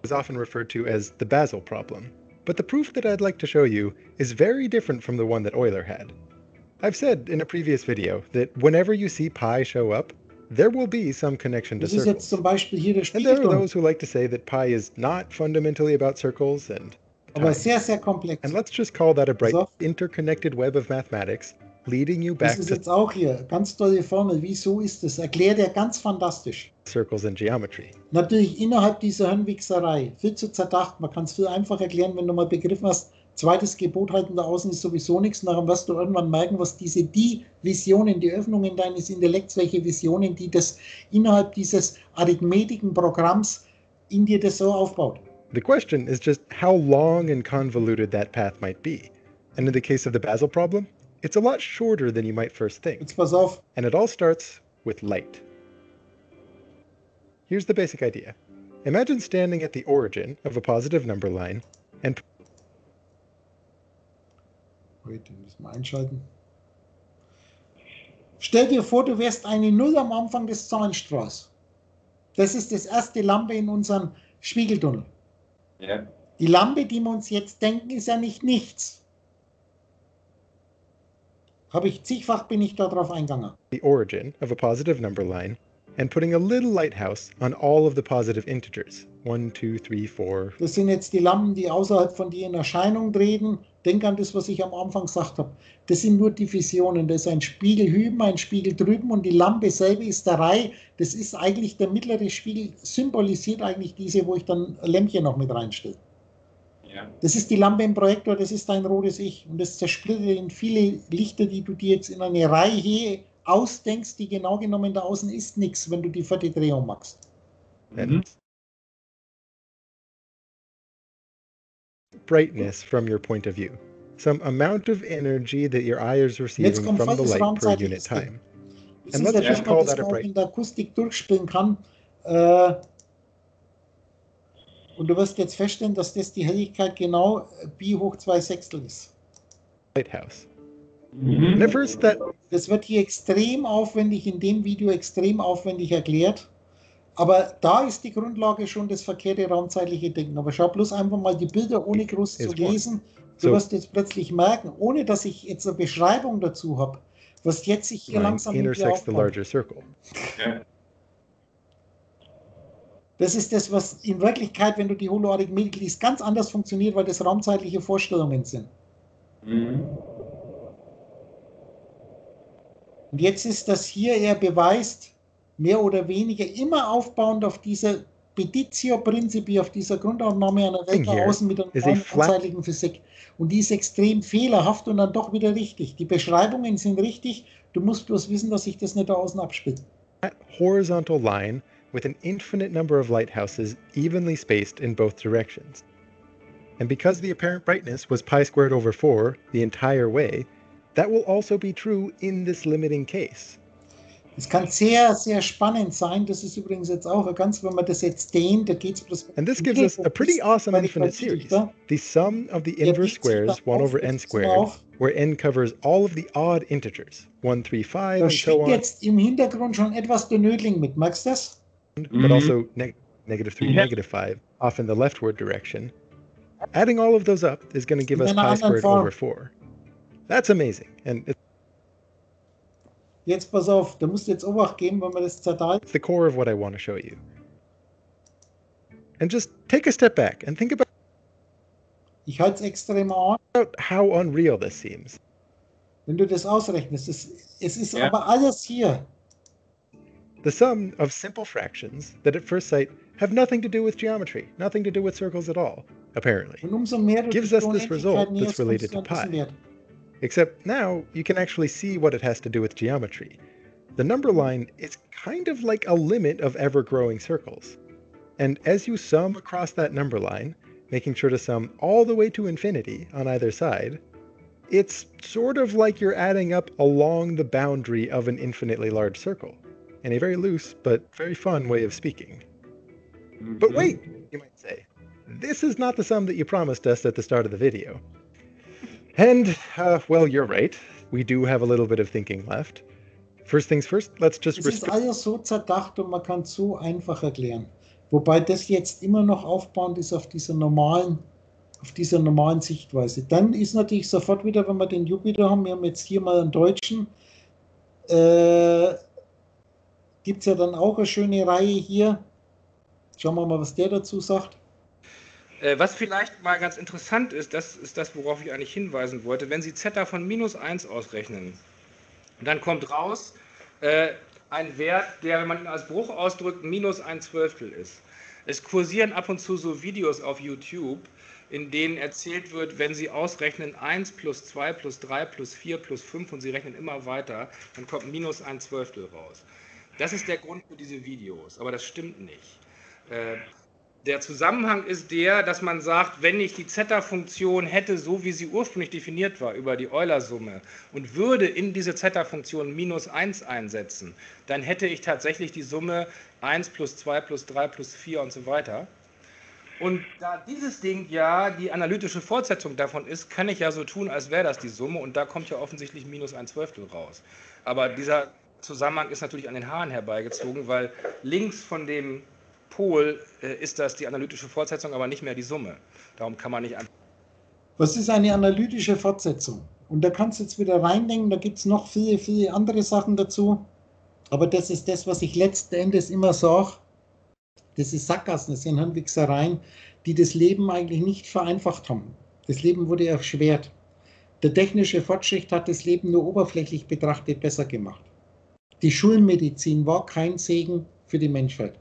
It's often referred to as the Basel problem. But the proof that I'd like to show you is very different from the one that Euler had. I've said in a previous video that whenever you see pi show up, there will be some connection to circles. And there are those who like to say that pi is not fundamentally about circles and time. Sehr, sehr komplex. And let's just call that a bright so. interconnected web of mathematics leading you back das ist jetzt auch hier. Ganz tolle Formel. Wieso ist das? Erklärt er ganz fantastisch. Circles and geometry. Natürlich innerhalb dieser Hirnwichserei. Viel zu zerdacht. Man kann es viel einfacher erklären, wenn du mal begriffen hast, zweites Gebot halten da außen ist sowieso nichts. Darum wirst du irgendwann merken, was diese die Visionen, die Öffnungen deines Intellekts, welche Visionen, die das innerhalb dieses arithmetischen Programms in dir das so aufbaut. The question is just how long and convoluted that path might be. And in the case of the Basel problem, it's a lot shorter than you might first think. Jetzt pass auf. And it all starts with light. Here's the basic idea. Imagine standing at the origin of a positive number line and... Wait, den müssen wir einschalten. Stell dir vor, du wärst eine Null am Anfang des Zahnstrahls. Das ist das erste Lampe in unserem Spiegeltunnel. Yeah. Die Lampe, die wir uns jetzt denken, ist ja nicht nichts. Habe ich zigfach bin ich darauf eingegangen. The origin of a positive number line and putting a little lighthouse on all of the positive integers. One, two, three, four. Das sind jetzt die Lampen, die außerhalb von dir in Erscheinung treten. Denk an das, was ich am Anfang gesagt habe. Das sind nur die Visionen. Das ist ein Spiegel hüben, ein Spiegel drüben und die Lampe selber ist der Reihe. Das ist eigentlich der mittlere Spiegel, symbolisiert eigentlich diese, wo ich dann Lämpchen noch mit reinstelle. Das ist die Lampe im Projektor, das ist dein rotes Ich. Und das zersplittert in viele Lichter, die du dir jetzt in eine Reihe ausdenkst, die genau genommen da außen ist nichts, wenn du die vierte Drehung machst. Mhm. Brightness from your point of view. Some amount of energy that your eye is receiving from the light per unit time. Das ist natürlich, dass man das auch in der Akustik durchspielen kann. Äh, Und du wirst jetzt feststellen, dass das die Helligkeit genau Pi hoch zwei Sechstel ist. Lighthouse. Mhm. The first that das wird hier extrem aufwendig, in dem Video extrem aufwendig erklärt. Aber da ist die Grundlage schon das verkehrte raumzeitliche Denken. Aber schau bloß einfach mal die Bilder, ohne groß zu lesen. Du wirst jetzt plötzlich merken, ohne dass ich jetzt eine Beschreibung dazu habe, was jetzt sich hier langsam mit mir aufbaut. Das ist das, was in Wirklichkeit, wenn du die Holoarithmetik liest, ganz anders funktioniert, weil das raumzeitliche Vorstellungen sind. Mhm. Und jetzt ist das hier, er beweist, mehr oder weniger immer aufbauend auf dieser Petitio Principii, auf dieser Grundannahme einer Welt nach außen mit einer raumzeitlichen Physik. Und die ist extrem fehlerhaft und dann doch wieder richtig. Die Beschreibungen sind richtig, du musst bloß wissen, dass sich das nicht da außen abspielt. That horizontal line with an infinite number of lighthouses evenly spaced in both directions. And because the apparent brightness was pi squared over four the entire way, that will also be true in this limiting case. Es kann sehr, sehr spannend sein. Das ist übrigens jetzt auch ganz, wenn man das jetzt dehnt, da geht es bloß. And this gives us a pretty awesome infinite series. The sum of the inverse squares, one over n squared, where n covers all of the odd integers, one, three, five, and so on. Da schwingt jetzt im Hintergrund schon etwas der Nödling mit. Magst du das? But also neg negative three, yeah. negative five, off in the leftward direction. Adding all of those up is going to give us pi squared over four. That's amazing. And it's Jetzt pass auf, da musst du jetzt Obacht geben, wenn man das zerteilt. It's the core of what I want to show you. And just take a step back and think about Ich halte es extrem an. How unreal this seems. Wenn du das ausrechnest, es, es ist yeah. aber alles hier. The sum of simple fractions that at first sight have nothing to do with geometry, nothing to do with circles at all, apparently. Und umso mehr du gives us this result that's related to pi. Except now, you can actually see what it has to do with geometry. The number line is kind of like a limit of ever-growing circles. And as you sum across that number line, making sure to sum all the way to infinity on either side, it's sort of like you're adding up along the boundary of an infinitely large circle, in a very loose but very fun way of speaking. Mm-hmm. But wait, you might say, this is not the sum that you promised us at the start of the video. And, uh, well, you're right. We do have a little bit of thinking left. First things first, let's just... Es ist alles so zerdacht und man kann es so einfach erklären. Wobei das jetzt immer noch aufbauend ist auf dieser normalen, auf dieser normalen Sichtweise. Dann ist natürlich sofort wieder, wenn wir den Jupiter haben, wir haben jetzt hier mal einen Deutschen, äh, gibt es ja dann auch eine schöne Reihe hier. Schauen wir mal, was der dazu sagt. Was vielleicht mal ganz interessant ist, das ist das, worauf ich eigentlich hinweisen wollte, wenn Sie Zeta von minus eins ausrechnen, dann kommt raus äh, ein Wert, der, wenn man ihn als Bruch ausdrückt, minus ein Zwölftel ist. Es kursieren ab und zu so Videos auf YouTube, in denen erzählt wird, wenn Sie ausrechnen eins plus zwei plus drei plus vier plus fünf und Sie rechnen immer weiter, dann kommt minus ein Zwölftel raus. Das ist der Grund für diese Videos, aber das stimmt nicht. Äh, Der Zusammenhang ist der, dass man sagt, wenn ich die Zeta-Funktion hätte, so wie sie ursprünglich definiert war, über die Euler-Summe, und würde in diese Zeta-Funktion minus eins einsetzen, dann hätte ich tatsächlich die Summe eins plus zwei plus drei plus vier und so weiter. Und da dieses Ding ja die analytische Fortsetzung davon ist, kann ich ja so tun, als wäre das die Summe, und da kommt ja offensichtlich minus ein Zwölftel raus. Aber dieser Zusammenhang ist natürlich an den Haaren herbeigezogen, weil links von dem Pol äh, ist das die analytische Fortsetzung, aber nicht mehr die Summe. Darum kann man nicht einfach... Was ist eine analytische Fortsetzung? Und da kannst du jetzt wieder reindenken, da gibt es noch viele, viele andere Sachen dazu. Aber das ist das, was ich letzten Endes immer sage. Das ist Sackgassen, das sind Hirnwichsereien, die das Leben eigentlich nicht vereinfacht haben. Das Leben wurde erschwert. Der technische Fortschritt hat das Leben nur oberflächlich betrachtet besser gemacht. Die Schulmedizin war kein Segen für die Menschheit.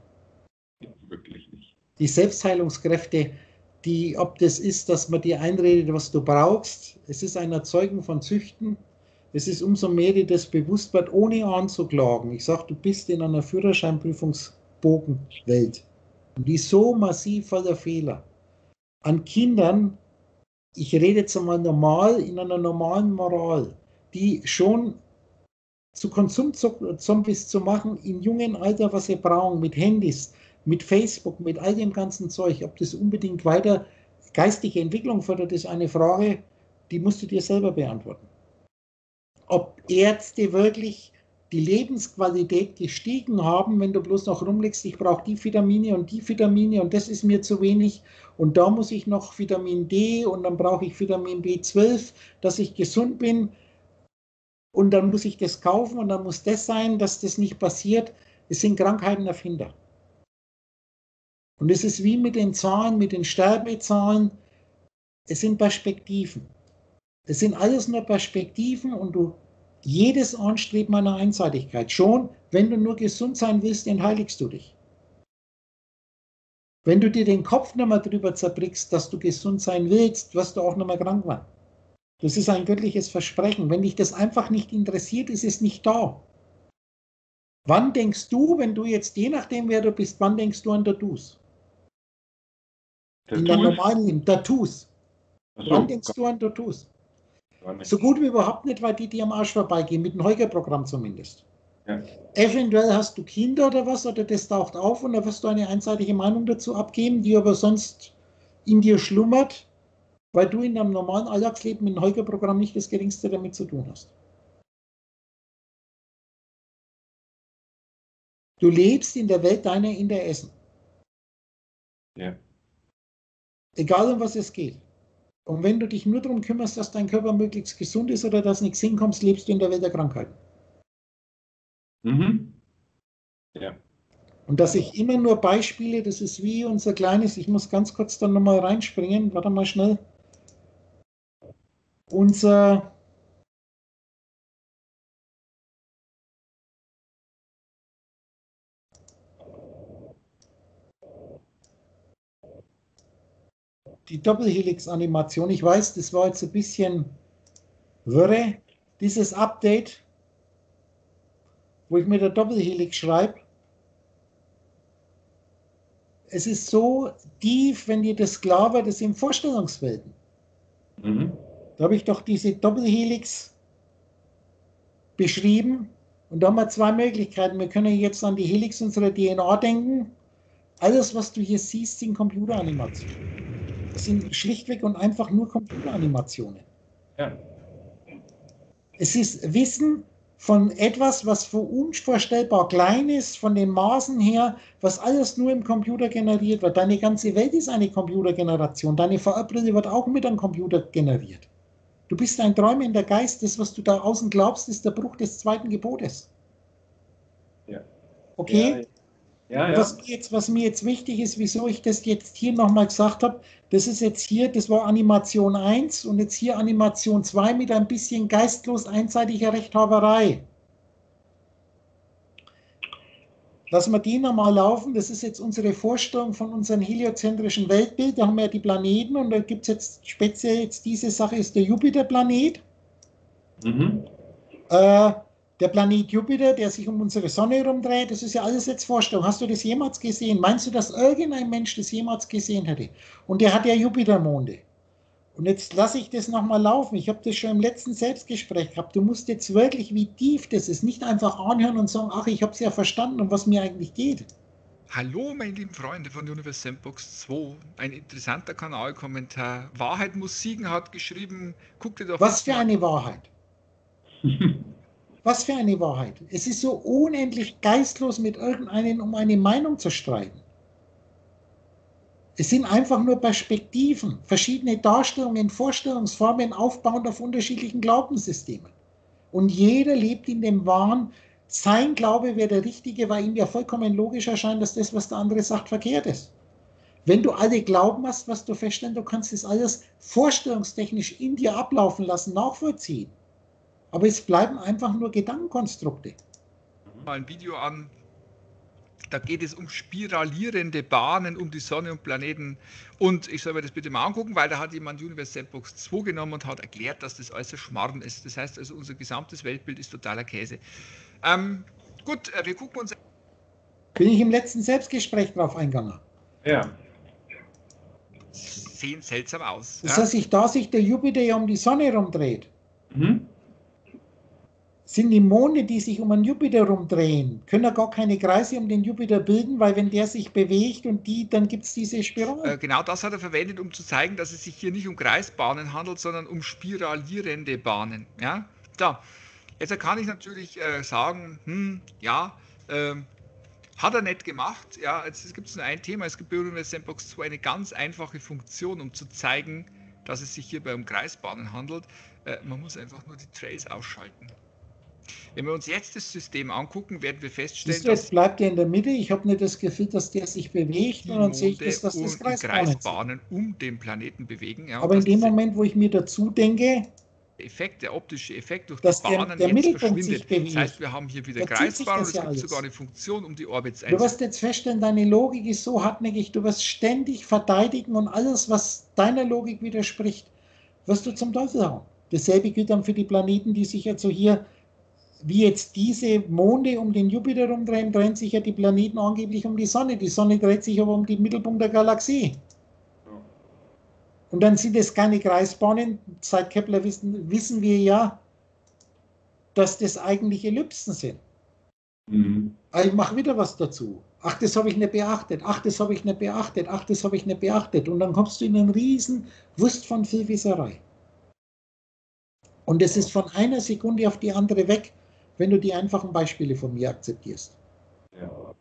Wirklich nicht. Die Selbstheilungskräfte, die, ob das ist, dass man dir einredet, was du brauchst, es ist ein Erzeugen von Züchten, es ist umso mehr, die das bewusst wird, ohne anzuklagen. Ich sage, du bist in einer Führerscheinprüfungsbogenwelt. Und die ist so massiv voller Fehler. An Kindern, ich rede jetzt einmal normal, in einer normalen Moral, die schon zu Konsumzombies zu machen, in jungen Alter, was sie brauchen, mit Handys, mit Facebook, mit all dem ganzen Zeug, ob das unbedingt weiter geistige Entwicklung fördert, ist eine Frage, die musst du dir selber beantworten. Ob Ärzte wirklich die Lebensqualität gestiegen haben, wenn du bloß noch rumlegst, ich brauche die Vitamine und die Vitamine und das ist mir zu wenig und da muss ich noch Vitamin D und dann brauche ich Vitamin B zwölf, dass ich gesund bin und dann muss ich das kaufen und dann muss das sein, dass das nicht passiert. Es sind Krankheitenerfinder. Und es ist wie mit den Zahlen, mit den Sterbezahlen, es sind Perspektiven. Es sind alles nur Perspektiven und du jedes Anstreben einer Einseitigkeit. Schon, wenn du nur gesund sein willst, entheiligst du dich. Wenn du dir den Kopf nochmal drüber zerbrickst, dass du gesund sein willst, wirst du auch nochmal krank werden. Das ist ein göttliches Versprechen. Wenn dich das einfach nicht interessiert, ist es nicht da. Wann denkst du, wenn du jetzt, je nachdem wer du bist, wann denkst du an Tattoos? Tattoos? In deinem normalen Leben, Tattoos. So. Wann denkst du an Tattoos? So gut wie überhaupt nicht, weil die dir am Arsch vorbeigehen, mit dem Heuger-Programm zumindest. Ja. Eventuell hast du Kinder oder was, oder das taucht auf und da wirst du eine einseitige Meinung dazu abgeben, die aber sonst in dir schlummert, weil du in deinem normalen Alltagsleben mit dem Heuger-Programm nicht das Geringste damit zu tun hast. Du lebst in der Welt deiner Interessen. Ja. Egal, um was es geht. Und wenn du dich nur darum kümmerst, dass dein Körper möglichst gesund ist oder dass nichts hinkommst, lebst du in der Welt der Krankheiten. Mhm. Ja. Und dass ich immer nur Beispiele, das ist wie unser kleines, ich muss ganz kurz dann nochmal reinspringen, warte mal schnell. Unser Die Doppelhelix-Animation, ich weiß, das war jetzt ein bisschen wirre, dieses Update, wo ich mit der Doppelhelix schreibe, es ist so tief, wenn dir das klar wird, das sind Vorstellungswelten. Mhm. Da habe ich doch diese Doppelhelix beschrieben und da haben wir zwei Möglichkeiten. Wir können jetzt an die Helix unserer D N A denken. Alles, was du hier siehst, sind Computeranimationen. Das sind schlichtweg und einfach nur Computeranimationen. Ja. Es ist Wissen von etwas, was für unvorstellbar klein ist, von den Maßen her, was alles nur im Computer generiert wird. Deine ganze Welt ist eine Computergeneration. Deine V R-Brille wird auch mit einem Computer generiert. Du bist ein träumender Geist. Das, was du da außen glaubst, ist der Bruch des zweiten Gebotes. Ja. Okay? Ja, ja. Ja, ja. Was, mir jetzt, was mir jetzt wichtig ist, wieso ich das jetzt hier nochmal gesagt habe, das ist jetzt hier, das war Animation eins und jetzt hier Animation zwei mit ein bisschen geistlos einseitiger Rechthaberei. Lassen wir die nochmal laufen, das ist jetzt unsere Vorstellung von unserem heliozentrischen Weltbild, da haben wir ja die Planeten und da gibt es jetzt speziell, jetzt diese Sache ist der Jupiterplanet. Mhm. Äh, Der Planet Jupiter, der sich um unsere Sonne herumdreht, das ist ja alles jetzt Vorstellung. Hast du das jemals gesehen? Meinst du, dass irgendein Mensch das jemals gesehen hätte? Und der hat ja Jupitermonde. Und jetzt lasse ich das nochmal laufen. Ich habe das schon im letzten Selbstgespräch gehabt. Du musst jetzt wirklich, wie tief das ist, nicht einfach anhören und sagen, ach, ich habe es ja verstanden, um was mir eigentlich geht. Hallo, meine lieben Freunde von Universe Sandbox zwei. Ein interessanter Kanalkommentar. Wahrheit muss siegen hat geschrieben. Guck dir doch was für eine Wahrheit. Was für eine Wahrheit. Es ist so unendlich geistlos, mit irgendeinem um eine Meinung zu streiten. Es sind einfach nur Perspektiven, verschiedene Darstellungen, Vorstellungsformen, aufbauend auf unterschiedlichen Glaubenssystemen. Und jeder lebt in dem Wahn, sein Glaube wäre der richtige, weil ihm ja vollkommen logisch erscheint, dass das, was der andere sagt, verkehrt ist. Wenn du alle Glauben hast, was du feststellst, du kannst das alles vorstellungstechnisch in dir ablaufen lassen, nachvollziehen. Aber es bleiben einfach nur Gedankenkonstrukte. Mal ein Video an, da geht es um spiralierende Bahnen um die Sonne und Planeten. Und ich soll mir das bitte mal angucken, weil da hat jemand Universe Sandbox zwei genommen und hat erklärt, dass das äußerst Schmarrn ist. Das heißt also, unser gesamtes Weltbild ist totaler Käse. Ähm, gut, wir gucken uns... Bin ich im letzten Selbstgespräch drauf eingegangen? Ja. Sehen seltsam aus. Dass ja? sich da sich der Jupiter ja um die Sonne rumdreht. Mhm. sind die Monde, die sich um den Jupiter rumdrehen, können ja gar keine Kreise um den Jupiter bilden, weil wenn der sich bewegt und die, dann gibt es diese Spiralen. Genau das hat er verwendet, um zu zeigen, dass es sich hier nicht um Kreisbahnen handelt, sondern um spiralierende Bahnen. Ja? So, jetzt kann ich natürlich äh, sagen, hm, ja, äh, hat er nicht gemacht. Ja, jetzt gibt es nur ein Thema, es gibt bei der Sandbox zwei eine ganz einfache Funktion, um zu zeigen, dass es sich hierbei um Kreisbahnen handelt. Äh, man muss einfach nur die Trace ausschalten. Wenn wir uns jetzt das System angucken, werden wir feststellen, du, jetzt bleibt er in der Mitte. Ich habe nicht das Gefühl, dass der sich bewegt, und dann sehe ich, dass das das Kreisbahnen, Kreisbahnen um den Planeten bewegen. Ja, aber in dem Moment, wo ich mir dazu denke, der Effekt, der optische Effekt durch die Bahnen der, der jetzt verschwindet. Das heißt, wir haben hier wieder da Kreisbahnen. Es ja gibt alles. sogar eine Funktion, um die Orbits einzusetzen. Du wirst jetzt feststellen, deine Logik ist so hartnäckig. Du wirst ständig verteidigen und alles, was deiner Logik widerspricht, wirst du zum Teufel hauen. Dasselbe gilt dann für die Planeten, die sich jetzt so hier wie jetzt diese Monde um den Jupiter rumdrehen, drehen sich ja die Planeten angeblich um die Sonne. Die Sonne dreht sich aber um den Mittelpunkt der Galaxie. Ja. Und dann sind es keine Kreisbahnen. Seit Kepler wissen, wissen wir ja, dass das eigentlich Ellipsen sind. Mhm. Ich mache wieder was dazu. Ach, das habe ich nicht beachtet. Ach, das habe ich nicht beachtet. Ach, das habe ich nicht beachtet. Und dann kommst du in einen riesen Wust von Vielwisserei. Und das ist von einer Sekunde auf die andere weg, wenn du die einfachen Beispiele von mir akzeptierst. Ja.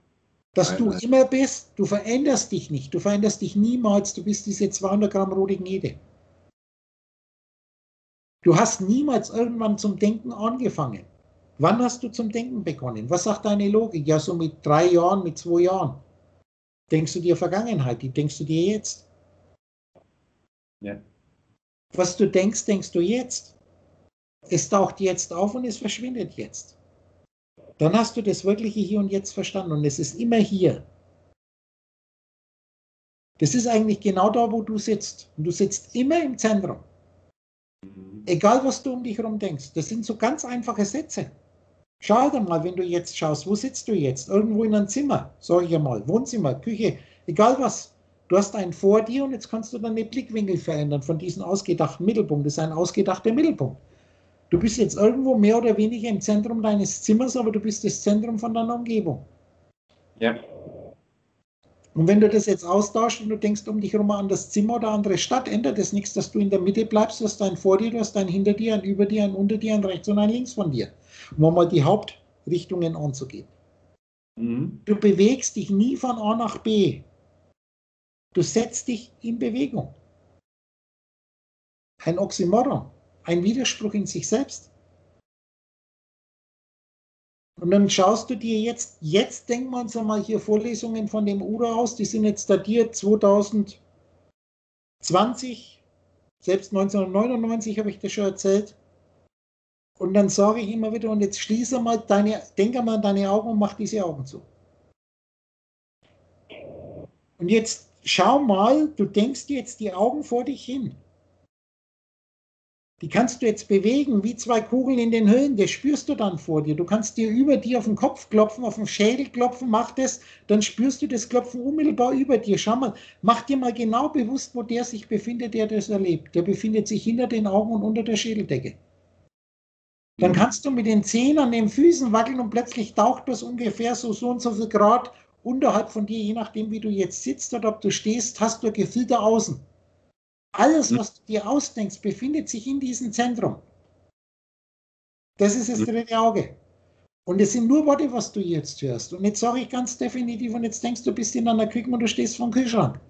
Dass du immer bist, du veränderst dich nicht, du veränderst dich niemals, du bist diese zweihundert Gramm rote Gnede. Du hast niemals irgendwann zum Denken angefangen. Wann hast du zum Denken begonnen? Was sagt deine Logik? Ja, so mit drei Jahren, mit zwei Jahren. Denkst du dir Vergangenheit, die denkst du dir jetzt. Ja. Was du denkst, denkst du jetzt. Es taucht jetzt auf und es verschwindet jetzt. Dann hast du das wirkliche Hier und Jetzt verstanden und es ist immer hier. Das ist eigentlich genau da, wo du sitzt. Und du sitzt immer im Zentrum. Egal, was du um dich herum denkst. Das sind so ganz einfache Sätze. Schau dir mal, wenn du jetzt schaust, wo sitzt du jetzt? Irgendwo in einem Zimmer, sage ich mal, Wohnzimmer, Küche, egal was. Du hast einen vor dir und jetzt kannst du dann den Blickwinkel verändern von diesem ausgedachten Mittelpunkt. Das ist ein ausgedachter Mittelpunkt. Du bist jetzt irgendwo mehr oder weniger im Zentrum deines Zimmers, aber du bist das Zentrum von deiner Umgebung. Ja. Und wenn du das jetzt austauschst und du denkst um dich herum an das Zimmer oder andere Stadt, ändert es nichts, dass du in der Mitte bleibst, du hast einen vor dir, du hast einen hinter dir, einen über dir, einen unter dir, einen rechts und einen links von dir. Um mal die Hauptrichtungen anzugeben. Mhm. Du bewegst dich nie von A nach B. Du setzt dich in Bewegung. Ein Oxymoron. Ein Widerspruch in sich selbst. Und dann schaust du dir jetzt, jetzt denken wir uns einmal hier Vorlesungen von dem Udo aus, die sind jetzt datiert zwanzig zwanzig, selbst neunzehnhundertneunundneunzig habe ich das schon erzählt. Und dann sage ich immer wieder, und jetzt schließe mal deine, denk einmal an deine Augen und mach diese Augen zu. Und jetzt schau mal, du denkst jetzt die Augen vor dich hin. Die kannst du jetzt bewegen, wie zwei Kugeln in den Höhlen, das spürst du dann vor dir. Du kannst dir über dir auf den Kopf klopfen, auf den Schädel klopfen, mach das, dann spürst du das Klopfen unmittelbar über dir. Schau mal, mach dir mal genau bewusst, wo der sich befindet, der das erlebt. Der befindet sich hinter den Augen und unter der Schädeldecke. Dann kannst du mit den Zehen an den Füßen wackeln und plötzlich taucht das ungefähr so, so und so viel Grad unterhalb von dir, je nachdem, wie du jetzt sitzt oder ob du stehst, hast du ein Gefühl da außen. Alles, was du dir ausdenkst, befindet sich in diesem Zentrum. Das ist das dritte Auge. Und es sind nur Worte, was du jetzt hörst. Und jetzt sage ich ganz definitiv, und jetzt denkst du, du bist in einer Küche und du stehst vor dem Kühlschrank.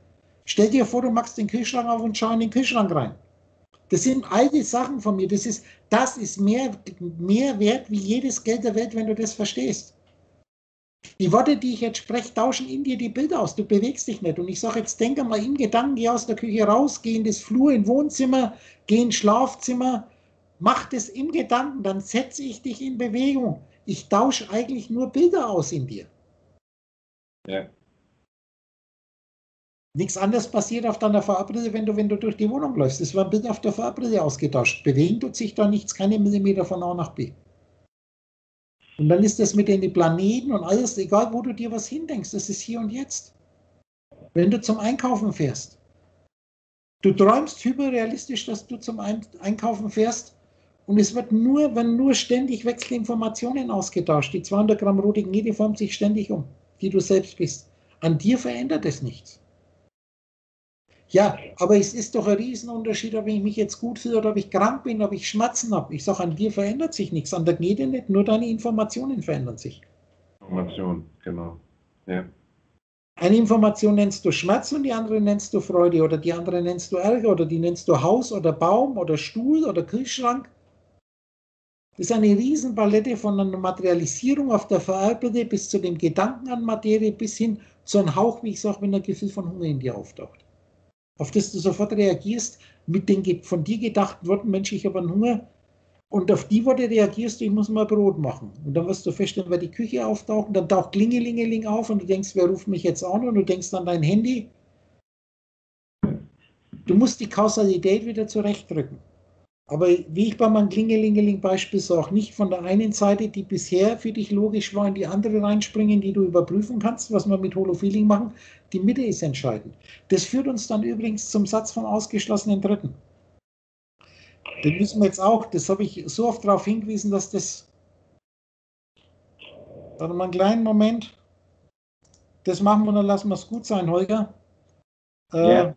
Stell dir vor, du machst den Kühlschrank auf und schau in den Kühlschrank rein. Das sind alte Sachen von mir. Das ist, das ist mehr, mehr wert wie jedes Geld der Welt, wenn du das verstehst. Die Worte, die ich jetzt spreche, tauschen in dir die Bilder aus. Du bewegst dich nicht. Und ich sage jetzt, denke mal in Gedanken, geh aus der Küche raus, geh in das Flur, in Wohnzimmer, geh ins Schlafzimmer. Mach das in Gedanken, dann setze ich dich in Bewegung. Ich tausche eigentlich nur Bilder aus in dir. Ja. Nichts anderes passiert auf deiner Fahrbrille, wenn du, wenn du durch die Wohnung läufst. Es war ein Bild auf der Fahrbrille ausgetauscht. Bewegen tut sich da nichts, keine Millimeter von A nach B. Und dann ist das mit den Planeten und alles, egal wo du dir was hindenkst, das ist hier und jetzt. Wenn du zum Einkaufen fährst, du träumst hyperrealistisch, dass du zum Einkaufen fährst Und es wird nur, wenn nur ständig Wechselinformationen ausgetauscht. Die zweihundert Gramm rote Knete formt sich ständig um, die du selbst bist. An dir verändert es nichts. Ja, aber es ist doch ein Riesenunterschied, ob ich mich jetzt gut fühle oder ob ich krank bin, ob ich Schmerzen habe. Ich sage, an dir verändert sich nichts, an der Knete nicht, nur deine Informationen verändern sich. Information, genau. Ja. Eine Information nennst du Schmerz und die andere nennst du Freude oder die andere nennst du Ärger oder die nennst du Haus oder Baum oder Stuhl oder Kühlschrank. Das ist eine Riesenpalette von einer Materialisierung auf der Vererbte bis zu dem Gedanken an Materie bis hin zu einem Hauch, wie ich sage, wenn ein Gefühl von Hunger in dir auftaucht. Auf das du sofort reagierst mit den von dir gedachten Worten, Mensch, ich habe einen Hunger. Und auf die Worte reagierst du, ich muss mal Brot machen. Und dann wirst du feststellen, wird die Küche auftauchen, dann taucht Klingelingeling auf und du denkst, wer ruft mich jetzt an? Und du denkst an dein Handy. Du musst die Kausalität wieder zurechtrücken. Aber wie ich bei meinem Klingelingeling-Beispiel sage, nicht von der einen Seite, die bisher für dich logisch war, in die andere reinspringen, die du überprüfen kannst, was wir mit Holofeeling machen. Die Mitte ist entscheidend. Das führt uns dann übrigens zum Satz vom ausgeschlossenen Dritten. Den müssen wir jetzt auch, das habe ich so oft darauf hingewiesen, dass das, warte mal einen kleinen Moment, das machen wir, dann lassen wir es gut sein, Holger. Äh, yeah.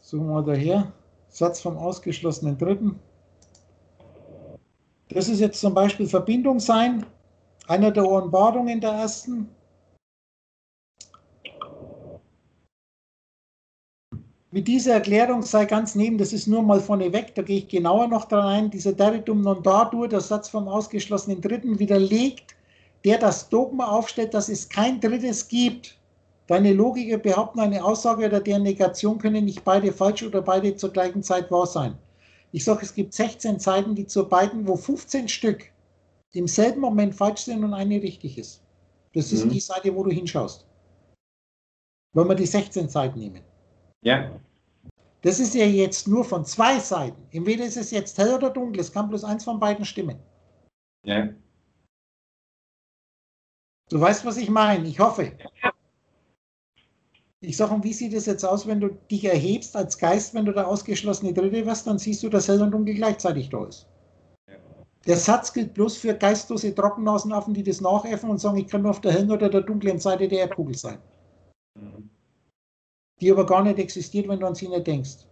Suchen wir daher, Satz vom ausgeschlossenen Dritten. Das ist jetzt zum Beispiel Verbindung sein, einer der Offenbarungen der ersten. Mit dieser Erklärung sei ganz neben, das ist nur mal vorneweg, da gehe ich genauer noch dran ein, dieser Territum non datur, der Satz vom ausgeschlossenen Dritten, widerlegt, der das Dogma aufstellt, dass es kein Drittes gibt. Deine Logiker behaupten, eine Aussage oder deren Negation können nicht beide falsch oder beide zur gleichen Zeit wahr sein. Ich sage, es gibt sechzehn Zeiten, die zu beiden, wo fünfzehn Stück im selben Moment falsch sind und eine richtig ist. Das ist mhm. die Seite, wo du hinschaust. Wenn wir die sechzehn Zeiten nehmen. Ja. Das ist ja jetzt nur von zwei Seiten. Entweder ist es jetzt hell oder dunkel, es kann bloß eins von beiden stimmen. Ja. Du weißt, was ich meine, ich hoffe. Ja. Ich sage, und wie sieht es jetzt aus, wenn du dich erhebst als Geist, wenn du der ausgeschlossene Dritte wirst, dann siehst du, dass hell und dunkel gleichzeitig da ist. Ja. Der Satz gilt bloß für geistlose Trockennasenaffen, die das nachäffen und sagen, ich kann nur auf der hellen oder der dunklen Seite der Erdkugel sein. Mhm. Die aber gar nicht existiert, wenn du an sie nicht denkst.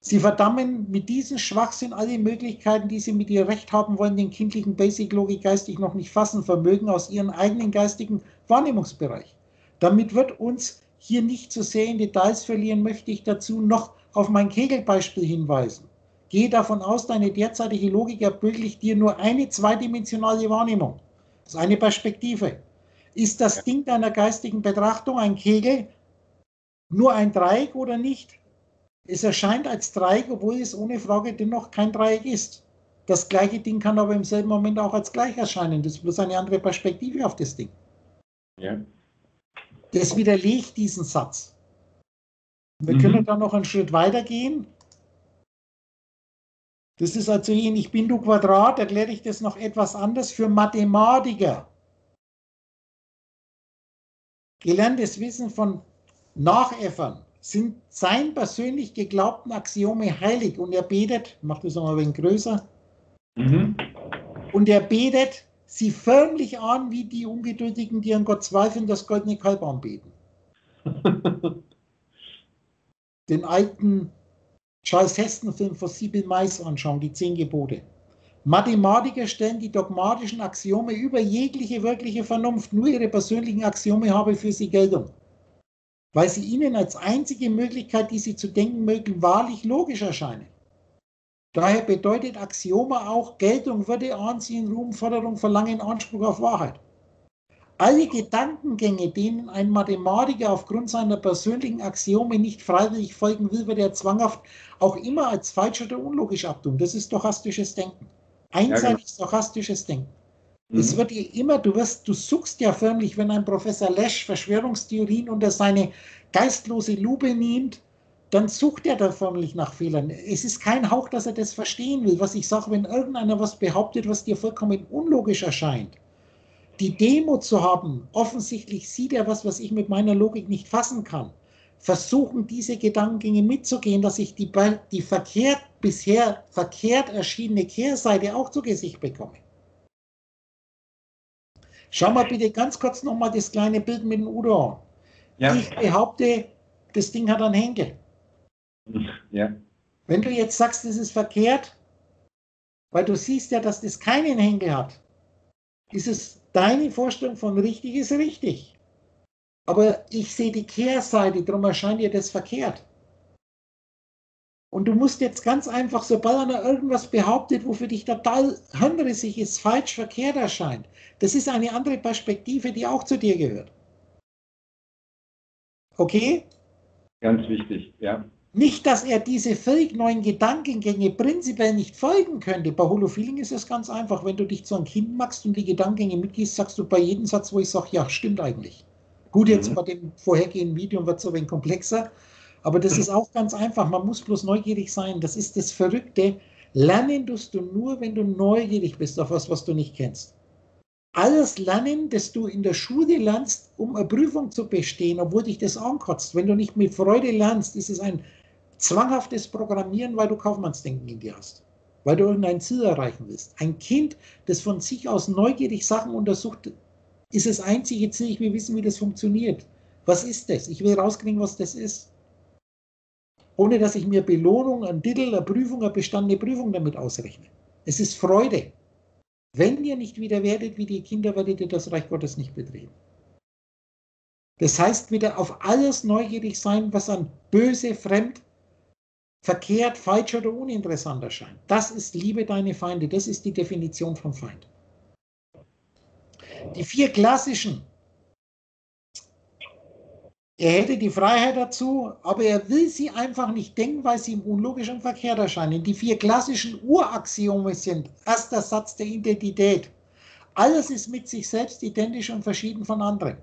Sie verdammen mit diesem Schwachsinn alle Möglichkeiten, die sie mit ihr Recht haben wollen, den kindlichen Basic-Logik geistig noch nicht fassen, Vermögen aus ihrem eigenen geistigen Wahrnehmungsbereich. Damit wird uns hier nicht so sehr in Details verlieren, möchte ich dazu noch auf mein Kegelbeispiel hinweisen. Gehe davon aus, deine derzeitige Logik ermöglicht dir nur eine zweidimensionale Wahrnehmung. Das ist eine Perspektive. Ist das Ding deiner geistigen Betrachtung ein Kegel, nur ein Dreieck oder nicht? Es erscheint als Dreieck, obwohl es ohne Frage dennoch kein Dreieck ist. Das gleiche Ding kann aber im selben Moment auch als gleich erscheinen. Das ist bloß eine andere Perspektive auf das Ding. Ja. Das widerlegt diesen Satz. Wir mhm. können dann noch einen Schritt weiter gehen. Das ist also in Ichbindu Quadrat, erkläre ich das noch etwas anders für Mathematiker. Gelerntes Wissen von Nachäffern sind sein persönlich geglaubten Axiome heilig und er betet, macht das nochmal ein wenig größer, mhm. und er betet sie förmlich an, wie die Ungeduldigen, die an Gott zweifeln, das goldene Kalb anbeten. Den alten Charles Heston-Film von Sibyl Mais anschauen, die Zehn Gebote. Mathematiker stellen die dogmatischen Axiome über jegliche wirkliche Vernunft, nur ihre persönlichen Axiome haben für sie Geltung, weil sie ihnen als einzige Möglichkeit, die sie zu denken mögen, wahrlich logisch erscheinen. Daher bedeutet Axioma auch Geltung, Würde, Ansehen, Ruhm, Forderung, Verlangen, Anspruch auf Wahrheit. Alle Gedankengänge, denen ein Mathematiker aufgrund seiner persönlichen Axiome nicht freiwillig folgen will, wird er zwanghaft auch immer als falsch oder unlogisch abtun. Das ist stochastisches Denken. Einseitig stochastisches Denken. Es wird dir immer, du wirst, du suchst ja förmlich, wenn ein Professor Lesch Verschwörungstheorien unter seine geistlose Lupe nimmt, dann sucht er da förmlich nach Fehlern. Es ist kein Hauch, dass er das verstehen will, was ich sage, wenn irgendeiner was behauptet, was dir vollkommen unlogisch erscheint. Die Demut zu haben, offensichtlich sieht er was, was ich mit meiner Logik nicht fassen kann. versuchen, diese Gedankengänge mitzugehen, dass ich die, die verkehrt, bisher verkehrt erschienene Kehrseite auch zu Gesicht bekomme. Schau mal bitte ganz kurz nochmal das kleine Bild mit dem Udo an. Ja. Ich behaupte, das Ding hat einen Henkel. Ja. Wenn du jetzt sagst, das ist verkehrt, weil du siehst ja, dass das keinen Henkel hat, ist es deine Vorstellung von richtig ist richtig. Aber ich sehe die Kehrseite, darum erscheint dir das verkehrt. Und du musst jetzt ganz einfach, sobald einer irgendwas behauptet, wofür dich total hirnrissig ist, falsch, verkehrt erscheint, das ist eine andere Perspektive, die auch zu dir gehört. Okay? Ganz wichtig, ja. Nicht, dass er diese völlig neuen Gedankengänge prinzipiell nicht folgen könnte. Bei Holofeeling ist es ganz einfach. Wenn du dich zu einem Kind magst und die Gedankengänge mitgehst, sagst du bei jedem Satz, wo ich sage, ja, stimmt eigentlich. Gut, jetzt mhm. bei dem vorhergehenden Video wird es ein wenig komplexer. Aber das ist auch ganz einfach. Man muss bloß neugierig sein. Das ist das Verrückte. Lernen tust du nur, wenn du neugierig bist auf was, was du nicht kennst. Alles lernen, das du in der Schule lernst, um eine Prüfung zu bestehen, obwohl dich das ankotzt. Wenn du nicht mit Freude lernst, ist es ein zwanghaftes Programmieren, weil du Kaufmannsdenken in dir hast. Weil du irgendein Ziel erreichen willst. Ein Kind, das von sich aus neugierig Sachen untersucht, ist das einzige Ziel, ich will wissen, wie das funktioniert. Was ist das? Ich will rauskriegen, was das ist. Ohne, dass ich mir Belohnung, einen Titel, eine Prüfung, eine bestandene Prüfung damit ausrechne. Es ist Freude. Wenn ihr nicht wieder werdet wie die Kinder, werdet ihr das Reich Gottes nicht betreten. Das heißt, wieder auf alles neugierig sein, was an böse, fremd, verkehrt, falsch oder uninteressant erscheint. Das ist Liebe deine Feinde. Das ist die Definition vom Feind. Die vier klassischen. Er hätte die Freiheit dazu, aber er will sie einfach nicht denken, weil sie ihm unlogisch und verkehrt erscheinen. Die vier klassischen Uraxiome sind: erster Satz der Identität. Alles ist mit sich selbst identisch und verschieden von anderen.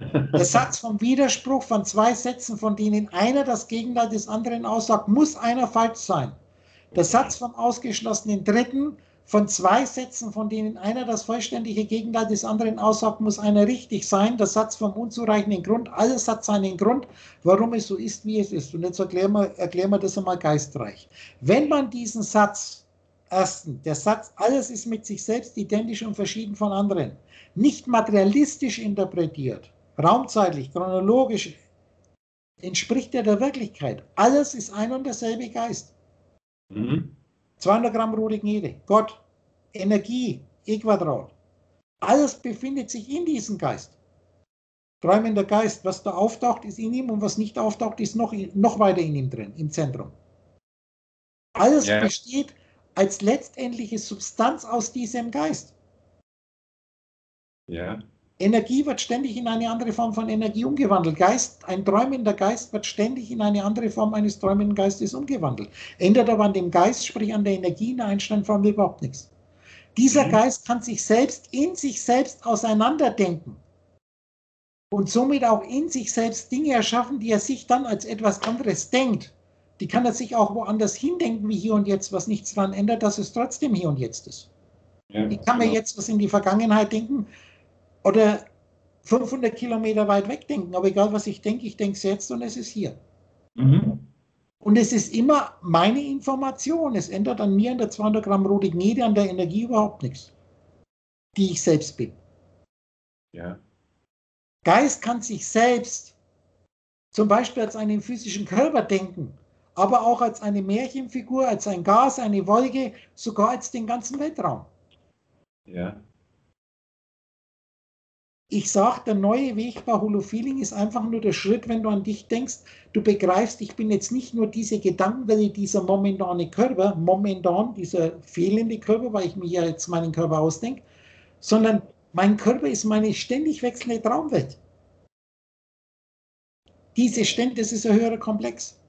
Der Satz vom Widerspruch von zwei Sätzen, von denen einer das Gegenteil des anderen aussagt, muss einer falsch sein. Der Satz vom ausgeschlossenen Dritten von zwei Sätzen, von denen einer das vollständige Gegenteil des anderen aussagt, muss einer richtig sein. Der Satz vom unzureichenden Grund, alles hat seinen Grund, warum es so ist, wie es ist. Und jetzt erklären wir, erklären wir das einmal geistreich. Wenn man diesen Satz, ersten, der Satz, alles ist mit sich selbst identisch und verschieden von anderen, nicht materialistisch interpretiert, raumzeitlich, chronologisch, entspricht er der Wirklichkeit. Alles ist ein und derselbe Geist. Mhm. zweihundert Gramm rote Gnede, Gott, Energie, E-Quadrat. Alles befindet sich in diesem Geist. Träumender Geist, was da auftaucht, ist in ihm und was nicht auftaucht, ist noch, noch weiter in ihm drin, im Zentrum. Alles yeah. besteht als letztendliche Substanz aus diesem Geist. Yeah. Energie wird ständig in eine andere Form von Energie umgewandelt. Geist, ein träumender Geist wird ständig in eine andere Form eines träumenden Geistes umgewandelt. Ändert aber an dem Geist, sprich an der Energie in der Einsteinformel überhaupt nichts. Dieser mhm. Geist kann sich selbst in sich selbst auseinanderdenken und somit auch in sich selbst Dinge erschaffen, die er sich dann als etwas anderes denkt. Die kann er sich auch woanders hindenken wie hier und jetzt, was nichts daran ändert, dass es trotzdem hier und jetzt ist. Ja, ich kann genau. mir jetzt was in die Vergangenheit denken, oder fünfhundert Kilometer weit weg denken, aber egal was ich denke, ich denke es jetzt und es ist hier. Mhm. Und es ist immer meine Information, es ändert an mir an der zweihundert Gramm rote Gnede, an der Energie überhaupt nichts, die ich selbst bin. Ja. Geist kann sich selbst zum Beispiel als einen physischen Körper denken, aber auch als eine Märchenfigur, als ein Gas, eine Wolke, sogar als den ganzen Weltraum. Ja. Ich sage, der neue Weg bei Holofeeling ist einfach nur der Schritt, wenn du an dich denkst, du begreifst, ich bin jetzt nicht nur diese Gedankenwelle, dieser momentane Körper, momentan dieser fehlende Körper, weil ich mir ja jetzt meinen Körper ausdenke, sondern mein Körper ist meine ständig wechselnde Traumwelt. Diese ständig, das ist ein höherer Komplex.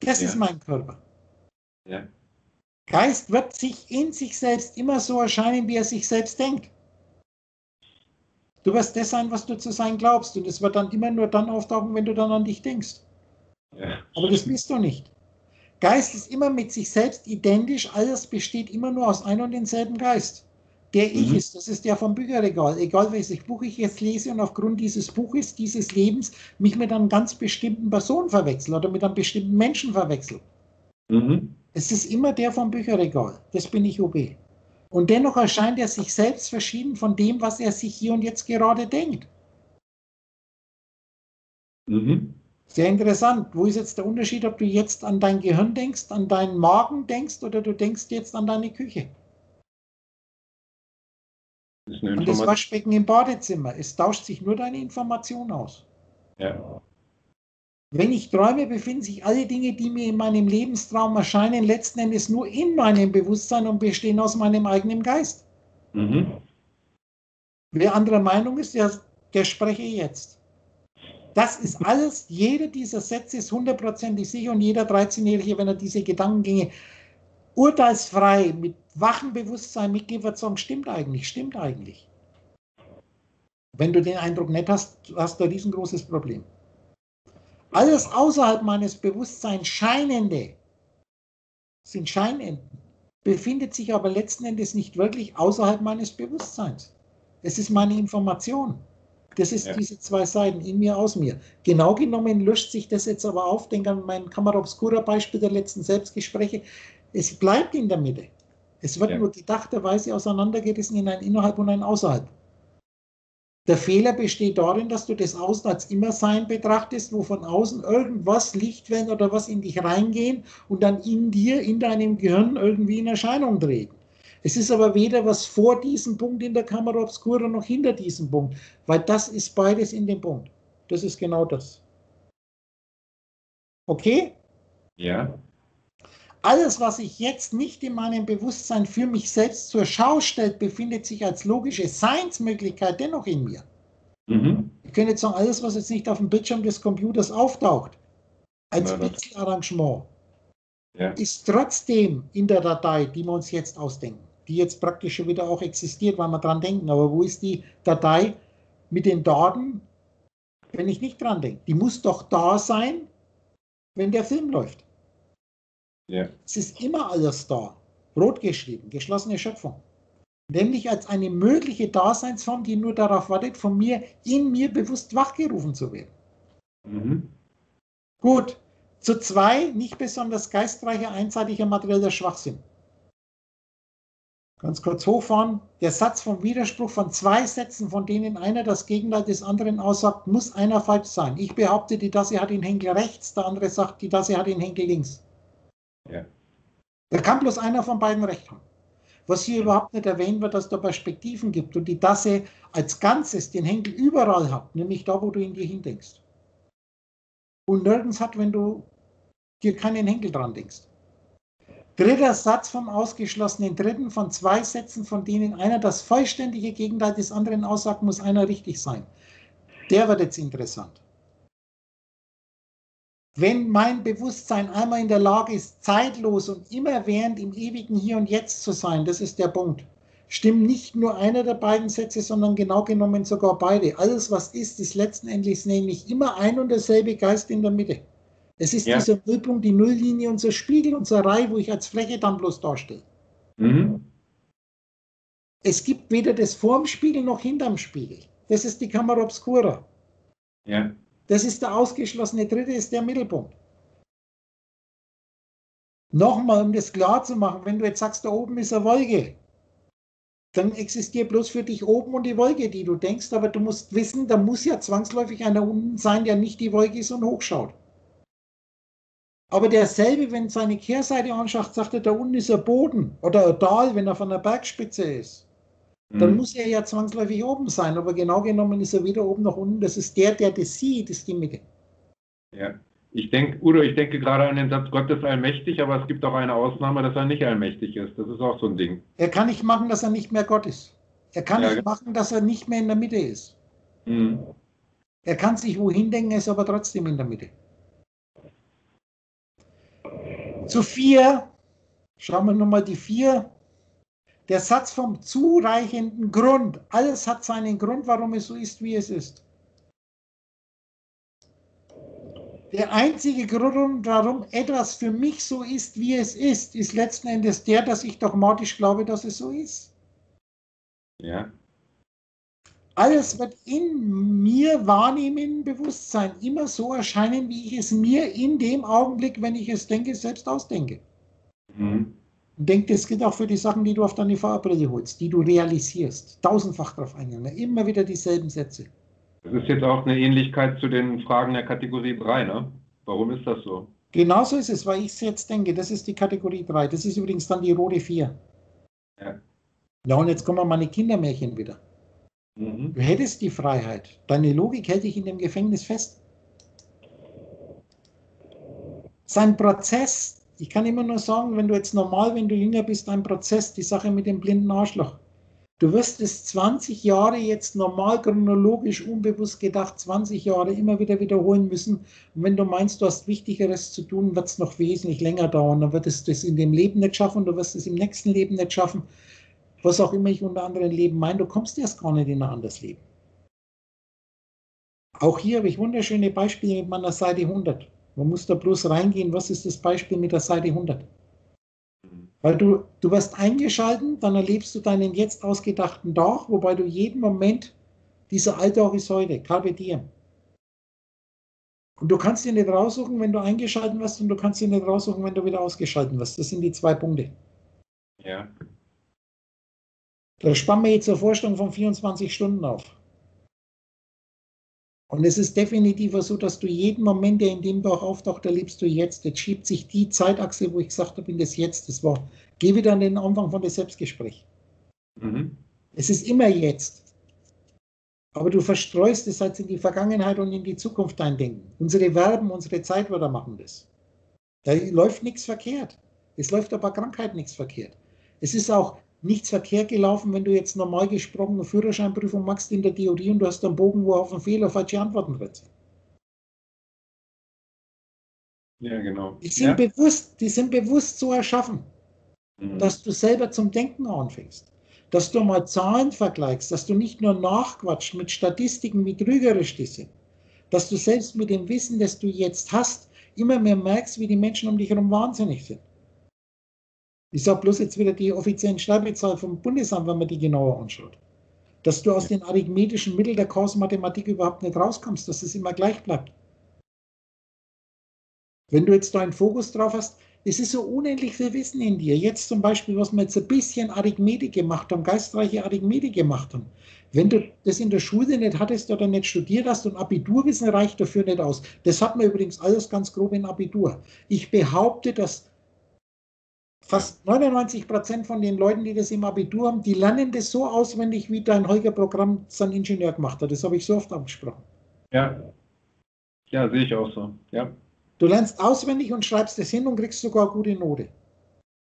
Das ja. ist mein Körper. Ja. Geist wird sich in sich selbst immer so erscheinen, wie er sich selbst denkt. Du wirst das sein, was du zu sein glaubst. Und es wird dann immer nur dann auftauchen, wenn du dann an dich denkst. Ja. Aber das bist du nicht. Geist ist immer mit sich selbst identisch. Alles besteht immer nur aus einem und denselben Geist. Der Ich mhm. ist, das ist der vom Bücherregal. Egal welches Buch ich jetzt lese und aufgrund dieses Buches, dieses Lebens, mich mit einer ganz bestimmten Person verwechsel oder mit einem bestimmten Menschen verwechsel. Mhm. Es ist immer der vom Bücherregal. Das bin ich O B. Und dennoch erscheint er sich selbst verschieden von dem, was er sich hier und jetzt gerade denkt. Mhm. Sehr interessant. Wo ist jetzt der Unterschied, ob du jetzt an dein Gehirn denkst, an deinen Magen denkst oder du denkst jetzt an deine Küche? Und das Waschbecken im Badezimmer. Es tauscht sich nur deine Information aus. Ja. Wenn ich träume, befinden sich alle Dinge, die mir in meinem Lebenstraum erscheinen, letzten Endes nur in meinem Bewusstsein und bestehen aus meinem eigenen Geist. Mhm. Wer anderer Meinung ist, der, der spreche jetzt. Das ist alles, jeder dieser Sätze ist hundertprozentig sicher und jeder dreizehnjährige, wenn er diese Gedanken ginge, urteilsfrei, mit wachem Bewusstsein mitgehen wird, sagen, stimmt eigentlich, stimmt eigentlich. Wenn du den Eindruck nicht hast, hast du ein riesengroßes Problem. Alles außerhalb meines Bewusstseins Scheinende sind Scheinenden, befindet sich aber letzten Endes nicht wirklich außerhalb meines Bewusstseins. Es ist meine Information. Das ist ja. diese zwei Seiten, in mir, aus mir. Genau genommen löscht sich das jetzt aber auf, denke an mein Kamera Obscura Beispiel der letzten Selbstgespräche. Es bleibt in der Mitte. Es wird ja. nur gedachterweise auseinandergerissen in ein Innerhalb und ein Außerhalb. Der Fehler besteht darin, dass du das Außen als Immersein betrachtest, wo von außen irgendwas Lichtwellen oder was in dich reingehen und dann in dir, in deinem Gehirn irgendwie in Erscheinung treten. Es ist aber weder was vor diesem Punkt in der Kamera Obscura noch hinter diesem Punkt, weil das ist beides in dem Punkt. Das ist genau das. Okay? Ja. Alles, was ich jetzt nicht in meinem Bewusstsein für mich selbst zur Schau stellt, befindet sich als logische Seinsmöglichkeit dennoch in mir. Mhm. Ich könnte jetzt sagen, alles, was jetzt nicht auf dem Bildschirm des Computers auftaucht, als Pixelarrangement, ja. ist trotzdem in der Datei, die wir uns jetzt ausdenken, die jetzt praktisch schon wieder auch existiert, weil wir dran denken. Aber wo ist die Datei mit den Daten, wenn ich nicht dran denke? Die muss doch da sein, wenn der Film läuft. Ja. Es ist immer alles da, rot geschrieben, geschlossene Schöpfung. Nämlich als eine mögliche Daseinsform, die nur darauf wartet, von mir, in mir bewusst wachgerufen zu werden. Mhm. Gut, zu zwei, nicht besonders geistreicher, einseitiger materieller Schwachsinn. Ganz kurz hochfahren, der Satz vom Widerspruch von zwei Sätzen, von denen einer das Gegenteil des anderen aussagt, muss einer falsch sein. Ich behaupte, die Tasse hat den Henkel rechts, der andere sagt, die Tasse hat den Henkel links. Ja. Da kann bloß einer von beiden recht haben. Was hier überhaupt nicht erwähnt wird, dass es da Perspektiven gibt und die Tasse als Ganzes den Henkel überall hat, nämlich da, wo du ihn dir hindenkst. Und nirgends hat, wenn du dir keinen Henkel dran denkst. Dritter Satz vom ausgeschlossenen Dritten von zwei Sätzen, von denen einer das vollständige Gegenteil des anderen aussagt, muss einer richtig sein. Der wird jetzt interessant. Wenn mein Bewusstsein einmal in der Lage ist, zeitlos und immerwährend im ewigen Hier und Jetzt zu sein, das ist der Punkt, stimmen nicht nur einer der beiden Sätze, sondern genau genommen sogar beide. Alles, was ist, ist letzten Endes nämlich immer ein und derselbe Geist in der Mitte. Es ist ja. dieser Nullpunkt, die Nulllinie, unser Spiegel, unsere Reihe, wo ich als Fläche dann bloß darstelle. Mhm. Es gibt weder das vorm Spiegel noch hinterm Spiegel. Das ist die Kamera Obscura. Ja. Das ist der ausgeschlossene Dritte, ist der Mittelpunkt. Nochmal, um das klar zu machen, wenn du jetzt sagst, da oben ist eine Wolke, dann existiert bloß für dich oben und die Wolke, die du denkst, aber du musst wissen, da muss ja zwangsläufig einer unten sein, der nicht die Wolke ist und hochschaut. Aber derselbe, wenn seine Kehrseite anschaut, sagt er, da unten ist ein Boden oder ein Tal, wenn er von der Bergspitze ist. Dann muss er ja zwangsläufig oben sein, aber genau genommen ist er weder oben noch unten. Das ist der, der das sieht, ist die Mitte. Ja, ich denke, Udo, ich denke gerade an den Satz, Gott ist allmächtig, aber es gibt auch eine Ausnahme, dass er nicht allmächtig ist. Das ist auch so ein Ding. Er kann nicht machen, dass er nicht mehr Gott ist. Er kann ja, nicht genau. machen, dass er nicht mehr in der Mitte ist. Mhm. Er kann sich wohin denken, ist aber trotzdem in der Mitte. Zu vier, schauen wir nochmal die vier. Der Satz vom zureichenden Grund. Alles hat seinen Grund, warum es so ist, wie es ist. Der einzige Grund, warum etwas für mich so ist, wie es ist, ist letzten Endes der, dass ich dogmatisch glaube, dass es so ist. Ja. Alles wird in mir wahrnehmen, im Bewusstsein immer so erscheinen, wie ich es mir in dem Augenblick, wenn ich es denke, selbst ausdenke. Mhm. Und denk, das gilt auch für die Sachen, die du auf deine Fahrbrille holst, die du realisierst. Tausendfach drauf eingehen, immer wieder dieselben Sätze. Das ist jetzt auch eine Ähnlichkeit zu den Fragen der Kategorie drei, ne? Warum ist das so? Genauso ist es, weil ich es jetzt denke, das ist die Kategorie drei. Das ist übrigens dann die rote vier. Ja. Ja, und jetzt kommen meine Kindermärchen wieder. Mhm. Du hättest die Freiheit. Deine Logik hält dich in dem Gefängnis fest. Sein Prozess, ich kann immer nur sagen, wenn du jetzt normal, wenn du jünger bist, dein Prozess, die Sache mit dem blinden Arschloch. Du wirst es zwanzig Jahre jetzt normal, chronologisch, unbewusst gedacht, zwanzig Jahre immer wieder wiederholen müssen. Und wenn du meinst, du hast Wichtigeres zu tun, wird es noch wesentlich länger dauern. Dann wird es das in dem Leben nicht schaffen, du wirst es im nächsten Leben nicht schaffen. Was auch immer ich unter anderem Leben meine, du kommst erst gar nicht in ein anderes Leben. Auch hier habe ich wunderschöne Beispiele mit meiner Seite hundert. Man muss da bloß reingehen, was ist das Beispiel mit der Seite hundert? Weil du, du wirst eingeschalten, dann erlebst du deinen jetzt ausgedachten Tag, wobei du jeden Moment, dieser Alltag ist heute, Carpe Diem. Und du kannst ihn nicht raussuchen, wenn du eingeschalten wirst, und du kannst ihn nicht raussuchen, wenn du wieder ausgeschalten wirst. Das sind die zwei Punkte. Ja. Da spannen wir jetzt zur Vorstellung von vierundzwanzig Stunden auf. Und es ist definitiv so, dass du jeden Moment, der in dem Tag auftaucht, erlebst du jetzt. Jetzt schiebt sich die Zeitachse, wo ich gesagt habe, in das Jetzt. Das war, geh wieder an den Anfang von dem Selbstgespräch. Mhm. Es ist immer jetzt. Aber du verstreust es halt in die Vergangenheit und in die Zukunft dein Denken. Unsere Verben, unsere Zeitwörter machen das. Da läuft nichts verkehrt. Es läuft aber Krankheit nichts verkehrt. Es ist auch nichts verkehrt gelaufen, wenn du jetzt normal gesprochen eine Führerscheinprüfung machst in der Theorie und du hast einen Bogen, wo auf einen Fehler falsche Antworten wird. Ja, genau. Die sind, ja. bewusst, die sind bewusst so erschaffen, mhm. dass du selber zum Denken anfängst. Dass du mal Zahlen vergleichst, dass du nicht nur nachquatscht mit Statistiken, wie trügerisch die sind. Dass du selbst mit dem Wissen, das du jetzt hast, immer mehr merkst, wie die Menschen um dich herum wahnsinnig sind. Ich sage bloß jetzt wieder die offiziellen Sterbezahlen vom Bundesamt, wenn man die genauer anschaut. Dass du aus ja. den arithmetischen Mitteln der Chaos-Mathematik überhaupt nicht rauskommst, dass es immer gleich bleibt. Wenn du jetzt da einen Fokus drauf hast, es ist so unendlich viel Wissen in dir. Jetzt zum Beispiel, was wir jetzt ein bisschen Arithmetik gemacht haben, geistreiche Arithmetik gemacht haben. Wenn du das in der Schule nicht hattest oder nicht studiert hast und Abiturwissen reicht dafür nicht aus. Das hat man übrigens alles ganz grob in Abitur. Ich behaupte, dass fast neunundneunzig Prozent von den Leuten, die das im Abitur haben, die lernen das so auswendig, wie dein Holger Programm sein Ingenieur gemacht hat. Das habe ich so oft angesprochen. Ja, ja, sehe ich auch so. Ja. Du lernst auswendig und schreibst das hin und kriegst sogar eine gute Note.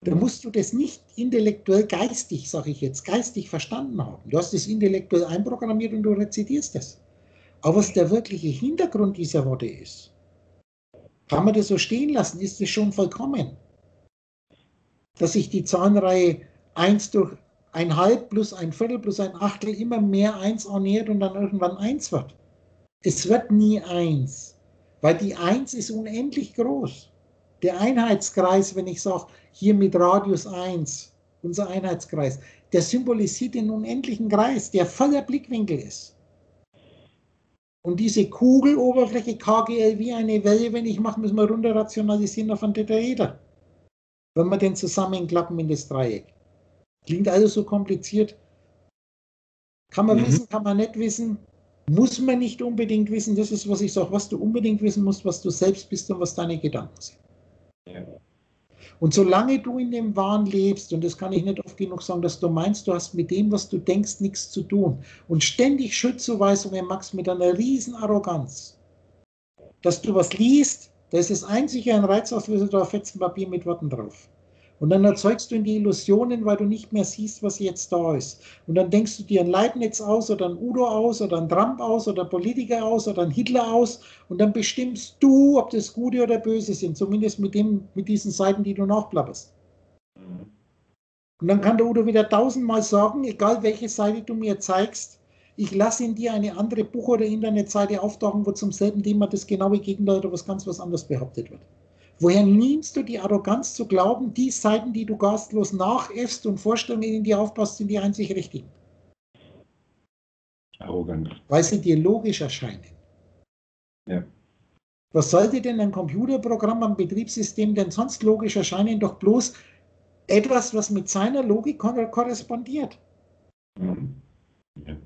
Da musst du das nicht intellektuell geistig, sage ich jetzt, geistig verstanden haben. Du hast das intellektuell einprogrammiert und du rezitierst das. Aber was der wirkliche Hintergrund dieser Worte ist, kann man das so stehen lassen, ist es schon vollkommen. Dass ich die Zahlenreihe eins durch ein Halb plus ein Viertel plus ein Achtel immer mehr eins annähert und dann irgendwann eins wird. Es wird nie eins, weil die eins ist unendlich groß. Der Einheitskreis, wenn ich sage, hier mit Radius eins, unser Einheitskreis, der symbolisiert den unendlichen Kreis, der voller Blickwinkel ist. Und diese Kugeloberfläche K G L wie eine Welle, wenn ich mache, müssen wir runter rationalisieren auf einen Tetraeder. Wenn wir den zusammenklappen in das Dreieck. Klingt also so kompliziert. Kann man mhm. wissen, kann man nicht wissen, muss man nicht unbedingt wissen. Das ist, was ich sage, was du unbedingt wissen musst, was du selbst bist und was deine Gedanken sind. Ja. Und solange du in dem Wahn lebst, und das kann ich nicht oft genug sagen, dass du meinst, du hast mit dem, was du denkst, nichts zu tun. Und ständig Schuldzuweisungen machst mit einer riesen Arroganz. Dass du was liest, da ist es einzig ein Reizauslöser, da fetzt ein Papier mit Worten drauf. Und dann erzeugst du in die Illusionen, weil du nicht mehr siehst, was jetzt da ist. Und dann denkst du dir einen Leibniz aus oder einen Udo aus oder einen Trump aus oder einen Politiker aus oder einen Hitler aus. Und dann bestimmst du, ob das Gute oder Böse sind, zumindest mit, dem, mit diesen Seiten, die du nachplapperst. Und dann kann der Udo wieder tausendmal sagen, egal welche Seite du mir zeigst, ich lasse in dir eine andere Buch- oder Internetseite auftauchen, wo zum selben Thema das genaue Gegenteil oder was ganz was anderes behauptet wird. Woher nimmst du die Arroganz zu glauben, die Seiten, die du gastlos nachäffst und Vorstellungen in dir aufpasst, sind die einzig richtigen? Arrogant. Weil sie dir logisch erscheinen. Ja. Was sollte denn ein Computerprogramm, ein Betriebssystem denn sonst logisch erscheinen? Doch bloß etwas, was mit seiner Logik korrespondiert. Mhm. Ja.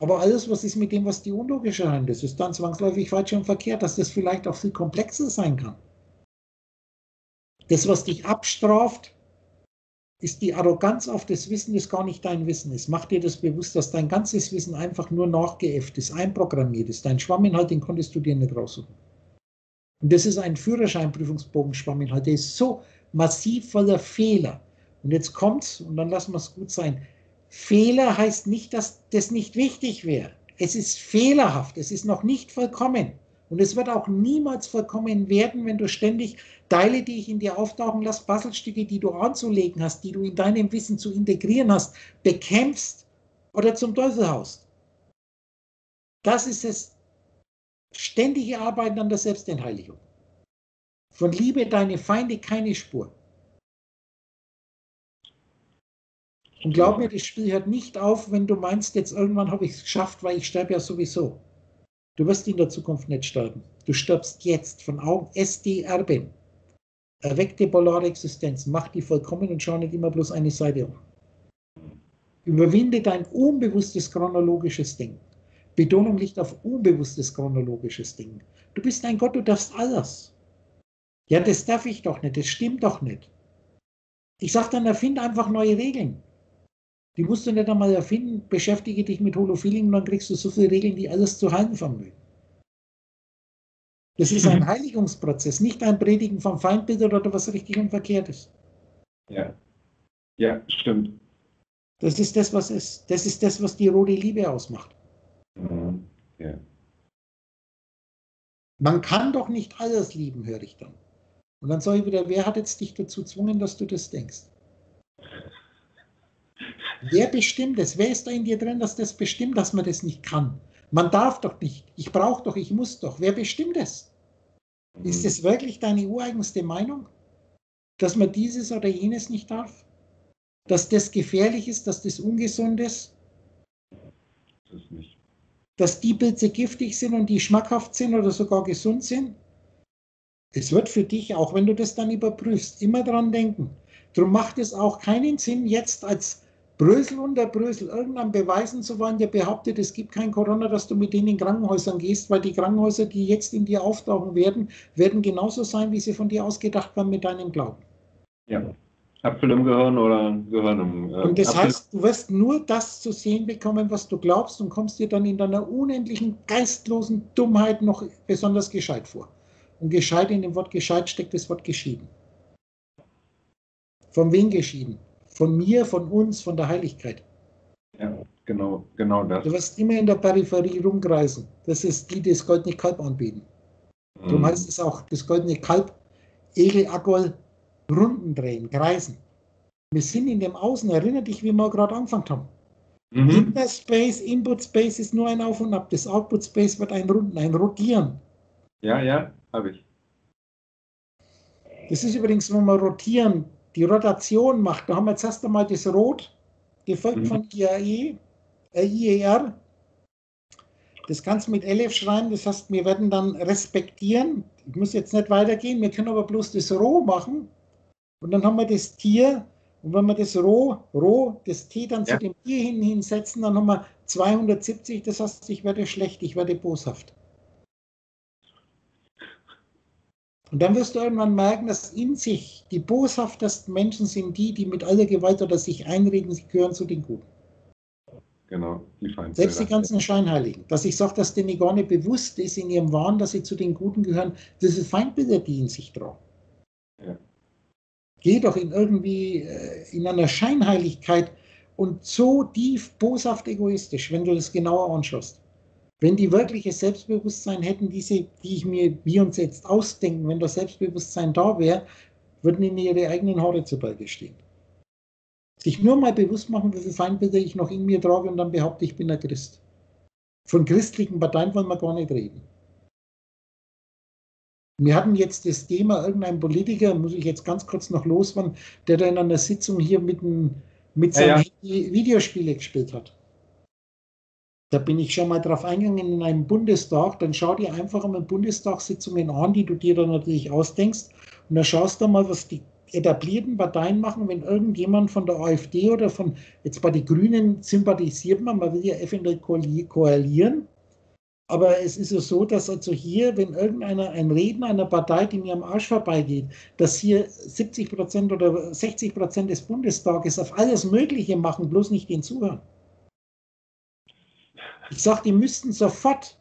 Aber alles, was ist mit dem, was die unlogisch erscheint, das ist dann zwangsläufig falsch und verkehrt, dass das vielleicht auch viel komplexer sein kann. Das, was dich abstraft, ist die Arroganz auf das Wissen, das gar nicht dein Wissen ist. Mach dir das bewusst, dass dein ganzes Wissen einfach nur nachgeäfft ist, einprogrammiert ist. Dein Schwamminhalt, den konntest du dir nicht raussuchen. Und das ist ein Führerscheinprüfungsbogenschwamminhalt, der ist so massiv voller Fehler. Und jetzt kommt's und dann lassen wir es gut sein. Fehler heißt nicht, dass das nicht wichtig wäre. Es ist fehlerhaft, es ist noch nicht vollkommen. Und es wird auch niemals vollkommen werden, wenn du ständig Teile, die ich in dir auftauchen lasse, Puzzlestücke, die du anzulegen hast, die du in deinem Wissen zu integrieren hast, bekämpfst oder zum Teufel haust. Das ist das ständige Arbeiten an der Selbstentheiligung. Von Liebe deine Feinde keine Spur. Und glaub mir, das Spiel hört nicht auf, wenn du meinst, jetzt irgendwann habe ich es geschafft, weil ich sterbe ja sowieso. Du wirst in der Zukunft nicht sterben. Du stirbst jetzt von Augen S D R B. Erweckte polare Existenz. Mach die vollkommen und schau nicht immer bloß eine Seite um. Überwinde dein unbewusstes chronologisches Denken. Betonung liegt auf unbewusstes chronologisches Denken. Du bist ein Gott, du darfst alles. Ja, das darf ich doch nicht, das stimmt doch nicht. Ich sage dann, erfinde einfach neue Regeln. Die musst du nicht einmal erfinden, beschäftige dich mit Holofeeling und dann kriegst du so viele Regeln, die alles zu heilen vermögen. Das ist ein Heiligungsprozess, nicht ein Predigen vom Feindbild oder was richtig und verkehrt ist. Ja, ja, stimmt. Das ist das, was ist. Das ist das, was die rote Liebe ausmacht. Mhm. Ja. Man kann doch nicht alles lieben, höre ich dann. Und dann sage ich wieder, wer hat jetzt dich dazu gezwungen, dass du das denkst? Wer bestimmt es? Wer ist da in dir drin, dass das bestimmt, dass man das nicht kann? Man darf doch nicht. Ich brauche doch, ich muss doch. Wer bestimmt es? Ist es wirklich deine ureigenste Meinung, dass man dieses oder jenes nicht darf? Dass das gefährlich ist, dass das ungesund ist? Das ist nicht. Dass die Pilze giftig sind und die schmackhaft sind oder sogar gesund sind? Es wird für dich, auch wenn du das dann überprüfst, immer dran denken. Darum macht es auch keinen Sinn, jetzt als Brösel unter Brösel, irgendwann beweisen zu wollen, der behauptet, es gibt kein Corona, dass du mit denen in Krankenhäusern gehst, weil die Krankenhäuser, die jetzt in dir auftauchen werden, werden genauso sein, wie sie von dir ausgedacht waren mit deinem Glauben. Ja, Apfel im Gehirn oder Gehirn im... Äh, und das Apfel heißt, du wirst nur das zu sehen bekommen, was du glaubst und kommst dir dann in deiner unendlichen, geistlosen Dummheit noch besonders gescheit vor. Und gescheit, in dem Wort gescheit steckt das Wort geschieden. Von wem geschieden? Von mir, von uns, von der Heiligkeit. Ja, genau, genau das. Du wirst immer in der Peripherie rumkreisen. Das ist die, die das goldene Kalb anbieten. Mm. Darum heißt es auch, das goldene Kalb, Egel, Agol, Runden drehen, kreisen. Wir sind in dem Außen, erinnere dich, wie wir gerade angefangen haben. Mm-hmm. Inner Space, Input Space ist nur ein Auf und Ab. Das Output Space wird ein Runden, ein Rotieren. Ja, ja, habe ich. Das ist übrigens, wenn wir rotieren, die Rotation macht, da haben wir jetzt erst einmal das Rot, gefolgt mhm. von I A E, äh, I E R. Das kannst du mit L F schreiben, das heißt, wir werden dann respektieren. Ich muss jetzt nicht weitergehen, wir können aber bloß das Roh machen. Und dann haben wir das Tier. Und wenn wir das Roh, Roh, das T dann ja. zu dem Tier hin, hinsetzen, dann haben wir zweihundertsiebzig, das heißt, ich werde schlecht, ich werde boshaft. Und dann wirst du irgendwann merken, dass in sich die boshaftesten Menschen sind die, die mit aller Gewalt oder sich einregen, sie gehören zu den Guten. Genau, die Feinde. Selbst die ganzen Scheinheiligen. Dass ich sage, dass denen gar nicht bewusst ist in ihrem Wahn, dass sie zu den Guten gehören, das sind Feindbilder, die in sich tragen. Ja. Geh doch in irgendwie in einer Scheinheiligkeit und so tief boshaft egoistisch, wenn du das genauer anschaust. Wenn die wirkliches Selbstbewusstsein hätten, diese, die ich mir, wir uns jetzt ausdenken, wenn das Selbstbewusstsein da wäre, würden in ihre eigenen Haare zu Berge stehen. Sich nur mal bewusst machen, wie viele Feindbilder ich noch in mir trage und dann behaupte, ich bin ein Christ. Von christlichen Parteien wollen wir gar nicht reden. Wir hatten jetzt das Thema, irgendein Politiker, muss ich jetzt ganz kurz noch loswerden, der da in einer Sitzung hier mit, mit seinem ja, ja. Handy Videospiele gespielt hat. Da bin ich schon mal drauf eingegangen in einem Bundestag. Dann schau dir einfach einmal Bundestagssitzungen an, die du dir dann natürlich ausdenkst. Und dann schaust du mal, was die etablierten Parteien machen, wenn irgendjemand von der AfD oder von, jetzt bei den Grünen sympathisiert man, man will ja eventuell koalieren. Aber es ist ja so, dass also hier, wenn irgendeiner, ein Redner einer Partei, die mir am Arsch vorbeigeht, dass hier siebzig Prozent oder sechzig Prozent des Bundestages auf alles Mögliche machen, bloß nicht den zuhören. Ich sage, die müssten sofort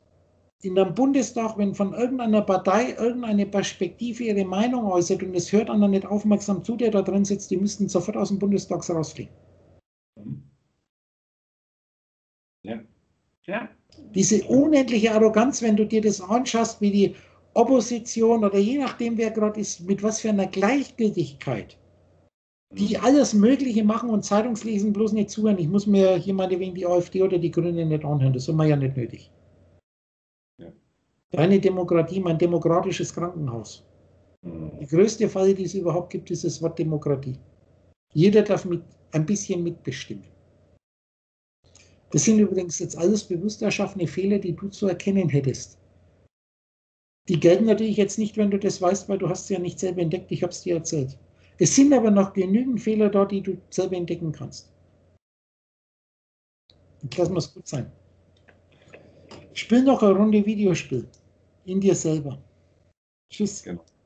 in einem Bundestag, wenn von irgendeiner Partei irgendeine Perspektive ihre Meinung äußert und es hört einer nicht aufmerksam zu, der da drin sitzt, die müssten sofort aus dem Bundestag rausfliegen. Ja. Ja. Diese unendliche Arroganz, wenn du dir das anschaust, wie die Opposition oder je nachdem, wer gerade ist, mit was für einer Gleichgültigkeit, die alles Mögliche machen und Zeitungslesen bloß nicht zuhören. Ich muss mir jemanden wegen die AfD oder die Grünen nicht anhören, das haben wir ja nicht nötig. Ja. Deine Demokratie, mein demokratisches Krankenhaus. Die größte Falle, die es überhaupt gibt, ist das Wort Demokratie. Jeder darf mit, ein bisschen mitbestimmen. Das sind übrigens jetzt alles bewusst erschaffene Fehler, die du zu erkennen hättest. Die gelten natürlich jetzt nicht, wenn du das weißt, weil du hast sie ja nicht selber entdeckt, ich habe es dir erzählt. Es sind aber noch genügend Fehler da, die du selber entdecken kannst. Jetzt lassen wir es gut sein. Spiel noch eine Runde Videospiel. In dir selber. Tschüss. Genau.